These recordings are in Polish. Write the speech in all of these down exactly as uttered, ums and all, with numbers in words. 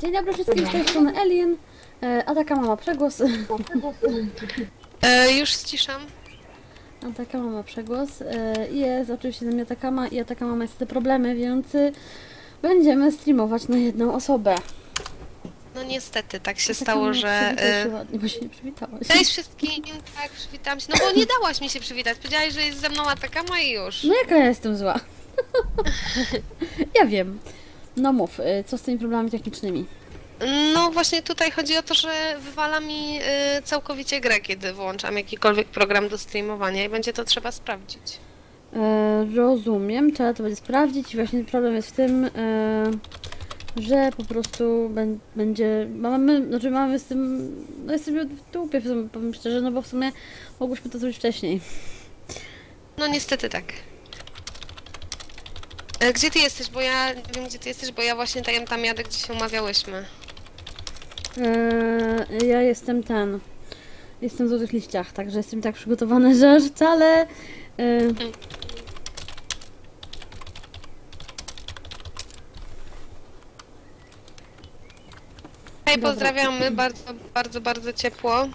Dzień dobry wszystkim, z tej strony Eliien. Attaccama ma przegłos. E, już ściszam. Attaccama ma przegłos. E, jest oczywiście ze mnie Attaccama i Attaccama ma niestety problemy, więc będziemy streamować na jedną osobę. No niestety, tak się stało, że... Się ładnie, bo się nie przywitałaś. Cześć wszystkim, tak, przywitam się. No bo nie dałaś mi się przywitać, powiedziałaś, że jest ze mną Attaccama i już. No jaka ja jestem zła. Ja wiem. No mów, co z tymi problemami technicznymi? No właśnie tutaj chodzi o to, że wywala mi całkowicie grę, kiedy wyłączam jakikolwiek program do streamowania i będzie to trzeba sprawdzić. E, rozumiem, trzeba to będzie sprawdzić i właśnie problem jest w tym, e, że po prostu będzie... Mamy, znaczy mamy z tym... No jest sobie w dupie, powiem szczerze, no bo w sumie mogłyśmy to zrobić wcześniej. No niestety tak. Gdzie ty jesteś, bo ja nie wiem gdzie ty jesteś, bo ja właśnie tam, tam jadę, gdzie się umawiałyśmy. Eee, ja jestem ten... Jestem w Złotych Liściach, także jestem tak przygotowana, że wcale... Eee... Mm. Hej, pozdrawiamy bardzo, bardzo, bardzo ciepło. Eee,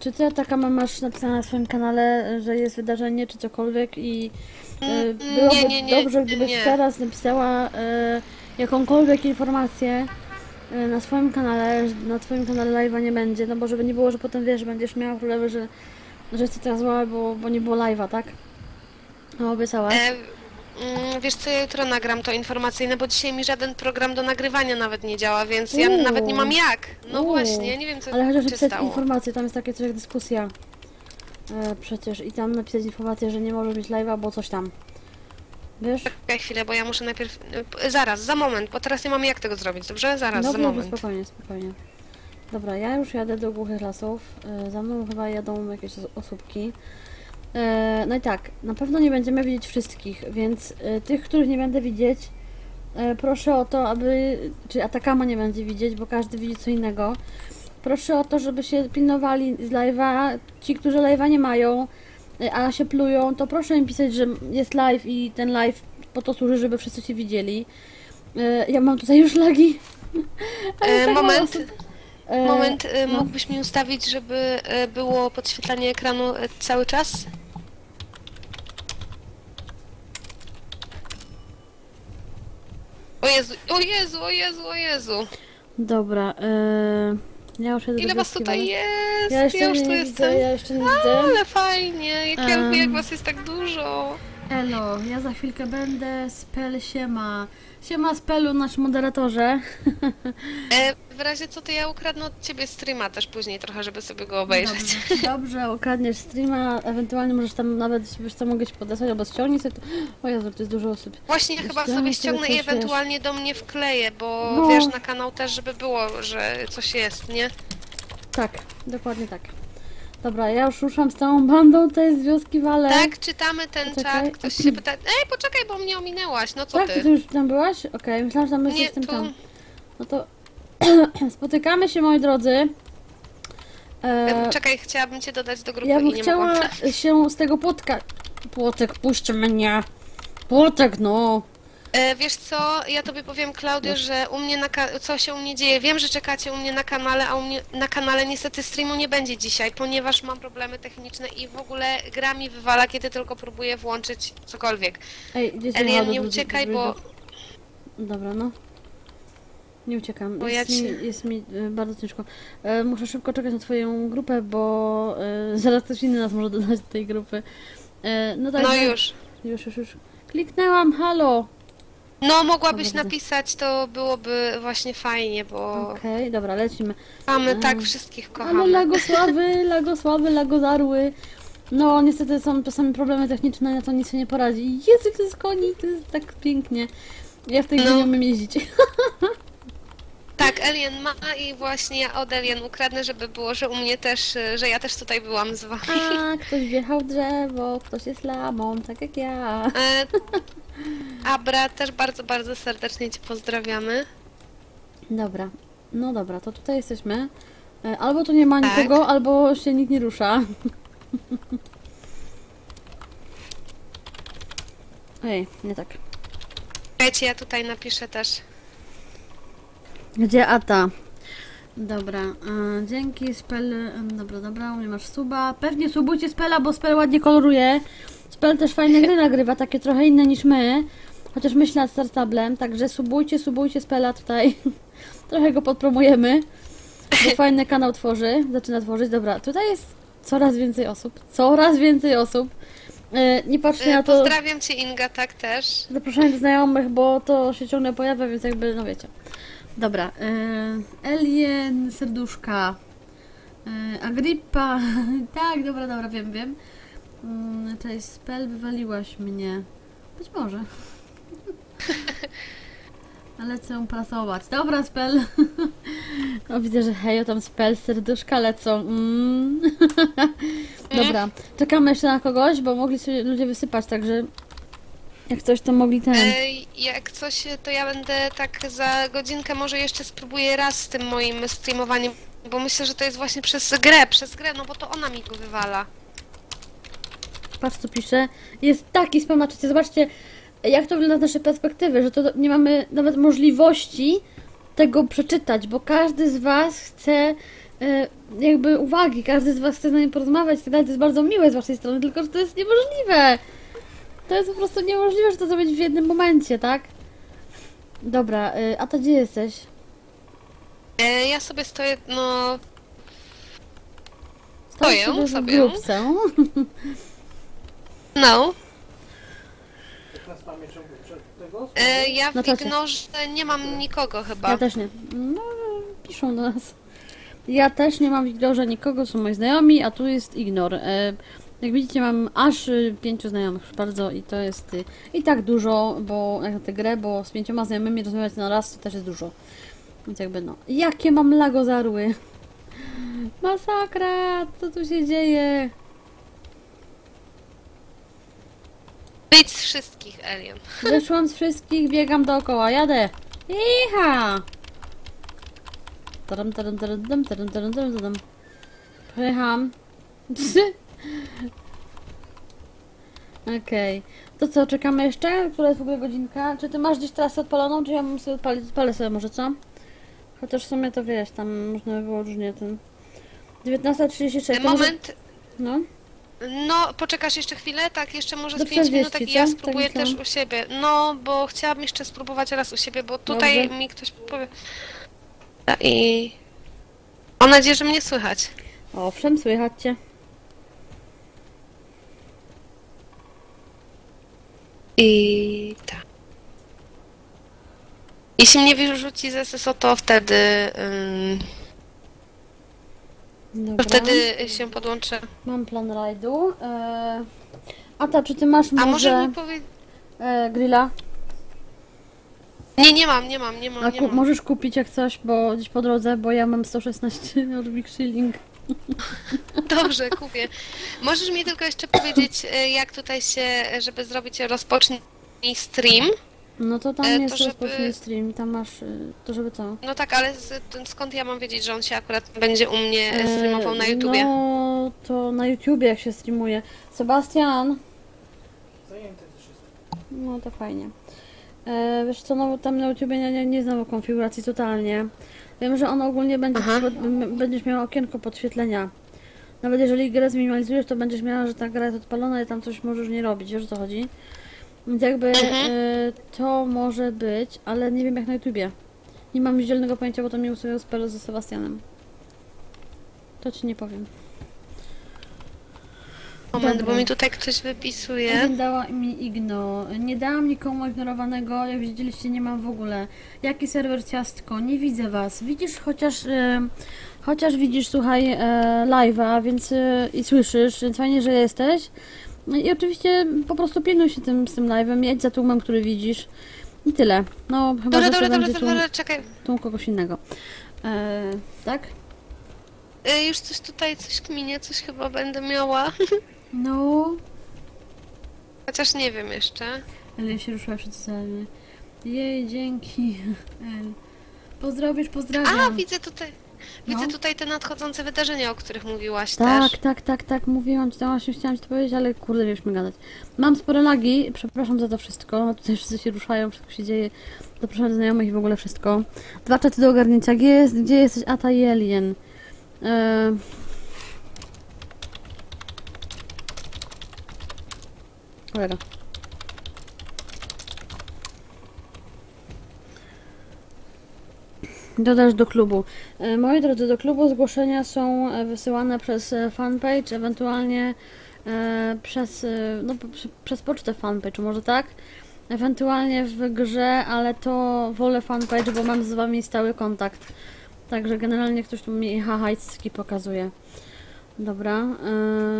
czy ty, Attaccama, masz napisane na swoim kanale, że jest wydarzenie, czy cokolwiek i... Byłoby nie, nie, nie, dobrze, gdybyś nie. teraz napisała y, jakąkolwiek informację y, na swoim kanale, że na twoim kanale live'a nie będzie, no bo żeby nie było, że potem wiesz, że będziesz miała problemy, że, że jesteś teraz zła, bo, bo nie było live'a, tak? No, obiecałaś. E, mm, wiesz co, ja jutro nagram to informacyjne, bo dzisiaj mi żaden program do nagrywania nawet nie działa, więc Uuu. ja nawet nie mam jak. No Uuu. właśnie, nie wiem co się stało. Ale chociaż napisać informację, tam jest takie coś jak dyskusja. Przecież i tam napisać informację, że nie może być live'a, bo coś tam. Wiesz? Czekaj chwilę, bo ja muszę najpierw... Zaraz, za moment, bo teraz nie mamy jak tego zrobić, dobrze? Zaraz, Dobry, za moment. Dobra, spokojnie, spokojnie. Dobra, ja już jadę do Głuchych Lasów. Za mną chyba jadą jakieś osóbki. No i tak, na pewno nie będziemy widzieć wszystkich, więc tych, których nie będę widzieć, proszę o to, aby... Czyli Attaccama nie będzie widzieć, bo każdy widzi co innego. Proszę o to, żeby się pilnowali z live'a, ci, którzy live'a nie mają, a się plują, to proszę im pisać, że jest live i ten live po to służy, żeby wszyscy się widzieli. Ja mam tutaj już lagi. E, tak moment, e, moment, no. Mógłbyś mi ustawić, żeby było podświetlanie ekranu cały czas? O Jezu, o Jezu, o Jezu, o Jezu. Dobra, e... Ja już Ile was tutaj wody. jest? Ja jeszcze, ja już nie tu widzę, jestem. Ja jeszcze nie widzę. A, ale fajnie, jak, um, jak was jest tak dużo. Elo, ja za chwilkę będę. Spell siema. Siema Spellu, nasz moderatorze. E, w razie co to ja ukradnę od ciebie streama też później trochę, żeby sobie go obejrzeć. Dobrze, dobrze ukradniesz streama, ewentualnie możesz tam nawet byś tam mogłeś podesłać albo ściągnij sobie to. O Jezu, to jest dużo osób. Właśnie ja chyba sobie ściągnę i ewentualnie wiesz. do mnie wkleję, bo no. wiesz na kanał też, żeby było, że coś jest, nie? Tak, dokładnie tak. Dobra, ja już ruszam z całą bandą, to jest wioski Wale. Tak, czytamy ten poczekaj. czat, ktoś się pyta... Ej, poczekaj, bo mnie ominęłaś, no co tak, ty? Tak, ty już tam byłaś? Okej, okay, myślałam, że tam jesteś z tym tu... tam. No to spotykamy się, moi drodzy. E... Czekaj, chciałabym cię dodać do grupy ja bym i nie chciała mogłam. się z tego płotka... Płotek, puść mnie. Płotek, no. E, wiesz co, ja tobie powiem, Klaudio, że u mnie na co się u mnie dzieje, wiem, że czekacie u mnie na kanale, a u mnie na kanale niestety streamu nie będzie dzisiaj, ponieważ mam problemy techniczne i w ogóle gra mi wywala, kiedy tylko próbuję włączyć cokolwiek. Ej, Elian, nie uciekaj, bo... Dobra, no. Nie uciekam, bo jest, ja ci... mi, jest mi bardzo ciężko. E, muszę szybko czekać na twoją grupę, bo e, zaraz ktoś inny nas może dodać do tej grupy. E, no tak, no ja... już. Już, już, już. Kliknęłam, halo! No, mogłabyś napisać, to byłoby właśnie fajnie, bo... Okej, okay, dobra, lecimy. Mamy tak wszystkich kochamy. Ale lagosławy, lagosławy, lagozarły. No, niestety są czasami problemy techniczne, na to nic się nie poradzi. Jezu, to jest koni, to jest tak pięknie. Ja w tej grze nie umiem jeździć. Tak, Elian ma i właśnie ja od Elian ukradnę, żeby było, że u mnie też, że ja też tutaj byłam z wami. A, ktoś wjechał w drzewo, ktoś jest lamą, tak jak ja. E... Abra, też bardzo, bardzo serdecznie cię pozdrawiamy. Dobra, no dobra, to tutaj jesteśmy. Albo tu nie ma tak. nikogo, albo się nikt nie rusza. Ej, nie tak. Wiecie, ja tutaj napiszę też. Gdzie Ata? Dobra, yy, dzięki, Spell, yy, dobra, dobra, u mnie masz suba. Pewnie subujcie Spella, bo Spell ładnie koloruje. Spell też fajne gry nagrywa, takie trochę inne niż my. Chociaż myślę nad startablem, także subujcie, subujcie Spella tutaj. Trochę go podpromujemy, bo fajny kanał tworzy, zaczyna tworzyć. Dobra, tutaj jest coraz więcej osób, coraz więcej osób. Yy, nie patrzcie na to... Pozdrawiam Cię, Inga, tak też. Zapraszam znajomych, bo to się ciągle pojawia, więc jakby, no wiecie. Dobra, yy, Eliien, serduszka, yy, Agrippa, tak, dobra, dobra, wiem, wiem. Yy, cześć, Spell, wywaliłaś mnie. Być może. Ale lecę prasować. Dobra, Spell. O, widzę, że hejo, tam Spell, serduszka lecą. Mm. Dobra, czekamy jeszcze na kogoś, bo mogli sobie ludzie wysypać, także... Jak coś, to mogli ten... Jak coś, to ja będę tak za godzinkę może jeszcze spróbuję raz z tym moim streamowaniem, bo myślę, że to jest właśnie przez grę, przez grę, no bo to ona mi go wywala. Patrz, co pisze. Jest taki spam na czacie. Zobaczcie, jak to wygląda z naszej perspektywy, że to nie mamy nawet możliwości tego przeczytać, bo każdy z Was chce jakby uwagi, każdy z Was chce z nami porozmawiać i tak dalej. To jest bardzo miłe z Waszej strony, tylko że to jest niemożliwe. To jest po prostu niemożliwe, że to zrobić w jednym momencie, tak? Dobra, a to gdzie jesteś? E, ja sobie stoję, no... Stoję, stoję sobie w grupce. No. E, ja w ignorze nie mam nikogo chyba. Ja też nie. No, piszą do nas. Ja też nie mam w ignorze nikogo, są moi znajomi, a tu jest ignor. E, Jak widzicie, mam aż pięciu znajomych bardzo i to jest i tak dużo, bo jak na tę grę, bo z pięcioma znajomymi rozmawiać na raz to też jest dużo. Więc jakby no. Jakie mam lago zarły! Masakra! Co tu się dzieje? Wyjdź z wszystkich, Elian. Wyszłam z wszystkich, biegam dookoła, jadę! Iha! Taram, taram, taram, taram, taram, taram, taram. Pojecham. Okej, okay. To co, czekamy jeszcze? Która jest w ogóle godzinka? Czy ty masz gdzieś trasę odpaloną, czy ja mam sobie odpalić? Odpalę sobie może, co? Chociaż w sumie to wiesz, tam można by było różnie ten... dziewiętnasta trzydzieści sześć. Moment! Może... No? No, poczekasz jeszcze chwilę, tak? Jeszcze może z pięć minut, ja spróbuję tak też u siebie. No, bo chciałabym jeszcze spróbować raz u siebie, bo tutaj dobrze mi ktoś powie... I... Mam nadzieję, że mnie słychać. Owszem, słychać cię. I tak. Jeśli mnie wyrzuci z S S O, to wtedy... Ym, to wtedy się podłączę. Mam plan rajdu. Eee, Ata, czy ty masz może... A może mi powie... e, grilla? Nie, nie mam, nie mam, nie mam. A ku nie mam. Możesz kupić jak coś, bo gdzieś po drodze, bo ja mam sto szesnaście Jorvik shilling. Dobrze, kupię. Możesz mi tylko jeszcze powiedzieć, jak tutaj się, żeby zrobić rozpocznij stream? No to tam to jest żeby... rozpocznij stream, tam masz, to żeby co? No tak, ale z, skąd ja mam wiedzieć, że on się akurat będzie u mnie streamował na YouTubie? No to na YouTubie jak się streamuje. Sebastian! Zajęty też jest. No to fajnie. E, wiesz co, no tam na YouTubie nie, nie, nie znam konfiguracji totalnie. Wiem, że on ogólnie będzie, pod, będziesz miał okienko podświetlenia. Nawet jeżeli grę zminimalizujesz, to będziesz miała, że ta gra jest odpalona i tam coś możesz nie robić, wiesz o co chodzi. Więc jakby mhm. y, to może być, ale nie wiem jak na YouTubie. Nie mam zielonego pojęcia, bo to mi ustawiał Spell ze Sebastianem. To ci nie powiem. Moment, dobra, bo mi tutaj ktoś wypisuje. Nie dała mi igno. Nie dałam nikomu ignorowanego, jak widzieliście, nie mam w ogóle. Jaki serwer ciastko? Nie widzę was. Widzisz chociaż, e, chociaż widzisz, słuchaj, e, live'a, więc e, i słyszysz, więc fajnie, że jesteś. I oczywiście po prostu pilnuj się tym, z tym live'em, jedź za tłumem, który widzisz. I tyle. No, chyba dobra, że dobra, dobra, tłum, dobra, czekaj. Tłum kogoś innego. E, tak? E, już coś tutaj, coś kminie, coś chyba będę miała. No. Chociaż nie wiem jeszcze. Ale ja się ruszyła przed sami. Jej, dzięki. Pozdrawisz, pozdrawiam. A, widzę tutaj. Widzę no. tutaj te nadchodzące wydarzenia, o których mówiłaś tak, też. Tak, tak, tak, tak, mówiłam, właśnie chciałam ci to powiedzieć, ale kurde, wiesz, mi gadać. Mam spore lagi, przepraszam za to wszystko, tutaj wszyscy się ruszają, wszystko się dzieje, zapraszam do znajomych i w ogóle wszystko. Dwa czaty do ogarnięcia, gdzie, jest, gdzie jesteś Atta i Eliien? Eee... Cholera. Dodasz do klubu. Moi drodzy, do klubu zgłoszenia są wysyłane przez fanpage, ewentualnie przez, no, przez pocztę fanpage, może tak? Ewentualnie w grze, ale to wolę fanpage, bo mam z wami stały kontakt. Także generalnie ktoś tu mi hajcki pokazuje. Dobra,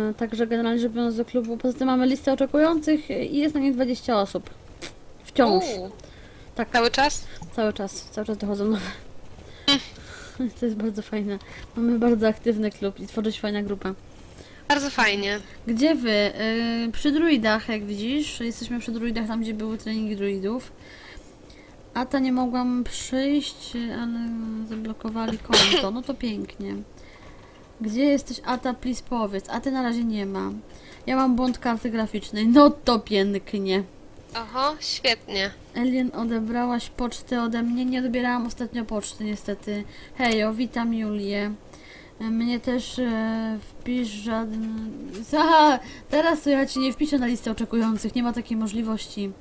yy, także generalnie rzecz biorąc do klubu. Poza tym mamy listę oczekujących i jest na niej dwadzieścia osób. Wciąż. Uuu. Tak. Cały czas? Cały czas, cały czas dochodzą nowe. Mm. To jest bardzo fajne. Mamy bardzo aktywny klub i tworzy się fajna grupa. Bardzo fajnie. Gdzie wy? Yy, przy druidach, jak widzisz. Jesteśmy przy druidach, tam gdzie były treningi druidów. A ta nie mogłam przyjść, ale zablokowali konto. No to pięknie. Gdzie jesteś, Atta, please powiedz. A ty na razie nie ma. Ja mam błąd karty graficznej. No to pięknie. Oho, świetnie. Eliien, odebrałaś pocztę ode mnie. Nie odbierałam ostatnio poczty, niestety. Hejo, witam Julię. Mnie też e, wpisz żaden... Aha, teraz to ja ci nie wpiszę na listę oczekujących. Nie ma takiej możliwości.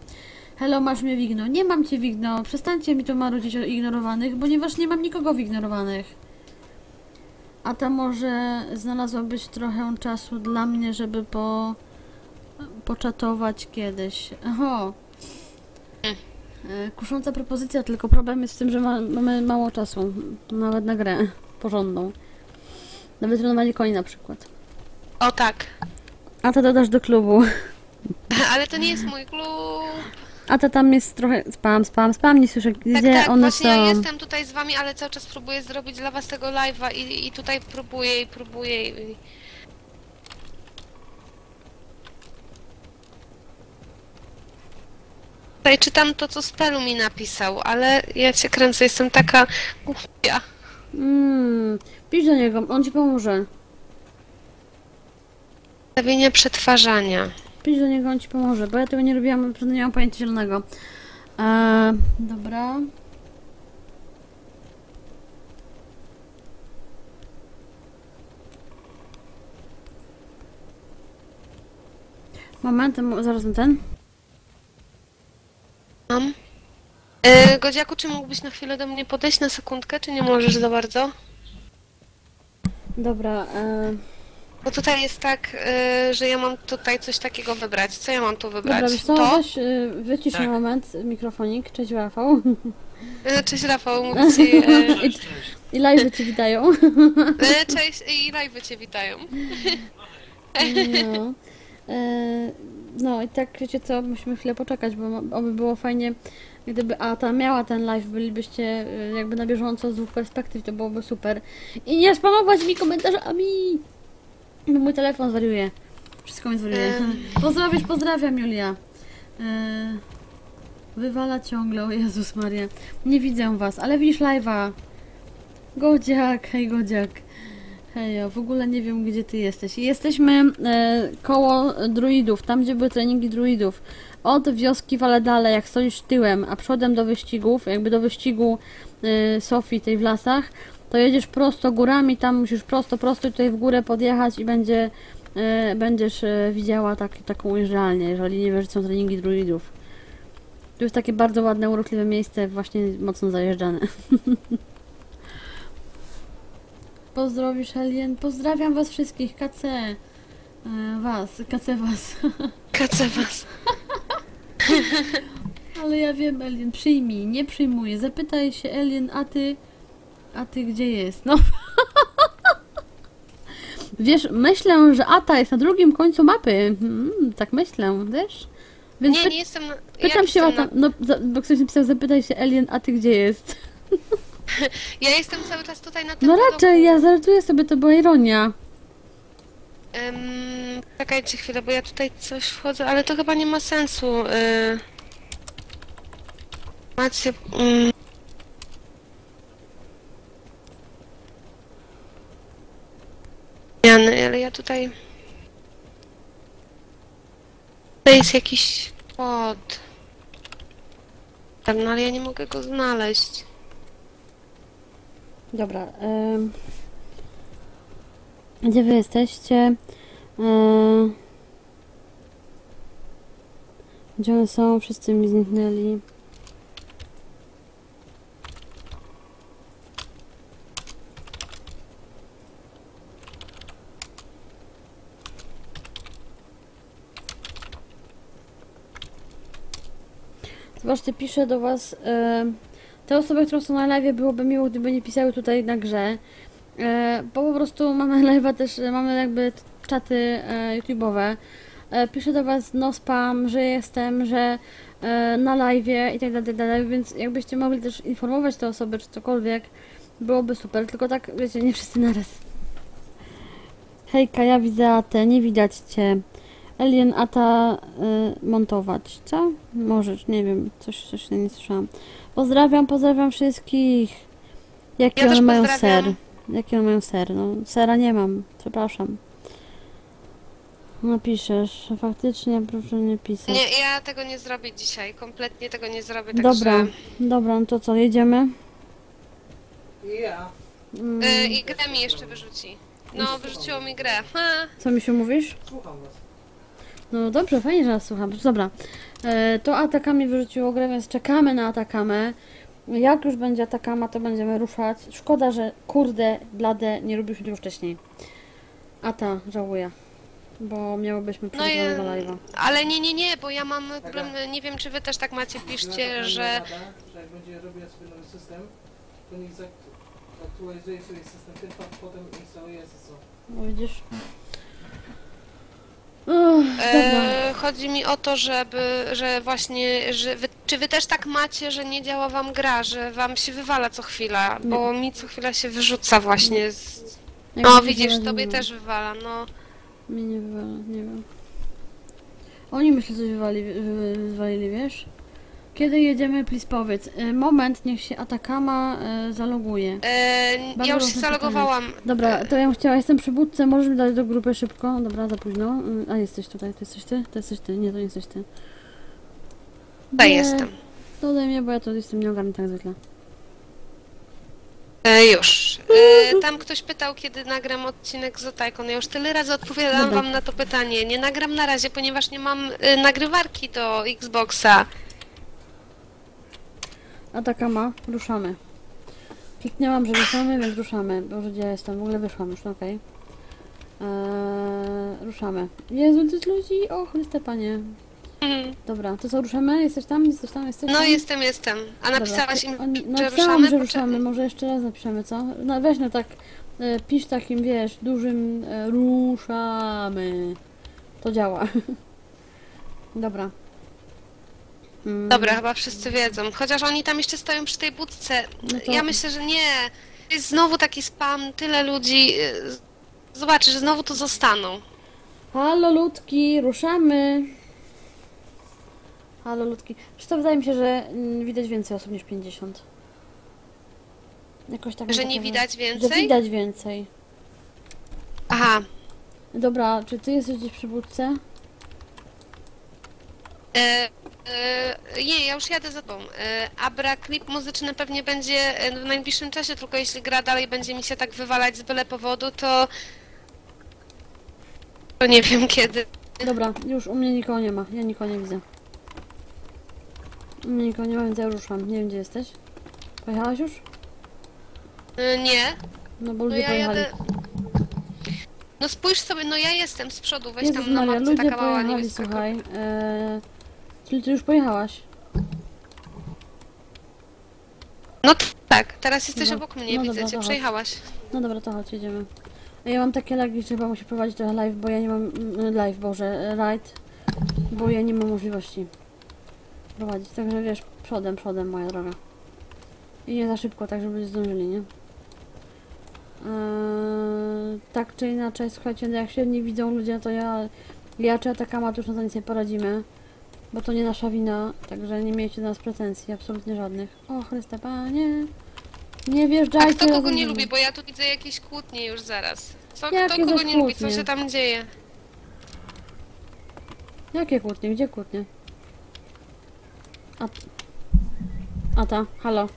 Hello, masz mnie w igno. Nie mam cię w igno. Przestańcie mi to marudzić o ignorowanych, ponieważ nie mam nikogo w ignorowanych. A ta może znalazłabyś trochę czasu dla mnie, żeby po... poczatować kiedyś. Oho. Kusząca propozycja, tylko problem jest w tym, że ma, mamy mało czasu. Nawet na grę porządną. Na wytrenowanie koni na przykład. O tak. A ta dodasz do klubu. Ale to nie jest mój klub. A to tam jest trochę... Spam, spam, spam, nie słyszę, gdzie one są. Tak, tak, właśnie ja jestem tutaj z wami, ale cały czas próbuję zrobić dla was tego live'a i, i tutaj próbuję i próbuję i... Tutaj czytam to, co Spelu mi napisał, ale ja cię kręcę, jestem taka głupia. Mmm, pisz do niego, on ci pomoże. Ustawienie przetwarzania. Pisz do niego, on ci pomoże, bo ja tego nie robiłam, nie miałam pojęcia zielonego. Eee, dobra. Moment, zaraz na ten. Mam. Yy, Godziaku, czy mógłbyś na chwilę do mnie podejść na sekundkę, czy nie możesz za bardzo? Dobra, eee... Bo tutaj jest tak, y, że ja mam tutaj coś takiego wybrać. Co ja mam tu wybrać? Dobra, co, to? Weź, y, wycisz tak. Na moment mikrofonik. Cześć Rafał. Y, cześć Rafał, mówię ci, y, I, i live'y cię witają. Y, cześć, i live'y cię witają. No. Y, no i tak, wiecie co, musimy chwilę poczekać, bo oby było fajnie, gdyby Atta miała ten live, bylibyście jakby na bieżąco z dwóch perspektyw, to byłoby super. I nie spamować mi komentarzami! Mój telefon zwariuje. Wszystko mi zwariuje. Yy. Pozdrawiasz, pozdrawiam Julia. Yy, wywala ciągle, o Jezus Maria. Nie widzę was, ale widzisz live'a. Godziak, hej Godziak. Hejo, w ogóle nie wiem gdzie ty jesteś. Jesteśmy yy, koło druidów, tam gdzie były treningi druidów. Od wioski Valedale, jak stoisz tyłem, a przodem do wyścigów, jakby do wyścigu yy, Sofii tej w lasach, to jedziesz prosto górami, tam musisz prosto, prosto tutaj w górę podjechać i będzie, y, będziesz y, widziała tak, taką ujeżdżalnię, jeżeli nie wiesz, że są treningi druidów. To jest takie bardzo ładne, urokliwe miejsce, właśnie mocno zajeżdżane. Pozdrowisz, Eliien. Pozdrawiam was wszystkich, K C. Y, was, K C was. K C was. Ale ja wiem, Eliien, przyjmij, nie przyjmuję. Zapytaj się, Eliien, a ty... A ty gdzie jest? No. Wiesz, myślę, że Atta jest na drugim końcu mapy. Hmm, tak myślę, wiesz? Więc nie, nie jestem... Pytam się Atta... Na... No, za, bo ktoś napisał, zapytaj się Eliien, a ty gdzie jest? Ja jestem cały czas tutaj na tym... No raczej, do... ja zarytuję sobie, to była ironia. Um, czekajcie chwilę, bo ja tutaj coś wchodzę, ale to chyba nie ma sensu. Yy... Macie... Yy... Ten, ale ja tutaj... To jest jakiś pod... No ale ja nie mogę go znaleźć. Dobra. Ym... Gdzie wy jesteście? Ym... Gdzie one są? Wszyscy mi zniknęli. Zobaczcie, piszę do was, e, te osoby, które są na live, byłoby miło, gdyby nie pisały tutaj na grze, e, bo po prostu mamy live'a też, mamy jakby czaty e, YouTube'owe. E, piszę do was no spam, że jestem, że e, na live'ie i tak dalej, tak dalej, więc jakbyście mogli też informować te osoby czy cokolwiek, byłoby super, tylko tak, wiecie, nie wszyscy naraz. Hejka, ja widzę Atę, nie widać cię. Eliien, Ata y, montować, co? Możesz, nie wiem, coś, coś nie słyszałam. Pozdrawiam, pozdrawiam wszystkich. Jakie ja one mają ser? Jakie one mają ser? No, sera nie mam, przepraszam. Napiszesz, no, faktycznie, proszę nie pisać. Nie, ja tego nie zrobię dzisiaj, kompletnie tego nie zrobię, tak. Dobra, że... dobra, no to co, jedziemy? Ja. Yeah. Mm. Y, I grę mi jeszcze wyrzuci. No, wyrzuciło mi grę. Ha. Co mi się mówisz? Słucham was. No dobrze, fajnie, że nas słucham. Dobra, e, to Attaccama wyrzuciło grę, więc czekamy na Attaccamę. Jak już będzie Attaccama, to będziemy ruszać. Szkoda, że kurde, blade, nie robiliśmy już wcześniej. Ata, żałuję, bo miałybyśmy przygotowane do live'a. Ale nie, nie, nie, bo ja mam problem, nie wiem czy wy też tak macie, piszcie, że... że jak będzie robiła sobie nowy system, to niech zaktualizuje sobie system, tylko potem instaluje S S O. No widzisz? Uch, eee, chodzi mi o to, żeby, że właśnie, że wy, czy wy też tak macie, że nie działa wam gra, że wam się wywala co chwila, bo nie. Mi co chwila się wyrzuca właśnie z... No widzisz, tobie wywala. Też wywala, no. Mnie nie wywala, nie wiem. Oni myślę coś wywali, wywalili, wiesz? Kiedy jedziemy, please powiedz. Moment, niech się Attaccama e, zaloguje. Eee, ja już się zalogowałam. Dobra, to ja bym chciała, jestem przybudcem, możesz mi dać do grupy szybko. Dobra, za późno. A jesteś tutaj, to jesteś ty? To jesteś ty, nie, to nie jesteś ty. Ja jestem. Dodaj mnie, bo ja to jestem nieogarnięta tak zwykle. E, już. E, tam ktoś pytał, kiedy nagram odcinek z Otajką. Ja już tyle razy odpowiadam Dobra. wam na to pytanie. Nie nagram na razie, ponieważ nie mam e, nagrywarki do Xboxa. Attaccama, ruszamy. Kliknęłam, że ruszamy, więc ruszamy. Boże, gdzie ja jestem? W ogóle wyszłam już, no okej. Okay. Eee, ruszamy. Jezu, ty ludzi, o Chryste Panie. Mm. Dobra, to co, ruszamy? Jesteś tam? Jesteś tam? Jesteś tam? No jestem, jestem. A napisałaś im, Oni, no, że ruszamy? że ruszamy, może jeszcze raz napiszemy, co? No weź no tak, e, pisz takim, wiesz, dużym e, ruszamy. To działa. Dobra. Mm. Dobra, chyba wszyscy wiedzą. Chociaż oni tam jeszcze stoją przy tej budce. No to... Ja myślę, że nie. Jest znowu taki spam, tyle ludzi. Zobaczysz, że znowu tu zostaną. Halo ludki, ruszamy. Halo ludki. Zresztą wydaje mi się, że widać więcej osób niż pięćdziesiąt. Jakoś tak. Że nie widać więcej? Że widać więcej. Aha. Dobra, czy ty jesteś gdzieś przy budce? E Yy, nie, ja już jadę za tobą. Yy, Abra, klip muzyczny pewnie będzie w najbliższym czasie, tylko jeśli gra dalej będzie mi się tak wywalać z byle powodu, to... to nie wiem kiedy. Dobra, już u mnie nikogo nie ma, ja nikogo nie widzę. U mnie nikogo nie ma, więc ja już ruszam. Nie wiem, gdzie jesteś. Pojechałaś już? Yy, nie. No bo ludzie no ja pojechali. Jadę... No spójrz sobie, no ja jestem z przodu, weź Jezus tam na mapce, taka mała niebieska. Słuchaj. Yy... Czyli ty już pojechałaś? No tak, teraz jesteś no, obok mnie, no widzę dobra, cię, przejechałaś. No dobra, to chodź, jedziemy. Ja mam takie lagi, że chyba muszę prowadzić trochę live, bo ja nie mam... live, boże, ride. Bo ja nie mam możliwości prowadzić, także wiesz, przodem, przodem, moja droga. I nie za szybko, tak żeby zdążyli, nie? Eee, tak czy inaczej, słuchajcie, no jak się nie widzą ludzie, to ja... Ja czy Attaccama, to już na to nic nie poradzimy. Bo to nie nasza wina, także nie miejcie do nas pretensji, absolutnie żadnych. O Chryste Panie, nie wjeżdżajcie. A kto kogo nie lubi, bo ja tu widzę jakieś kłótnie już zaraz. Co? Kto kogo nie lubi? Co się tam dzieje? Jakie kłótnie? Gdzie kłótnie? A... A ta, halo.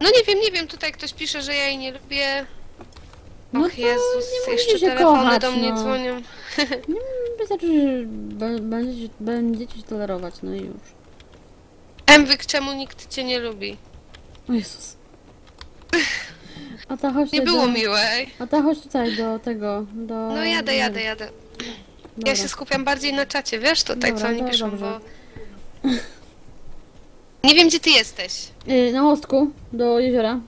No nie wiem, nie wiem, tutaj ktoś pisze, że ja jej nie lubię. Och no Jezus, nie jeszcze telefony kochać, do mnie no. dzwonią. Nie, wystarczy, że będziecie, będziecie się tolerować, no i już. Emwyk, czemu nikt cię nie lubi? O Jezus. A ta chodź nie było do... miłej. A ta chodź tutaj do tego, do... No jadę, jadę, jadę. Dobra. Ja się skupiam bardziej na czacie, wiesz, tutaj dobra, co oni piszą, dobrze. Bo... Nie wiem, gdzie ty jesteś. Yy, na mostku, do jeziora.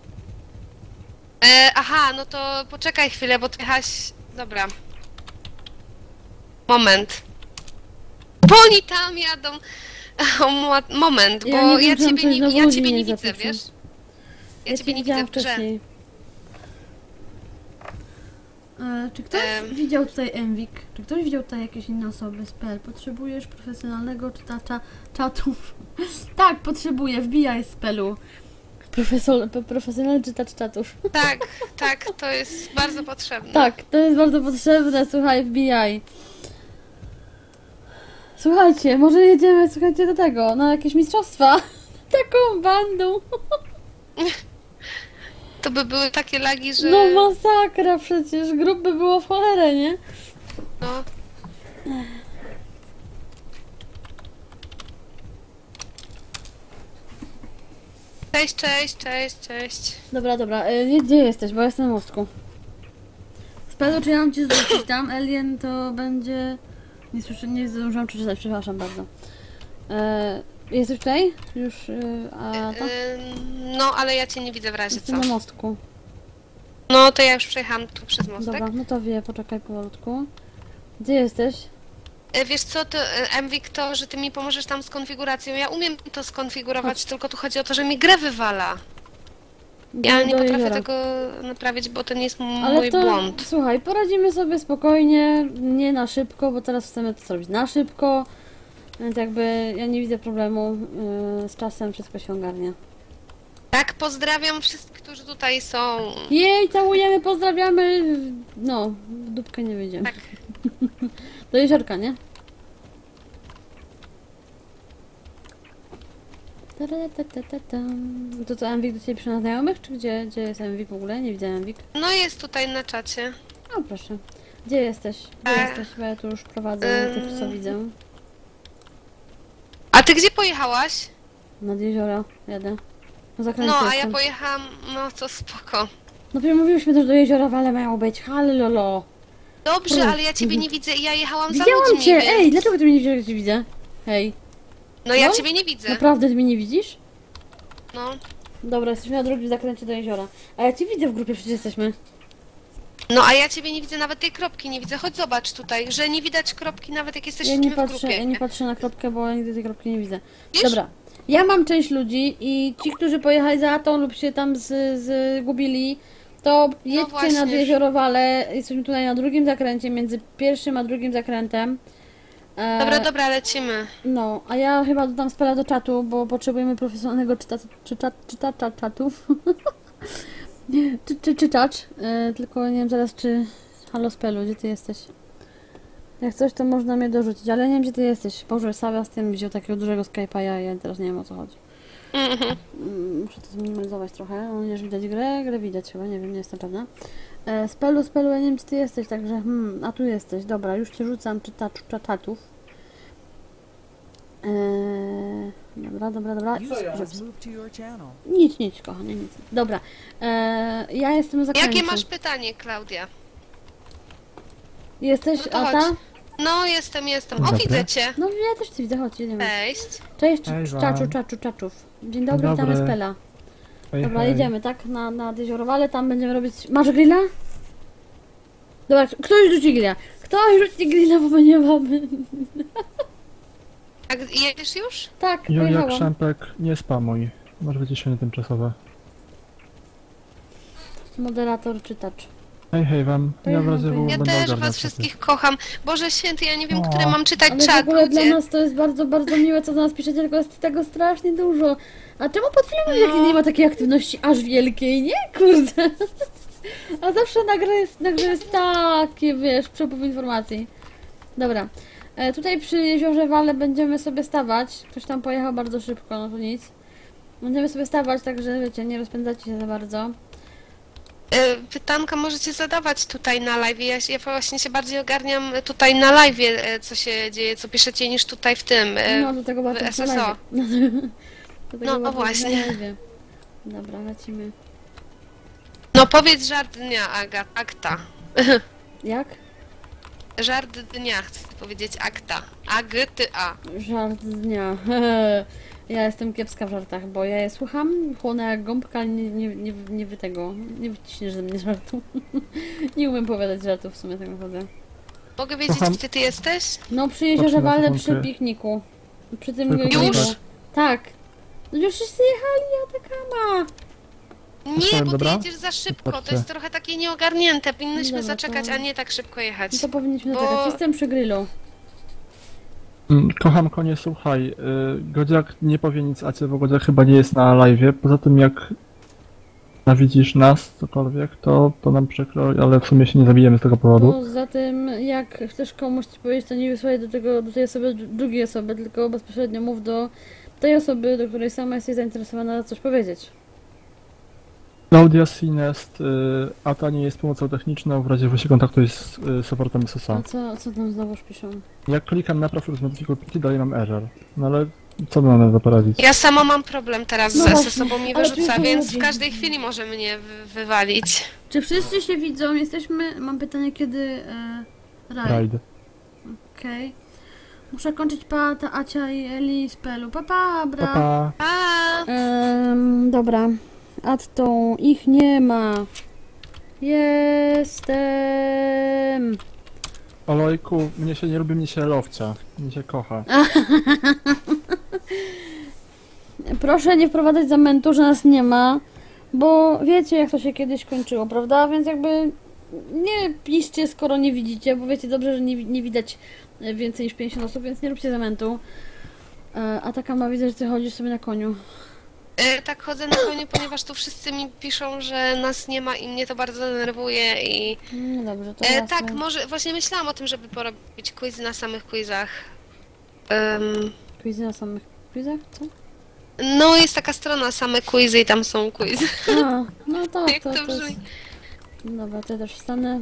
E, aha, no to poczekaj chwilę, bo ty jechałaś... Dobra. Moment. Bo oni tam jadą... O, moment, bo ja, ja ciebie nie, ja ciebie nie widzę, zapiszę. Wiesz? Ja, ja ciebie nie widzę w grze. E, czy ktoś um. widział tutaj Envik? Czy ktoś widział tutaj jakieś inne osoby z P L? Potrzebujesz profesjonalnego czytacza czatów? Tak, potrzebuję, wbijaj z P L-u. Profesor, profesjonalny czytacz czatów. Tak, tak, to jest bardzo potrzebne. Tak, to jest bardzo potrzebne, słuchaj, wbijaj. Słuchajcie, może jedziemy, słuchajcie, do tego, na jakieś mistrzostwa. Taką bandą. To by były takie lagi, że... No masakra przecież, grup by było w cholerę, nie? No. Cześć, cześć, cześć, cześć. Dobra, dobra, y gdzie jesteś, bo jestem na mostku. Spadł, czy ja mam cię zwrócić tam, Eliien to będzie... Nie słyszę, nie zdążyłam przeczytać, przepraszam bardzo. E, jesteś tutaj? Już, y, a ta? No, ale ja cię nie widzę w razie jestem co. Jestem na mostku. No, to ja już przejechałam tu przez mostek. Dobra, no to wie, poczekaj powolutku. Gdzie jesteś? E, wiesz co, Emwik, to, że ty mi pomożesz tam z konfiguracją. Ja umiem to skonfigurować, chodź. Tylko tu chodzi o to, że mi grę wywala. Ja nie potrafię jeziora. tego naprawić, bo to nie jest mój ale to, błąd. Słuchaj, poradzimy sobie spokojnie, nie na szybko, bo teraz chcemy to zrobić na szybko. Więc jakby ja nie widzę problemu, yy, z czasem wszystko się ogarnia. Tak, pozdrawiam wszystkich, którzy tutaj są. Jej, całujemy, pozdrawiamy. No, w dupkę nie wyjdziemy. Tak. Do jeziorka, nie? To co, Emwik do ciebie pisze na znajomych? Czy gdzie, gdzie jest Emwik w ogóle? Nie widzę Emwik. No jest tutaj na czacie. O proszę. Gdzie jesteś? Gdzie e... jesteś? Bo ja tu już prowadzę, e... tych co widzę. A ty gdzie pojechałaś? Nad jeziora jadę. No, no a ja pojechałam, no co spoko. No przecież mówiłyśmy też do Jeziorowale mają być, hallolo. Dobrze, Prób. ale ja ciebie nie widzę i ja jechałam za ludźmi. Widziałam cię, ej, dlaczego ty mnie nie widzisz, że cię widzę? Hej. No ja no? ciebie nie widzę. Naprawdę ty mnie nie widzisz? No. Dobra, jesteśmy na drugim zakręcie do jeziora. A ja cię widzę w grupie, przecież jesteśmy. No a ja ciebie nie widzę, nawet tej kropki nie widzę. Chodź zobacz tutaj, że nie widać kropki nawet jak jesteśmy ja nie w patrzę, grupie. Ja nie patrzę na kropkę, bo ja nigdy tej kropki nie widzę. Wiesz? Dobra, ja mam część ludzi i ci, którzy pojechali za Aton lub się tam zgubili, to jedźcie no nad Jeziorowale. Jesteśmy tutaj na drugim zakręcie, między pierwszym a drugim zakrętem. Eee, dobra, dobra, lecimy. No, a ja chyba dodam spela do czatu, bo potrzebujemy profesjonalnego czytacza czyta, czyta, czyta, czatów. czy, czy, czytacz, eee, tylko nie wiem zaraz czy... Halo spelu, gdzie ty jesteś? Jak coś to można mnie dorzucić, ale nie wiem gdzie ty jesteś. Boże, Sebastian wziął takiego dużego Skype'a, ja, ja teraz nie wiem o co chodzi. Mm-hmm. Muszę to zminimalizować trochę, mam nadzieję, że widać grę, grę widać chyba, nie wiem, nie jestem pewna. E, spelu, spelu, ja nie wiem, czy ty jesteś, także, hmm, a tu jesteś, dobra, już cię rzucam czytaczu, czatatów. E, dobra, dobra, dobra. Nic, nic, kochanie, nic. Dobra, e, ja jestem za Jakie masz pytanie, Klaudia? Jesteś, no Ata? Chodź. No, jestem, jestem. O, widzę cię. No, ja też cię widzę, chodź, jedziemy. Cześć. Cześć, czaczu, czaczu, czaczów. Dzień dobry, Dzień dobry. Tam jest Pela. Dobra, Pojechaj. jedziemy, tak? Na, na Jeziorowale, tam będziemy robić... Masz grilla? Dobra, ktoś rzuci grilla. Ktoś rzuci grilla, bo nie mamy. Tak, jedziesz już? Tak, jo, jak Szempek, nie spamuj. Masz wyciszenie tymczasowe. Moderator, czytacz. Hej, hej wam. Ja, w razie ja też was wszystkich kocham. Boże święty, ja nie wiem, o. który mam czytać ale czat. W ogóle ludzie. Dla nas to jest bardzo, bardzo miłe, co do nas piszecie, tylko jest tego strasznie dużo. A czemu pod filmem no. nie ma takiej aktywności aż wielkiej, nie? Kurde. A zawsze na grze jest, na grze jest takie, wiesz, przepływ informacji. Dobra. E, tutaj przy jeziorze Wale będziemy sobie stawać. Ktoś tam pojechał bardzo szybko, no to nic. Będziemy sobie stawać, także wiecie, nie rozpędzacie się za bardzo. Pytanka możecie zadawać tutaj na live. Ja, ja właśnie się bardziej ogarniam tutaj na live, co się dzieje, co piszecie, niż tutaj w tym. No, do tego bardzo S S O. No, no właśnie. Dobra, lecimy. No powiedz żart dnia, Aga, Agta. Jak? Żart dnia, chcę powiedzieć Agta. A G T A. Żart dnia. Ja jestem kiepska w żartach, bo ja je słucham, chłonę jak gąbka, ale nie, nie, nie, nie wy tego, nie wyciśniesz ze mnie żartu. Nie umiem powiadać żartów w sumie, tak naprawdę. Mogę wiedzieć, Aha. gdzie ty jesteś? No przy jeziorze Wale, przy pikniku. Przy tym... Już? Tak. No już wszyscy jechali, Attaccama. Nie, bo ty jedziesz za szybko, to jest trochę takie nieogarnięte, powinnyśmy Dobra, zaczekać, to... a nie tak szybko jechać. No to powinniśmy bo... zaczekać, jestem przy grillu. Kocham konie, słuchaj, Godziak nie powie nic, a cię w ogóle chyba nie jest na live'ie. Poza tym jak nawidzisz nas, cokolwiek, to, to nam przykro, ale w sumie się nie zabijemy z tego powodu. Poza tym jak chcesz komuś ci powiedzieć, to nie wysłaj do tego, do tej osoby, drugiej osoby, tylko bezpośrednio mów do tej osoby, do której sama jesteś zainteresowana coś powiedzieć. Claudia Sinest, a ta nie jest pomocą techniczną, w razie się kontaktuj z supportem S S O. A co, co tam znowuż piszą? Jak klikam napraw lub zmodyfikuj pliki, dalej mam error. No ale co mamy za poradzić? Ja sama mam problem teraz no z S S O, bo mnie wyrzuca, więc chodzi. W każdej chwili może mnie wy wywalić. Czy wszyscy się widzą? Jesteśmy... Mam pytanie, kiedy... E, rajd. Okej. Okay. Muszę kończyć pa, ta Acia i Eli z Pelu. Pa, pa, bra. Pa, pa. Pa. Ehm, dobra. Ad tą ich nie ma. Jestem. Olejku, mnie się nie lubi, mnie się lowcia. Mnie się kocha. Proszę nie wprowadzać zamętu, że nas nie ma, bo wiecie jak to się kiedyś kończyło, prawda? Więc jakby nie piszcie, skoro nie widzicie, bo wiecie dobrze, że nie, nie widać więcej niż pięćdziesiąt osób, więc nie róbcie zamętu. Attaccama, widzę, że ty chodzisz sobie na koniu. Tak, chodzę na koniu, ponieważ tu wszyscy mi piszą, że nas nie ma i mnie to bardzo denerwuje i... No dobrze, to e, tak, może... Właśnie myślałam o tym, żeby porobić quizy na samych quizach. Um... Quizy na samych quizach? Co? No, jest taka strona same quizy i tam są quizy. A, no to, jak to, to, to brzmi? Jest... Dobra, to ja też wstanę.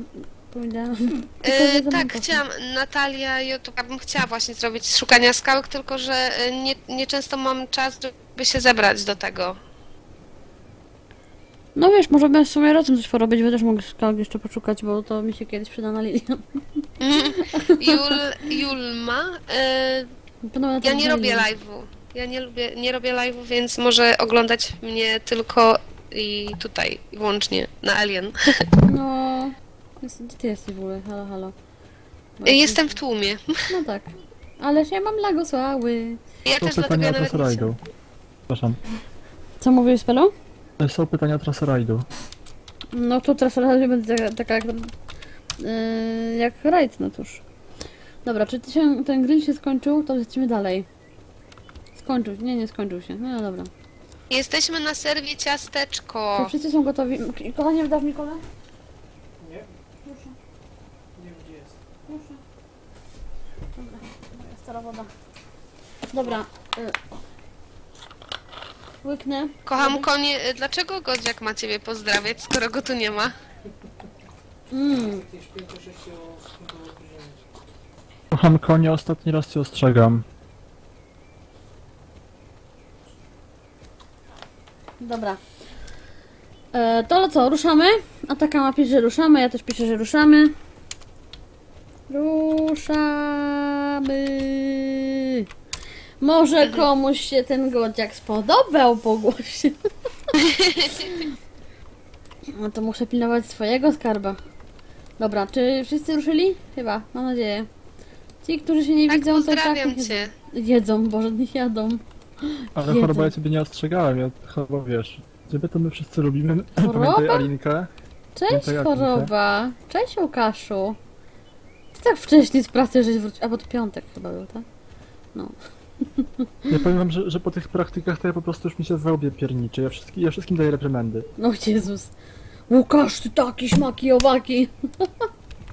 E, tak, chciałam, Natalia, YouTube, ja bym chciała właśnie zrobić szukania skałek, tylko że nie, nie często mam czas, żeby się zebrać do tego. No wiesz, może bym w sumie razem coś porobić, bo też mogę skałek jeszcze poszukać, bo to mi się kiedyś przyda na Lilian. Mm, Jul, Julma, e, ja nie robię live'u, ja nie, lubię, nie robię live'u, więc może oglądać mnie tylko i tutaj, i łącznie, na Eliien. No... Gdzie ty jesteś w ogóle? Halo, halo. Właśnie. Jestem w tłumie. No tak. Ależ ja mam lago słały. Ja Są też dlatego ja nawet nie się... Przepraszam. Co mówiłeś z Pelu? Są pytania o trasę rajdu. No to trasa rajdu będzie taka jak... Yy, jak rajd, no cóż. Dobra, czy się, ten grill się skończył, to lecimy dalej. Skończył się. Nie, nie skończył się. No dobra. Jesteśmy na serwie ciasteczko. To wszyscy są gotowi. Kochanie, wdasz mi kolę? Dobra, stara woda. Dobra. Łyknę. Kocham konie. Dlaczego Godziak ma ciebie pozdrawiać, skoro go tu nie ma? Mm. Kocham konie, ostatni raz cię ostrzegam. Dobra. E, to co, ruszamy? Attaccama pisze, że ruszamy, ja też piszę, że ruszamy. Ruszamy. Może komuś się ten Godziak spodobał po głosie. No to muszę pilnować swojego skarba. Dobra, czy wszyscy ruszyli? Chyba, mam nadzieję. Ci, którzy się nie tak, widzą, to tak cię. Jedzą, boże, niech jadą. Ale jedzą. Choroba, ja ciebie nie ostrzegałem, ja chyba wiesz. Ciebie to my wszyscy lubimy. Pamiętaj Alinkę. Cześć choroba. Cześć Łukaszu. Tak wcześniej z pracy, żeś wrócił, albo to piątek chyba był, tak? No. Ja powiem wam, że, że po tych praktykach to ja po prostu już mi się w łbie pierniczy. Ja, wszystkim, ja wszystkim daję reprymendy. No Jezus. Łukasz, ty taki śmaki owaki.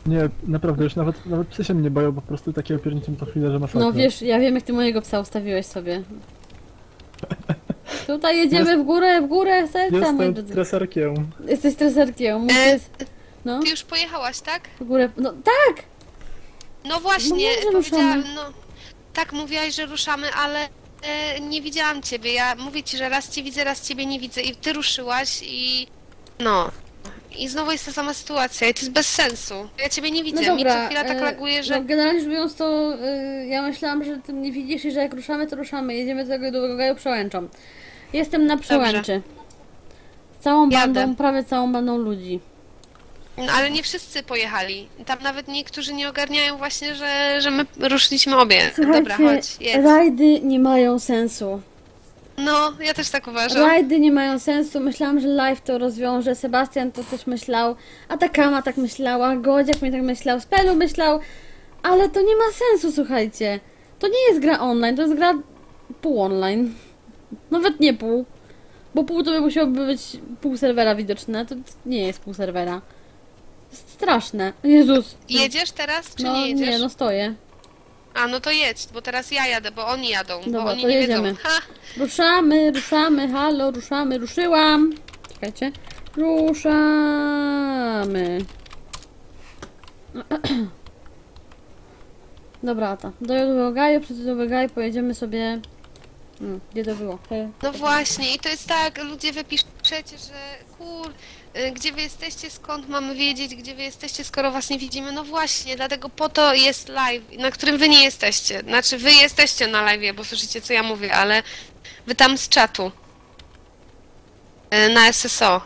Nie, naprawdę, już nawet, nawet psy się mnie boją, bo po prostu takiego pierniczym to chwilę, że masakra. No wiesz, ja wiem, jak ty mojego psa ustawiłeś sobie. Tutaj jedziemy w górę, w górę, serca, moi drodzy. Jestem treserkiem. Jesteś treserkiem. No. Ty już pojechałaś, tak? W górę, no tak! No właśnie, no powiedziałam, no... Tak, mówiłaś, że ruszamy, ale... E, nie widziałam ciebie, ja mówię ci, że raz cię widzę, raz ciebie nie widzę i ty ruszyłaś i... No... I znowu jest ta sama sytuacja i to jest bez sensu. Ja ciebie nie widzę, no mi co chwila tak laguje, że... No generalnie rzecz biorąc to y, ja myślałam, że ty mnie widzisz i że jak ruszamy, to ruszamy. Jedziemy do tego Gaju Przełęczą. Jestem na Przełęczy. Z całą bandą, Jadę. prawie całą bandą ludzi. No ale nie wszyscy pojechali. Tam nawet niektórzy nie ogarniają właśnie, że, że my ruszyliśmy obie. Słuchajcie, dobra, chodź, jedź. Rajdy nie mają sensu. No, ja też tak uważam. Rajdy nie mają sensu, myślałam, że live to rozwiąże, Sebastian to też myślał, Attaccama tak myślała, Godziak mnie tak myślał, Spellu myślał, ale to nie ma sensu, słuchajcie. To nie jest gra online, to jest gra pół online. Nawet nie pół, bo pół to by musiałoby być pół serwera widoczne, to nie jest pół serwera. Straszne, Jezus. No. Jedziesz teraz, czy no, nie jedziesz? No nie, no stoję. A, no to jedź, bo teraz ja jadę, bo oni jadą, Dobra, bo oni to nie jedziemy. wiedzą. Ha. Ruszamy, ruszamy, halo, ruszamy, ruszyłam. Czekajcie. Ruszamy. Dobra, ta. Do Jodłowego Gaju, przez Jodłowy Gaj pojedziemy sobie... Hmm, gdzie to było? He. No właśnie, i to jest tak, ludzie wypiszecie, że kur... Gdzie wy jesteście, skąd mamy wiedzieć, gdzie wy jesteście, skoro was nie widzimy? No właśnie, dlatego po to jest live, na którym wy nie jesteście. Znaczy, wy jesteście na live, bo słyszycie, co ja mówię, ale wy tam z czatu. Na S S O.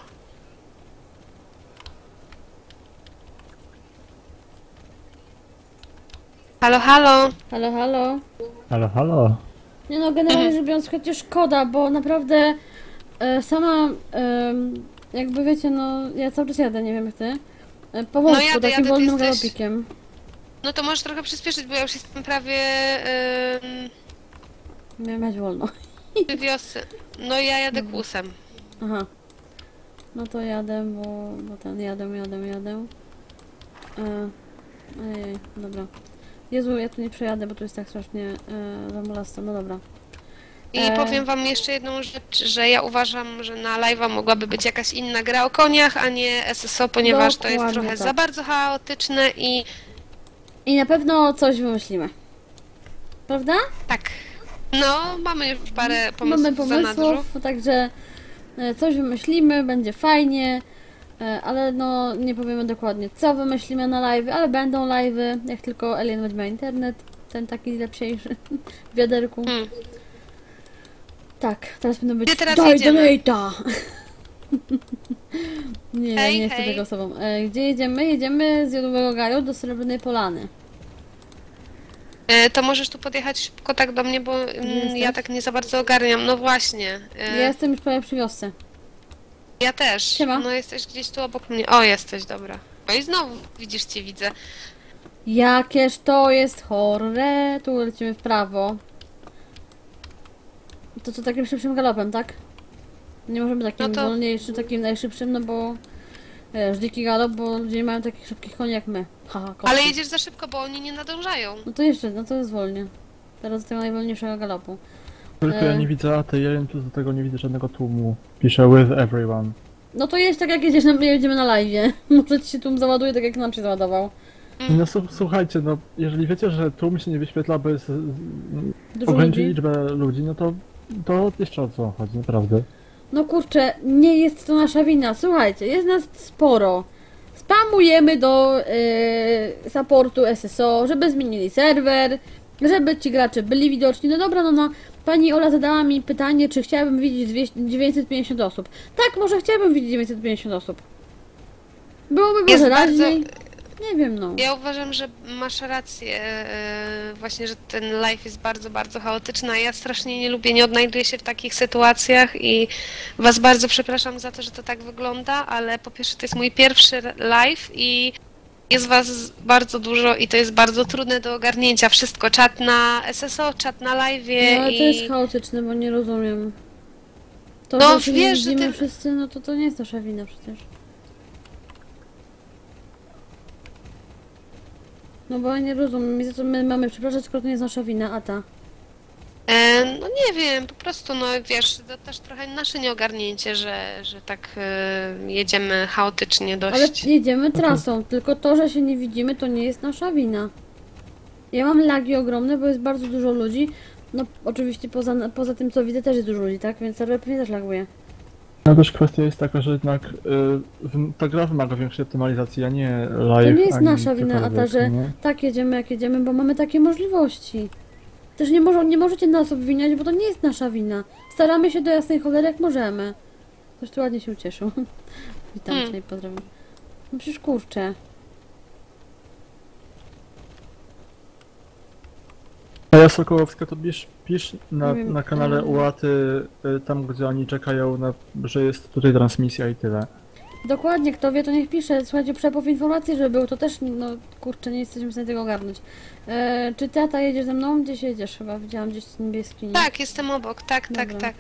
Halo, halo. Halo, halo. Halo, halo. Nie no, generalnie rzecz biorąc, chociaż szkoda, bo naprawdę y, sama... Y, Jakby wiecie, no ja cały czas jadę, nie wiem jak ty. Po wąsku, no jadę, takim jadę, wolnym jesteś... galopikiem. No to możesz trochę przyspieszyć, bo ja już jestem prawie... Yy... Miałem jechać wolno. Wiosy. No ja jadę kłusem. Aha. No to jadę, bo, bo ten jadę, jadę, jadę. Ej, dobra. Jezu, ja tu nie przejadę, bo tu jest tak strasznie yy, zamulasta, no dobra. I powiem wam jeszcze jedną rzecz, że ja uważam, że na live'a mogłaby być jakaś inna gra o koniach, a nie S S O, ponieważ Dokładnie to jest trochę tak. za bardzo chaotyczne i... I na pewno coś wymyślimy. Prawda? Tak. No, mamy już parę pomysłów, mamy pomysłów za nadrzu. Także coś wymyślimy, będzie fajnie, ale no nie powiemy dokładnie co wymyślimy na live'y, ale będą live'y, jak tylko Eliien będzie miał internet, ten taki lepsiejszy w wiaderku. Hmm. Tak, teraz będą być... Gdzie teraz Daj donata! nie, hej, nie chcę hej. tego osobą. E, gdzie jedziemy? Jedziemy z Jodłowego Gaju do Srebrnej Polany. E, to możesz tu podjechać szybko tak do mnie, bo m, ja tak nie za bardzo ogarniam. No właśnie. E... Ja jestem już prawie przy wiosce. Ja też. Siema. No jesteś gdzieś tu obok mnie. O, jesteś, dobra. No i znowu widzisz, cię widzę. Jakież to jest chore. Tu lecimy w prawo. To co takim szybszym galopem, tak? Nie możemy takim no to... wolniejszym, takim najszybszym, no bo wiesz, dziki galop, bo ludzie nie mają takich szybkich koni jak my. Haha, Ale jedziesz za szybko, bo oni nie nadążają. No to jeszcze, no to jest wolnie. Teraz do tego najwolniejszego galopu. Tylko e... ja nie widzę, a ty jeden plus do tego nie widzę żadnego tłumu. Piszę with everyone. No to jest tak jak jedziesz, na, jedziemy na live. Może ci się tłum załaduje tak jak nam się załadował. Mm. No słuchajcie, no jeżeli wiecie, że tłum się nie wyświetla, bo jest... ograniczy liczbę ludzi, no to... To jeszcze o co chodzi, naprawdę. No kurczę, nie jest to nasza wina. Słuchajcie, jest nas sporo. Spamujemy do yy, supportu S S O, żeby zmienili serwer, żeby ci gracze byli widoczni. No dobra, no, no pani Ola zadała mi pytanie, czy chciałabym widzieć dziewięćset pięćdziesiąt osób. Tak, może chciałabym widzieć dziewięćset pięćdziesiąt osób. Byłoby może raźniej. Nie wiem, no. Ja uważam, że masz rację, yy, właśnie, że ten live jest bardzo, bardzo chaotyczny. Ja strasznie nie lubię, nie odnajduję się w takich sytuacjach i was bardzo przepraszam za to, że to tak wygląda, ale po pierwsze to jest mój pierwszy live i jest was bardzo dużo i to jest bardzo trudne do ogarnięcia. Wszystko, czat na S S O, czat na live'ie. No ale i... to jest chaotyczne, bo nie rozumiem. To, no, że się wiesz, nie widzimy ty... wszyscy, no to to nie jest nasza wina przecież. No bo ja nie rozumiem, za co my mamy przepraszać, skoro to nie jest nasza wina, a ta? E, no nie wiem, po prostu, no wiesz, to też trochę nasze nieogarnięcie, że, że tak y, jedziemy chaotycznie dość. Ale jedziemy trasą, tylko to, że się nie widzimy, to nie jest nasza wina. Ja mam lagi ogromne, bo jest bardzo dużo ludzi. No oczywiście poza, poza tym, co widzę, też jest dużo ludzi, tak? Więc serwer pewnie też laguje. No też kwestia jest taka, że jednak y, ta gra wymaga większej optymalizacji, a nie live. To nie jest nasza wina, a ta, że nie? Tak jedziemy jak jedziemy, bo mamy takie możliwości. Też nie, może, nie możecie nas obwiniać, bo to nie jest nasza wina. Staramy się do jasnej cholery jak możemy. Ktoś tu ładnie się ucieszył. Witam hmm. Cię i pozdrawiam. No przecież kurczę. A ja Sokołowska to pisz, pisz na, na kanale Ułaty, tam gdzie oni czekają, na, że jest tutaj transmisja i tyle. Dokładnie, kto wie to niech pisze. Słuchajcie, przepływ informacji, żeby był, to też, no kurczę, nie jesteśmy w stanie tego ogarnąć. E, czy Tata jedziesz ze mną? Gdzieś jedziesz chyba, widziałam gdzieś niebieski. Nie? Tak, jestem obok, tak, Dobra. tak, tak.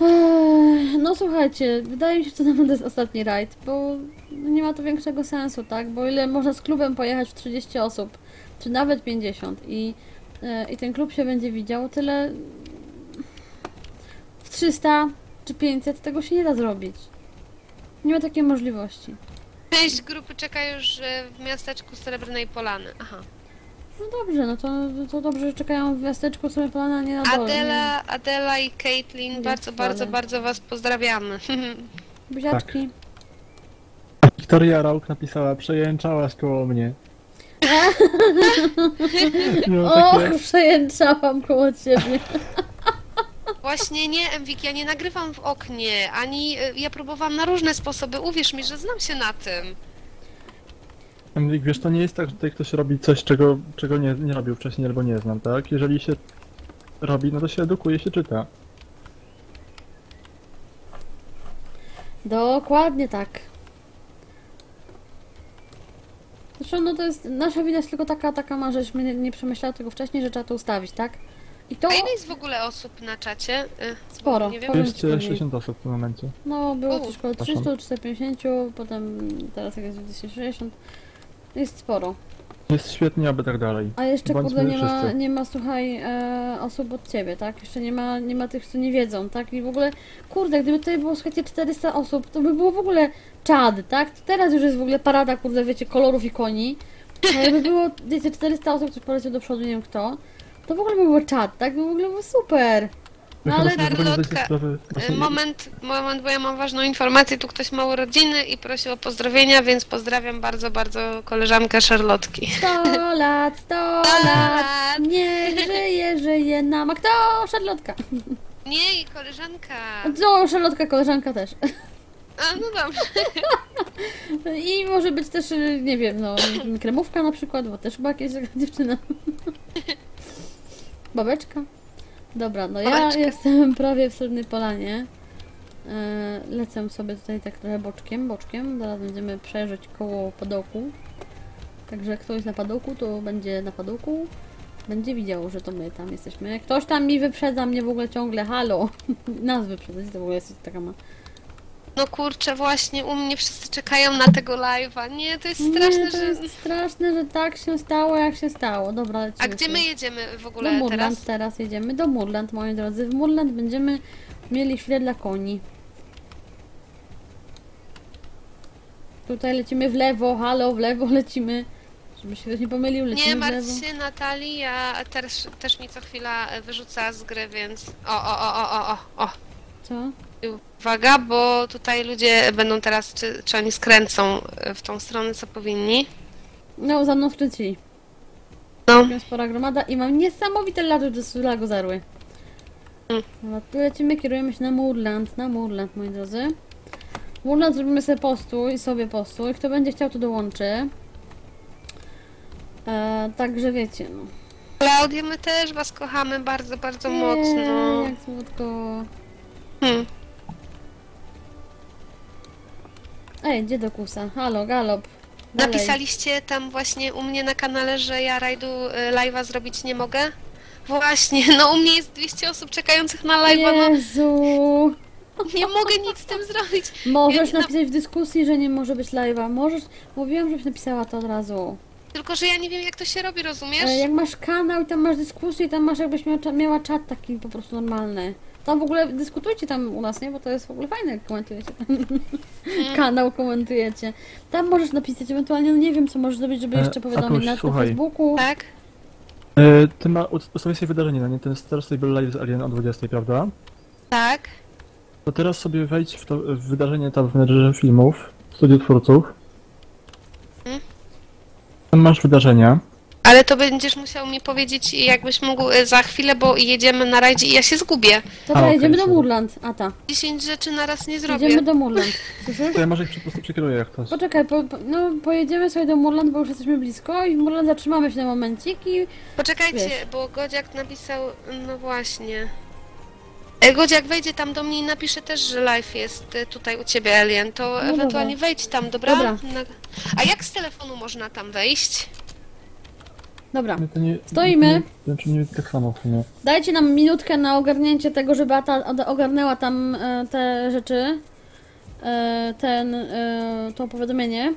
Eee, no słuchajcie, wydaje mi się, że to naprawdę jest ostatni rajd, bo nie ma to większego sensu, tak? Bo ile można z klubem pojechać w trzydzieści osób, czy nawet pięćdziesiąt i, e, i ten klub się będzie widział, tyle w trzysta czy pięćset tego się nie da zrobić. Nie ma takiej możliwości. Część grupy czeka już w miasteczku Srebrnej Polany. Aha. No dobrze, no to, to dobrze, że czekają w miasteczku Srebrnej Polany, a nie na dole. Adela, nie. Adela i Caitlin, nie bardzo, wcale. bardzo, bardzo was pozdrawiamy. Buziaczki. Tak. Wiktoria Rauk napisała, przejęczałaś koło mnie. Och, przejęczałam koło ciebie. Właśnie nie, Mwik, ja nie nagrywam w oknie, ani ja próbowałam na różne sposoby, uwierz mi, że znam się na tym. Mwik, wiesz, to nie jest tak, że tutaj ktoś robi coś, czego, czego nie, nie robił wcześniej albo nie znam, tak? Jeżeli się robi, no to się edukuje, się czyta. Dokładnie tak. Zresztą no to jest, nasza wina jest tylko taka, taka ma, żeśmy nie, nie przemyślała tego wcześniej, że trzeba to ustawić, tak? I to... A ile jest w ogóle osób na czacie? Sporo. Nie wiem. trzysta sześćdziesiąt osób w tym momencie. No, było coś około trzysta, trzysta pięćdziesiąt, potem teraz jak jest dwieście sześćdziesiąt. Jest sporo. Jest świetnie, aby tak dalej. A jeszcze kurde nie ma, nie ma, słuchaj, e, osób od ciebie, tak? Jeszcze nie ma, nie ma tych, co nie wiedzą, tak? I w ogóle, kurde, gdyby tutaj było, słuchajcie, czterysta osób, to by było w ogóle czad, tak? Teraz już jest w ogóle parada, kurde, wiecie, kolorów i koni. A jakby było, wiecie, czterysta osób, ktoś polecił do przodu, nie wiem kto. To w ogóle by było czat, tak? To w ogóle było super. No ale Charlotka, moment, moment, bo ja mam ważną informację, tu ktoś ma urodziny i prosił o pozdrowienia, więc pozdrawiam bardzo, bardzo koleżankę Charlotki. Sto lat, sto lat, niech żyje, żyje nam, a kto? Charlotka. Nie, i koleżanka. No, Charlotka, koleżanka też. A, no dobrze. I może być też, nie wiem, no, kremówka na przykład, bo też chyba jakaś dziewczyna. Babeczka? Dobra, no ja jestem prawie w Srebrnej Polanie. Lecę sobie tutaj tak trochę boczkiem, boczkiem. Zaraz będziemy przejeżdżać koło Padoku. Także jak ktoś na Padoku, to będzie na Padoku. Będzie widział, że to my tam jesteśmy. Ktoś tam mi wyprzedza mnie w ogóle ciągle, halo! Nas wyprzedza, to w ogóle jest taka ma... No kurczę, właśnie u mnie wszyscy czekają na tego live'a. Nie, to jest straszne, nie, to jest że... straszne, że tak się stało, jak się stało. Dobra, lecimy. A gdzie my jedziemy w ogóle teraz? Do Moorland teraz? teraz jedziemy, do Moorland, moi drodzy. W Moorland będziemy mieli chwilę dla koni. Tutaj lecimy w lewo, halo, w lewo lecimy. Żeby się ktoś nie pomylił, lecimy nie, w lewo. Nie martw się, Natalii, ja też, też mi co chwila wyrzuca z gry, więc... O, o, o, o, o, o, o. Co? Uwaga, bo tutaj ludzie będą teraz, czy, czy oni skręcą w tą stronę, co powinni? No, za mną skręcili. No. Jest spora gromada i mam niesamowite lato, że z lagu zarły. Mm. No, tu lecimy, kierujemy się na Moorland, na Moorland, moi drodzy. Moorland zrobimy sobie postój, sobie postój. Kto będzie chciał, to dołączy. E, także wiecie, no. Klaudia, my też was kochamy bardzo, bardzo eee, mocno. Jak słodko. Hmm. Ej, gdzie do kusa? Halo, galop. Dalej. Napisaliście tam właśnie u mnie na kanale, że ja rajdu live'a zrobić nie mogę? Właśnie, no u mnie jest dwieście osób czekających na live'a. Jezu! No, nie mogę nic z tym zrobić. Możesz ja, napisać no... w dyskusji, że nie może być live'a. Możesz... Mówiłam, żebyś napisała to od razu. Tylko, że ja nie wiem, jak to się robi, rozumiesz? Jak masz kanał i tam masz dyskusję, tam masz jakbyś miała, miała czat taki po prostu normalny. Tam w ogóle dyskutujcie tam u nas, nie? Bo to jest w ogóle fajne, jak komentujecie tam. Mm. Kanał komentujecie. Tam możesz napisać ewentualnie, no nie wiem, co możesz zrobić, żeby jeszcze e, powiadomić nas na Facebooku. Tak? E, ty ma ustawiłeś sobie wydarzenie, no nie? Ten Star Stable Live z Alien o dwudziestej, prawda? Tak. To teraz sobie wejdź w, to, w wydarzenie tam w menedżerze filmów, w studiu twórców. Hmm? Tam masz wydarzenia. Ale to będziesz musiał mi powiedzieć, jakbyś mógł za chwilę, bo jedziemy na rajdzie i ja się zgubię. Dobra, okay, jedziemy do Moorland, a ta. dziesięć rzeczy na raz nie zrobię. Jedziemy do Moorland. Słyszysz? To ja może ich po prostu przekieruję, jak ktoś. Poczekaj, po, no pojedziemy sobie do Moorland, bo już jesteśmy blisko i w Moorland zatrzymamy się na momencik i... Poczekajcie, wiesz. Bo Godziak napisał... No właśnie. E, Godziak wejdzie tam do mnie i napisze też, że live jest tutaj u ciebie, Eliien. To no ewentualnie dobra. Wejdź tam, dobra? Dobra. Na... A jak z telefonu można tam wejść? Dobra, nie, stoimy. Nie, nie, tak samo w sumie. Dajcie nam minutkę na ogarnięcie tego, żeby Ata ogarnęła tam e, te rzeczy, e, ten, e, to powiadomienie.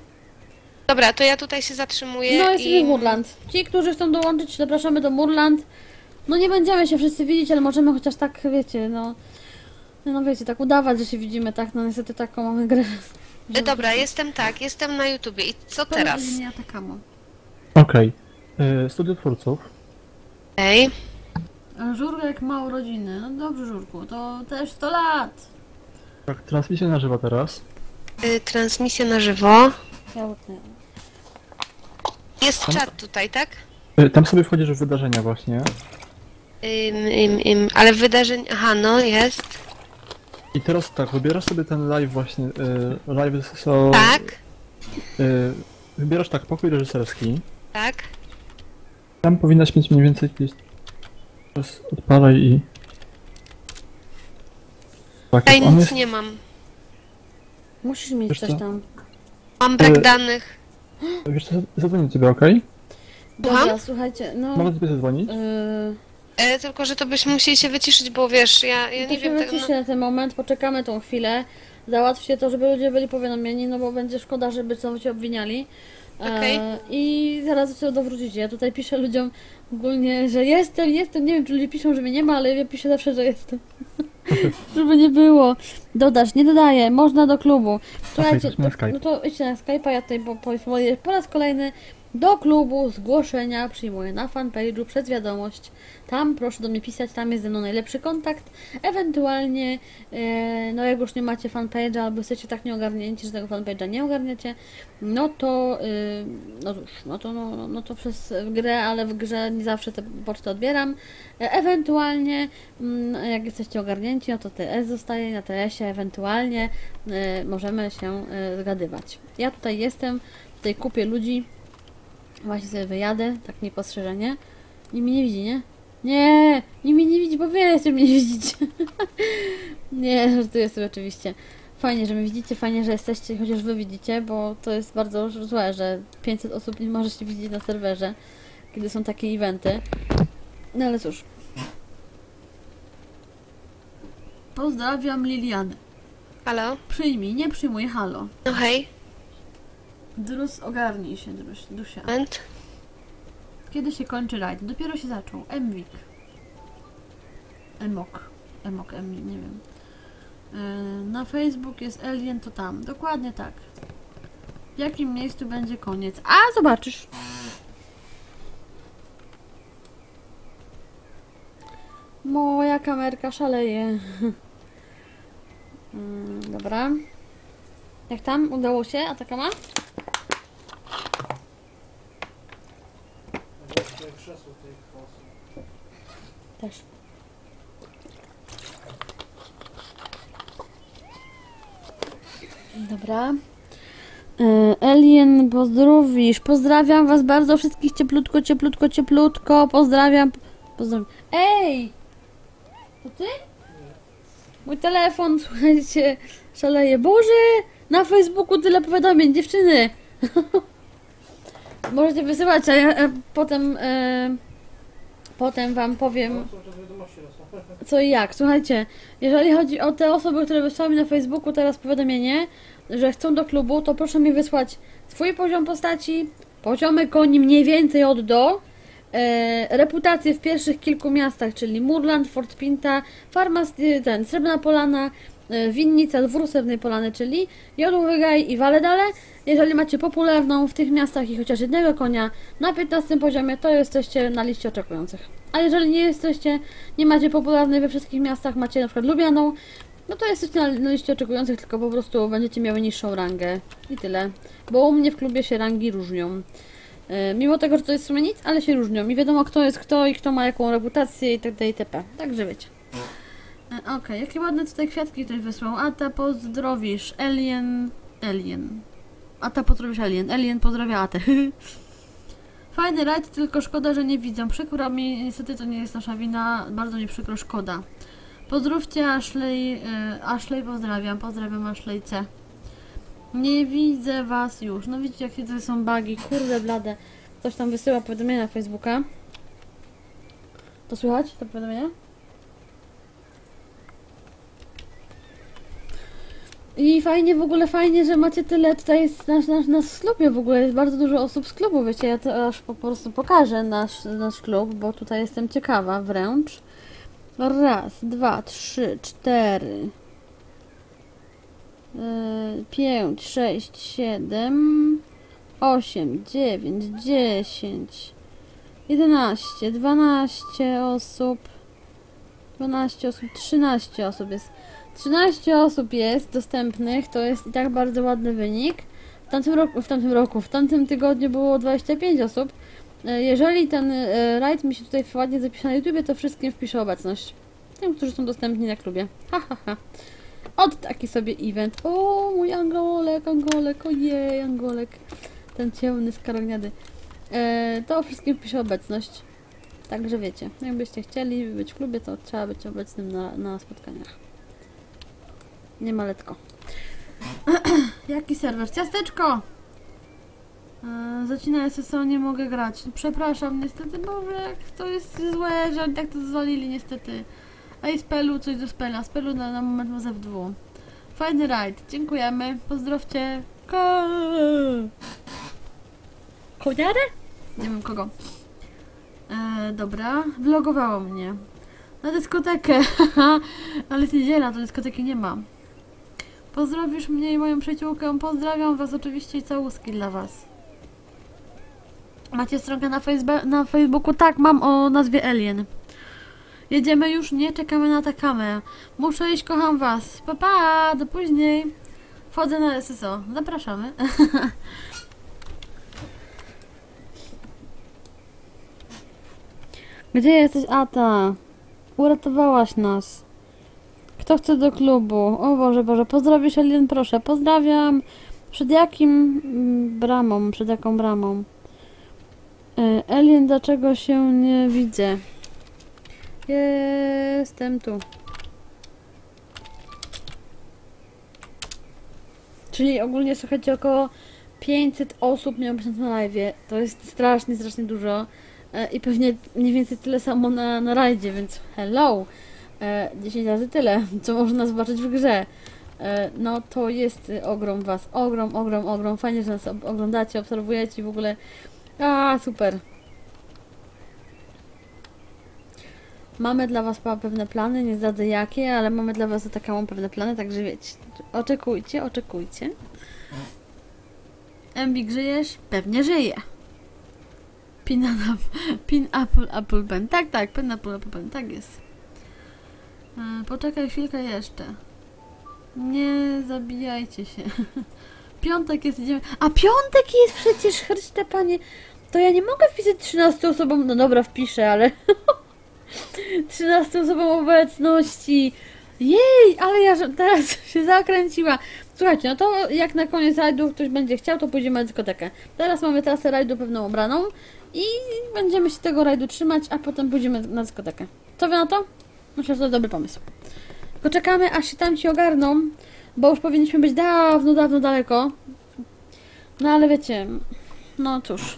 Dobra, to ja tutaj się zatrzymuję. No, jest i... Moorland. Ci, którzy chcą dołączyć, zapraszamy do Moorland. No nie będziemy się wszyscy widzieć, ale możemy chociaż tak, wiecie, no... No wiecie, tak udawać, że się widzimy, tak? No niestety taką mamy grę. E, dobra, jestem tak, jestem na YouTubie. I co to teraz? Nie Attaccama. Okej. Studio twórców. Ej. Żurek ma urodziny. No dobrze, Żurku, to też sto lat. Tak, transmisja na żywo teraz. Yy, transmisja na żywo. Jest tam... czat tutaj, tak? Yy, tam sobie wchodzisz w wydarzenia właśnie. Ym, ym, ym, ale wydarzeń... Aha, no jest. I teraz tak, wybierasz sobie ten live właśnie. Yy, live są... Tak. Yy, wybierasz tak, pokój reżyserski. Tak. Tam powinnaś mieć mniej więcej gdzieś... Teraz odpalaj i... Tak, ja nic jest... nie mam. Musisz mieć wiesz coś co? Tam. Mam brak e... danych. Wiesz co, zadzwonię ciebie, okej? Okay? Dobra, Dobra, słuchajcie, no... Mogę ciebie zadzwonić? Yy... E, tylko, że to byśmy musieli się wyciszyć, bo wiesz, ja, ja nie to wiem... To się wyciszy na ten moment, poczekamy tą chwilę. Załatwcie to, żeby ludzie byli powiadomieni, no bo będzie szkoda, żeby znowu cię obwiniali. Okay. I zaraz się dowrócicie. Ja tutaj piszę ludziom ogólnie, że jestem, jestem. Nie wiem, czy ludzie piszą, że mnie nie ma, ale ja piszę zawsze, że jestem. Żeby nie było. Dodasz, nie dodaję, można do klubu. Słuchajcie, okay, to, no to idźcie na Skype'a, ja tutaj poinformuję po raz kolejny. Do klubu zgłoszenia przyjmuję na fanpage'u przez wiadomość. Tam proszę do mnie pisać, tam jest ze mną najlepszy kontakt. Ewentualnie, e, no jak już nie macie fanpage'a, albo jesteście tak nieogarnięci, że tego fanpage'a nie ogarniacie, no to, e, no cóż, no to, no, no to przez grę, ale w grze nie zawsze te poczty odbieram. E, ewentualnie, m, jak jesteście ogarnięci, no to T S zostaje, na T S-ie ewentualnie e, możemy się e, zgadywać. Ja tutaj jestem, tutaj kupię ludzi. Właśnie sobie wyjadę, tak niepostrzeżenie. Nikt mnie nie widzi, nie? Nie, nikt mnie nie widzi, bo wy jeszcze mnie nie widzicie. Nie, żartuję sobie oczywiście. Fajnie, że mnie widzicie, fajnie, że jesteście, chociaż wy widzicie, bo to jest bardzo złe, że pięćset osób nie może się widzieć na serwerze, kiedy są takie eventy. No ale cóż. Pozdrawiam Lilianę. Halo? Przyjmij, nie przyjmuj, halo. No hej. Drus, ogarnij się, Drus, Dusia. And? Kiedy się kończy rajd? Dopiero się zaczął. Emwik. Emok. Emok, em, nie wiem. Yy, na Facebook jest Eliien, to tam. Dokładnie tak. W jakim miejscu będzie koniec? A, zobaczysz. Moja kamerka szaleje. yy, dobra. Jak tam? Udało się? Attaccama? Też. Dobra. Eliien, pozdrowisz. Pozdrawiam was bardzo wszystkich cieplutko, cieplutko, cieplutko. Pozdrawiam. Pozdrawiam. Ej! To ty? Mój telefon, słuchajcie, szaleje. Boże! Na Facebooku tyle powiadomień, dziewczyny! Możecie wysyłać, a ja e, potem e, potem wam powiem co i jak. Słuchajcie, jeżeli chodzi o te osoby, które wysłały mi na Facebooku teraz powiadomienie, że chcą do klubu, to proszę mi wysłać swój poziom postaci, Poziomy koni mniej więcej od do. E, reputacje w pierwszych kilku miastach, czyli Moorland, Fort Pinta, Farma, ten, Srebrna Polana, e, Winnica, Wrusewnej Polany, czyli Jodłowy Gaj i Valedale. Jeżeli macie popularną w tych miastach i chociaż jednego konia na piętnastym poziomie, to jesteście na liście oczekujących. A jeżeli nie jesteście, nie macie popularnej we wszystkich miastach, macie na przykład lubianą, no to jesteście na, na liście oczekujących, tylko po prostu będziecie miały niższą rangę i tyle. Bo u mnie w klubie się rangi różnią. Mimo tego, że to jest w sumie nic, ale się różnią i wiadomo, kto jest kto i kto ma jaką reputację itd. itp. Także wiecie. Okej, okay, jakie ładne tutaj kwiatki ktoś wysłał. A ta pozdrowisz Eliien... Eliien. A ta pozdrowisz Eliien. Eliien pozdrawia Atę. Fajny rajd, tylko szkoda, że nie widzę. Przykro mi, niestety to nie jest nasza wina. Bardzo mi przykro, szkoda. Pozdrówcie Ashley. Ashley pozdrawiam. Pozdrawiam Ashley C. Nie widzę was już. No widzicie, jakie to są bugi. Kurde blade. Ktoś tam wysyła powiadomienia na Facebooka. To słychać? To powiadomienie? I fajnie, w ogóle fajnie, że macie tyle. Tutaj jest nasz, nasz, nasz klub. W ogóle jest bardzo dużo osób z klubu. Wiecie, ja to aż po prostu pokażę nasz, nasz klub, bo tutaj jestem ciekawa wręcz. Raz, dwa, trzy, cztery... pięć, sześć, siedem, osiem, dziewięć, dziesięć, jedenaście, dwanaście osób, dwanaście osób, trzynaście osób jest, trzynaście osób jest dostępnych, to jest i tak bardzo ładny wynik. W tamtym roku, w tamtym roku, w tamtym tygodniu było dwadzieścia pięć osób. Jeżeli ten rajd mi się tutaj ładnie zapisze na YouTubie, to wszystkim wpiszę obecność, tym, którzy są dostępni na klubie, ha, ha, ha. Od taki sobie event. O, mój angolek, angolek, ojej, angolek. Ten ciemny, skarogniady. E, to wszystkim pisze obecność. Także wiecie, jakbyście chcieli być w klubie, to trzeba być obecnym na, na spotkaniach. Nie ma letko. Jaki serwer? Ciasteczko! E, zacina S S O, nie mogę grać. Przepraszam, niestety, Boże, to jest złe, że oni tak to zwalili, niestety. A i Spellu, coś do Spella. Spellu na, na moment ma zef dwa. Fajny rajd. Dziękujemy. Pozdrowcie. Ko... Koniarę? Nie wiem kogo. E, dobra. Vlogowało mnie. Na dyskotekę. Ale jest niedziela, to dyskoteki nie ma. Pozdrowisz mnie i moją przyjaciółkę. Pozdrawiam was oczywiście i całuski dla was. Macie stronkę na, na Facebooku? Tak, mam, o nazwie Eliien. Jedziemy już? Nie, czekamy na Attaccamę. Muszę iść, kocham was. Pa, pa, do później. Wchodzę na S S O. Zapraszamy. Gdzie jesteś, Ata? Uratowałaś nas. Kto chce do klubu? O Boże, Boże. Pozdrowisz Eliien, proszę. Pozdrawiam. Przed jakim bramą? Przed jaką bramą? Eliien, dlaczego się nie widzę? Jestem tu. Czyli ogólnie, słuchajcie, około pięćset osób miało być na live'ie. To jest strasznie, strasznie dużo. E, I pewnie mniej więcej tyle samo na, na rajdzie, więc hello! E, dziesięć razy tyle, co można zobaczyć w grze. E, no to jest ogrom was. Ogrom, ogrom, ogrom. Fajnie, że nas oglądacie, obserwujecie i w ogóle... A, super! Mamy dla was pewne plany, nie zdradzę jakie, ale mamy dla was taką pewne plany, także wiecie. Oczekujcie, oczekujcie. Embik, żyjesz? Pewnie żyje. Pin, pin apple, apple pen. Tak, tak, pin apple, apple pen, tak jest. E, poczekaj chwilkę jeszcze. Nie zabijajcie się. Piątek jest, idziemy... A piątek jest przecież, Chryste Panie. To ja nie mogę wpisać trzynastu osobom, no dobra, wpiszę, ale... trzynastu osobom obecności. Jej, ale ja teraz się zakręciła. Słuchajcie, no to jak na koniec rajdu ktoś będzie chciał, to pójdziemy na dyskotekę. Teraz mamy trasę rajdu pewną obraną i będziemy się tego rajdu trzymać, a potem pójdziemy na dyskotekę. Co wy na to? Myślę, że to jest dobry pomysł. Tylko czekamy, aż się tam ci ogarną, bo już powinniśmy być dawno, dawno daleko. No ale wiecie, no cóż.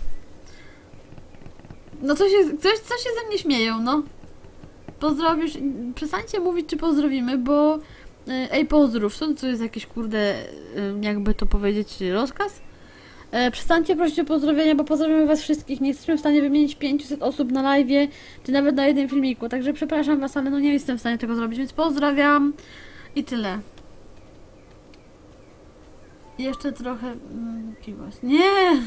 No co się, coś, coś się ze mnie śmieją, no. Pozdrowisz, przestańcie mówić, czy pozdrowimy, bo... Ej, pozdrów, to jest jakiś, kurde, jakby to powiedzieć, rozkaz? E, przestańcie prosić o pozdrowienia, bo pozdrawiamy was wszystkich. Nie jesteśmy w stanie wymienić pięciuset osób na live'ie, czy nawet na jednym filmiku. Także przepraszam was, ale no nie jestem w stanie tego zrobić, więc pozdrawiam. I tyle. Jeszcze trochę... Mm, piwoś. Nie!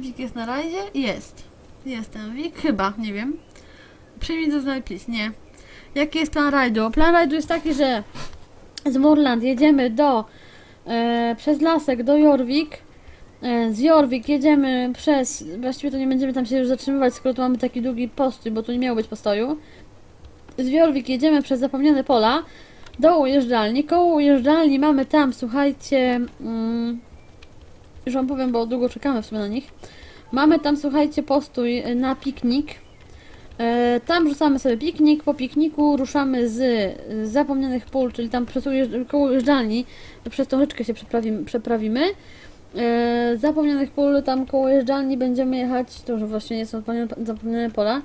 Wik jest na rajdzie? Jest. Jestem Wik? Chyba, nie wiem. Przyjmij do znaj, please. Nie. Jaki jest plan rajdu? Plan rajdu jest taki, że z Moorland jedziemy do... E, przez Lasek do Jorvik. E, z Jorvik jedziemy przez... Właściwie to nie będziemy tam się już zatrzymywać, skoro tu mamy taki długi postój, bo tu nie miało być postoju. Z Jorvik jedziemy przez Zapomniane Pola do ujeżdżalni. Koło ujeżdżalni mamy tam, słuchajcie... Mm, już wam powiem, bo długo czekamy w sumie na nich. Mamy tam, słuchajcie, postój na piknik. E, tam rzucamy sobie piknik. Po pikniku ruszamy z, z Zapomnianych Pól, czyli tam przez ujeżdż- koło ujeżdżalni. Przez tą rzeczkę się przeprawim, przeprawimy. E, z Zapomnianych Pól, tam koło ujeżdżalni będziemy jechać. To już właśnie nie są Zapomniane Pola.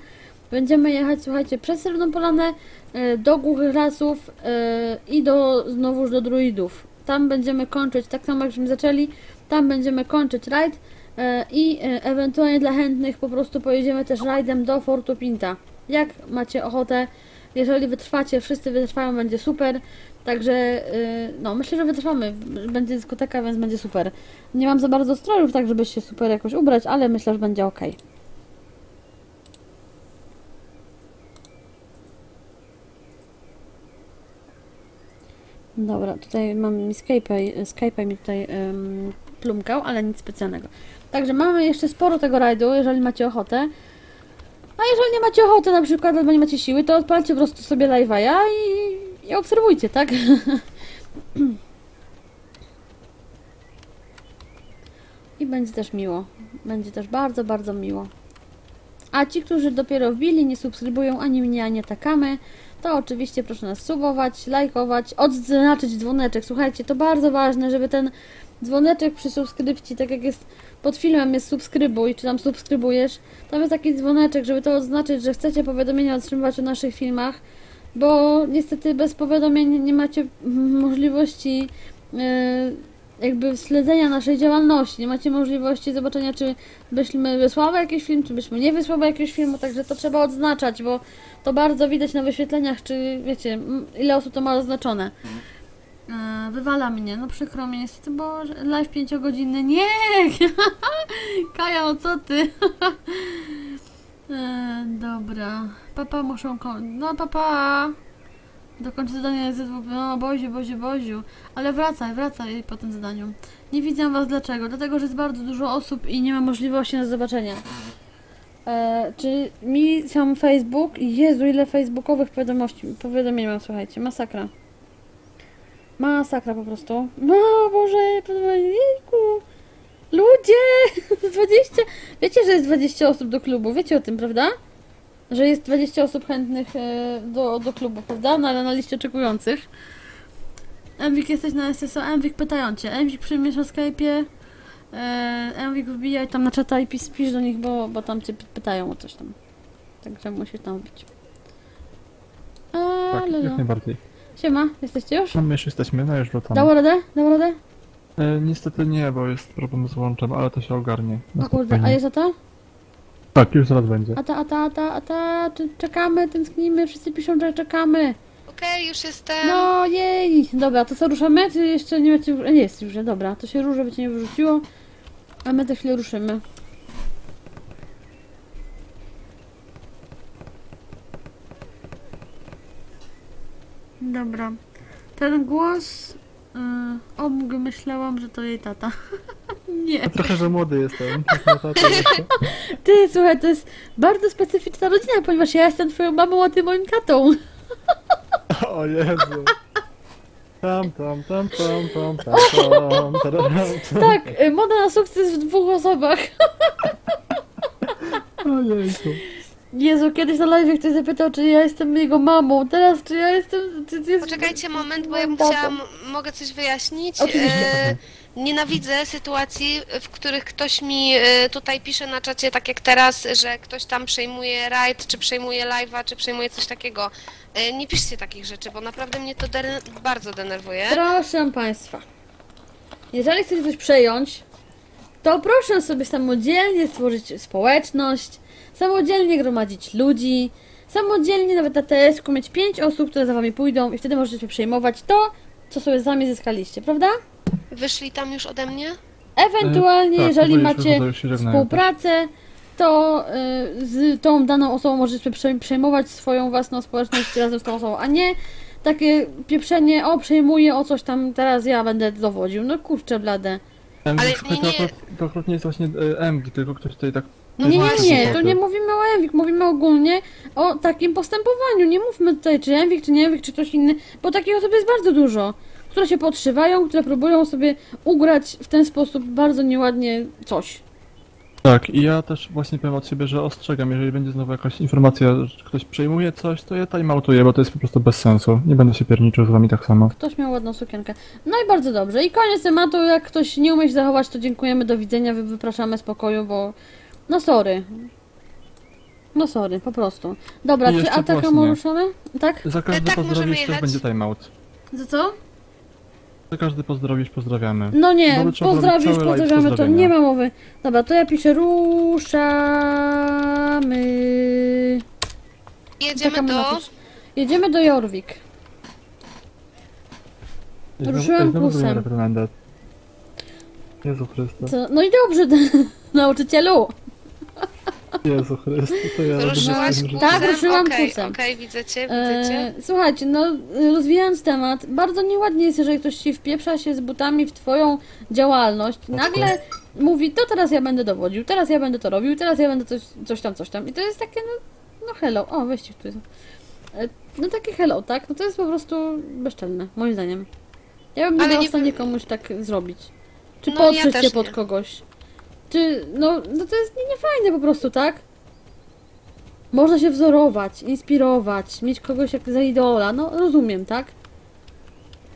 Będziemy jechać, słuchajcie, przez Srebrną Polanę, e, do Głuchych Lasów e, i do, znowuż do Druidów. Tam będziemy kończyć, tak samo jakśmy zaczęli, tam będziemy kończyć rajd e, i e, ewentualnie dla chętnych po prostu pojedziemy też rajdem do Fortu Pinta. Jak macie ochotę, jeżeli wytrwacie, wszyscy wytrwają, będzie super. Także, e, no myślę, że wytrwamy, będzie dyskoteka, więc będzie super. Nie mam za bardzo strojów, tak żeby się super jakoś ubrać, ale myślę, że będzie ok. Dobra, tutaj mam Skype'a, Skype'a mi tutaj um, plumkał, ale nic specjalnego. Także mamy jeszcze sporo tego rajdu, jeżeli macie ochotę. A jeżeli nie macie ochoty na przykład, albo nie macie siły, to odpalcie po prostu sobie live'a ja i, i obserwujcie, tak? I będzie też miło. Będzie też bardzo, bardzo miło. A ci, którzy dopiero wbili, nie subskrybują ani mnie, ani Attaccamy, to oczywiście proszę nas subować, lajkować, odznaczyć dzwoneczek. Słuchajcie, to bardzo ważne, żeby ten dzwoneczek przy subskrypcji, tak jak jest pod filmem, jest subskrybuj, czy tam subskrybujesz, tam jest taki dzwoneczek, żeby to odznaczyć, że chcecie powiadomienia otrzymywać o naszych filmach, bo niestety bez powiadomień nie macie możliwości yy, jakby śledzenia naszej działalności, nie macie możliwości zobaczenia, czy byśmy wysłały jakiś film, czy byśmy nie wysłały jakiegoś filmu, także to trzeba odznaczać, bo to bardzo widać na wyświetleniach, czy wiecie, ile osób to ma oznaczone. Yy, wywala mnie, no przykro mi niestety, bo live pięciogodzinny, nie! Kaja, o co ty? Yy, dobra, papa muszą, no papa! Dokończę zadanie z no Boziu, Boziu, Boziu. Ale wracaj, wracaj po tym zadaniu. Nie widzę was dlaczego? Dlatego, że jest bardzo dużo osób i nie ma możliwości na zobaczenia. E, czy mi sam Facebook? Jezu, ile facebookowych powiadomości, powiadomień mam, słuchajcie. Masakra. Masakra po prostu. No Boże, jejku. Ludzie! dwadzieścia... Wiecie, że jest dwadzieścia osób do klubu, wiecie o tym, prawda? Że jest dwadzieścia osób chętnych do, do klubu, prawda? No, ale na liście oczekujących. Emwik, jesteś na S S O? Emwik, pytają cię. Emwik, przyjmiesz na Skype'ie? Emwik, wbijaj tam na czata i pis, pisz do nich, bo, bo tam cię pytają o coś tam. Także musisz tam wbić. Tak, ale jak najbardziej. Siema, jesteście już? No, my już jesteśmy, no już wracamy. Dało radę? Dało radę? E, niestety nie, bo jest problem z łączem, ale to się ogarnie. O kurde, a jest za to? Tak, już zaraz będzie. A ta, a ta, a ta, a ta, czekamy, tęsknimy, wszyscy piszą, że czekamy. Okej, okay, już jestem. No jej, dobra, to co, ruszamy? Czy jeszcze nie macie, nie jest już, dobra, to się róże, by cię nie wyrzuciło, a my za chwilę ruszymy. Dobra, ten głos, yy, o, myślałam, że to jej tata. Nie. Ja trochę za młody jestem. Ty, słuchaj, to jest bardzo specyficzna rodzina, ponieważ ja jestem twoją mamą, a ty moim tatą. O Jezu. Tam, tam, tam, tam, tam, tam, tam, tam, tam. Tak, moda na sukces w dwóch osobach. O Jezu. Jezu, kiedyś na live ktoś zapytał, czy ja jestem jego mamą, teraz czy ja jestem... Czy, czy jest... Poczekajcie moment, bo ja bym chciała, mogę coś wyjaśnić. Oczywiście. Nienawidzę sytuacji, w których ktoś mi tutaj pisze na czacie, tak jak teraz, że ktoś tam przejmuje rajd, czy przejmuje live'a, czy przejmuje coś takiego. Nie piszcie takich rzeczy, bo naprawdę mnie to de- bardzo denerwuje. Proszę państwa. Jeżeli chcecie coś przejąć, to proszę sobie samodzielnie stworzyć społeczność, samodzielnie gromadzić ludzi, samodzielnie nawet na T S ku mieć pięć osób, które za wami pójdą i wtedy możecie przejmować to, co sobie sami zyskaliście, prawda? Wyszli tam już ode mnie? Ewentualnie, e, tak, jeżeli macie współpracę, to y, z tą daną osobą możecie przejmować swoją własną społeczność razem z tą osobą, a nie takie pieprzenie, o przejmuję, o coś tam, teraz ja będę dowodził, no kurczę blade. Ale nie, nie. To akurat nie jest właśnie Emgik, tylko ktoś tutaj tak... No nie, nie, nie, to nie mówimy o Emgik, mówimy ogólnie o takim postępowaniu, nie mówmy tutaj czy Emgik, czy nie Emgik, czy ktoś inny, bo takich osób jest bardzo dużo, które się podszywają, które próbują sobie ugrać w ten sposób bardzo nieładnie coś. Tak, i ja też właśnie powiem od siebie, że ostrzegam, jeżeli będzie znowu jakaś informacja, że ktoś przejmuje coś, to ja timeoutuję, bo to jest po prostu bez sensu. Nie będę się pierniczył z wami tak samo. Ktoś miał ładną sukienkę. No i bardzo dobrze. I koniec tematu, jak ktoś nie umie się zachować, to dziękujemy, do widzenia, wypraszamy z pokoju, bo... No sorry. No sorry, po prostu. Dobra, czy Attaccama ruszamy? Tak? Za każdy pozdrowisz też będzie timeout. Za co? Za każdy pozdrowisz, pozdrawiamy. No nie, pozdrowisz, pozdrawiamy, to nie ma mowy. Dobra, to ja piszę ruszamy. Jedziemy do... Jedziemy do Jorvik. Ruszyłem busem. Jezu Chryste. No i dobrze, nauczycielu. Jezu Chryste, to ja... Ruszyłaś busem? Tak, ruszyłam busem. Okej, okej, widzę cię, widzę cię. Słuchajcie, no rozwijając temat, bardzo nieładnie jest, jeżeli ktoś ci wpieprza się z butami w twoją działalność, nagle mówi, to teraz ja będę dowodził, teraz ja będę to robił, teraz ja będę coś, coś tam, coś tam. I to jest takie, no, no hello, o, weźcie tu. No takie hello, tak? No to jest po prostu bezczelne, moim zdaniem. Ja bym nie dała w stanie komuś tak zrobić. Czy no, podszedł ja się pod nie. kogoś. Czy, no, no to jest niefajne po prostu, tak? Można się wzorować, inspirować, mieć kogoś jak za idola, no rozumiem, tak?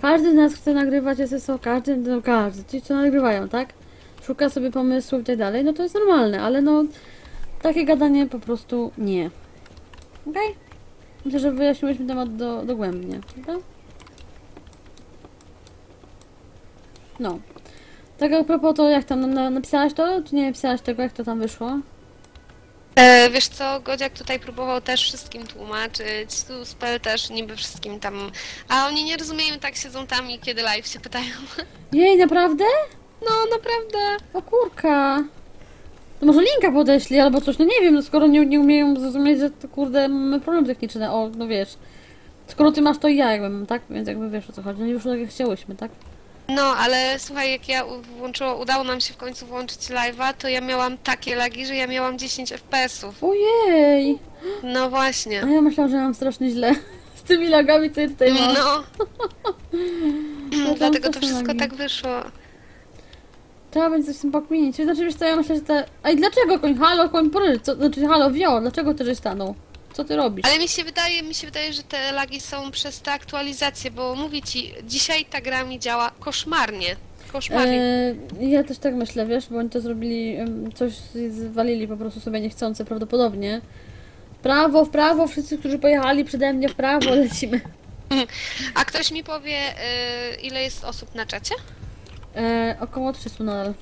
Każdy z nas chce nagrywać S S O, każdy, no każdy, ci co nagrywają, tak? Szuka sobie pomysłów i tak dalej, no to jest normalne, ale no takie gadanie po prostu nie. Okej? Okay? Myślę, że wyjaśniłyśmy temat do, dogłębnie, prawda? No. Tak a propos to, jak tam na, napisałaś to, czy nie napisałaś tego, jak to tam wyszło? E, wiesz co, Godziak tutaj próbował też wszystkim tłumaczyć, tu Spell też niby wszystkim tam, a oni nie rozumieją, tak siedzą tam i kiedy live się pytają. Jej, naprawdę? No, naprawdę. O kurka. To może linka podeśli albo coś, no nie wiem, no skoro nie, nie umieją zrozumieć, że to kurde, mamy problem techniczny, o, no wiesz. Skoro ty masz to i ja jakby mam, tak? Więc jakby wiesz o co chodzi, no już tak jak chciałyśmy, tak? No, ale słuchaj, jak ja włączyło, udało nam się w końcu włączyć live'a, to ja miałam takie lagi, że ja miałam dziesięć F P S ów. Ojej! No właśnie. A ja myślałam, że mam strasznie źle z tymi lagami, co ja tutaj mam. No. Ja dlatego to wszystko lagi. Tak wyszło. Trzeba będzie coś z tym pokminić. Znaczy, wiesz co, ja myślę, że te... Ej, dlaczego koń? Halo, koń pory, co? Znaczy, halo, wio, dlaczego ty żeś stanął? Co ty robisz? Ale mi się wydaje, mi się wydaje, że te lagi są przez te aktualizacje, bo mówię ci, dzisiaj ta gra mi działa koszmarnie. Koszmarnie. Eee, ja też tak myślę, wiesz, bo oni to zrobili, coś zwalili po prostu sobie niechcący prawdopodobnie. W prawo, w prawo, wszyscy, którzy pojechali przede mnie w prawo, lecimy. A ktoś mi powie, yy, ile jest osób na czacie? Eee, około trzystu nadal.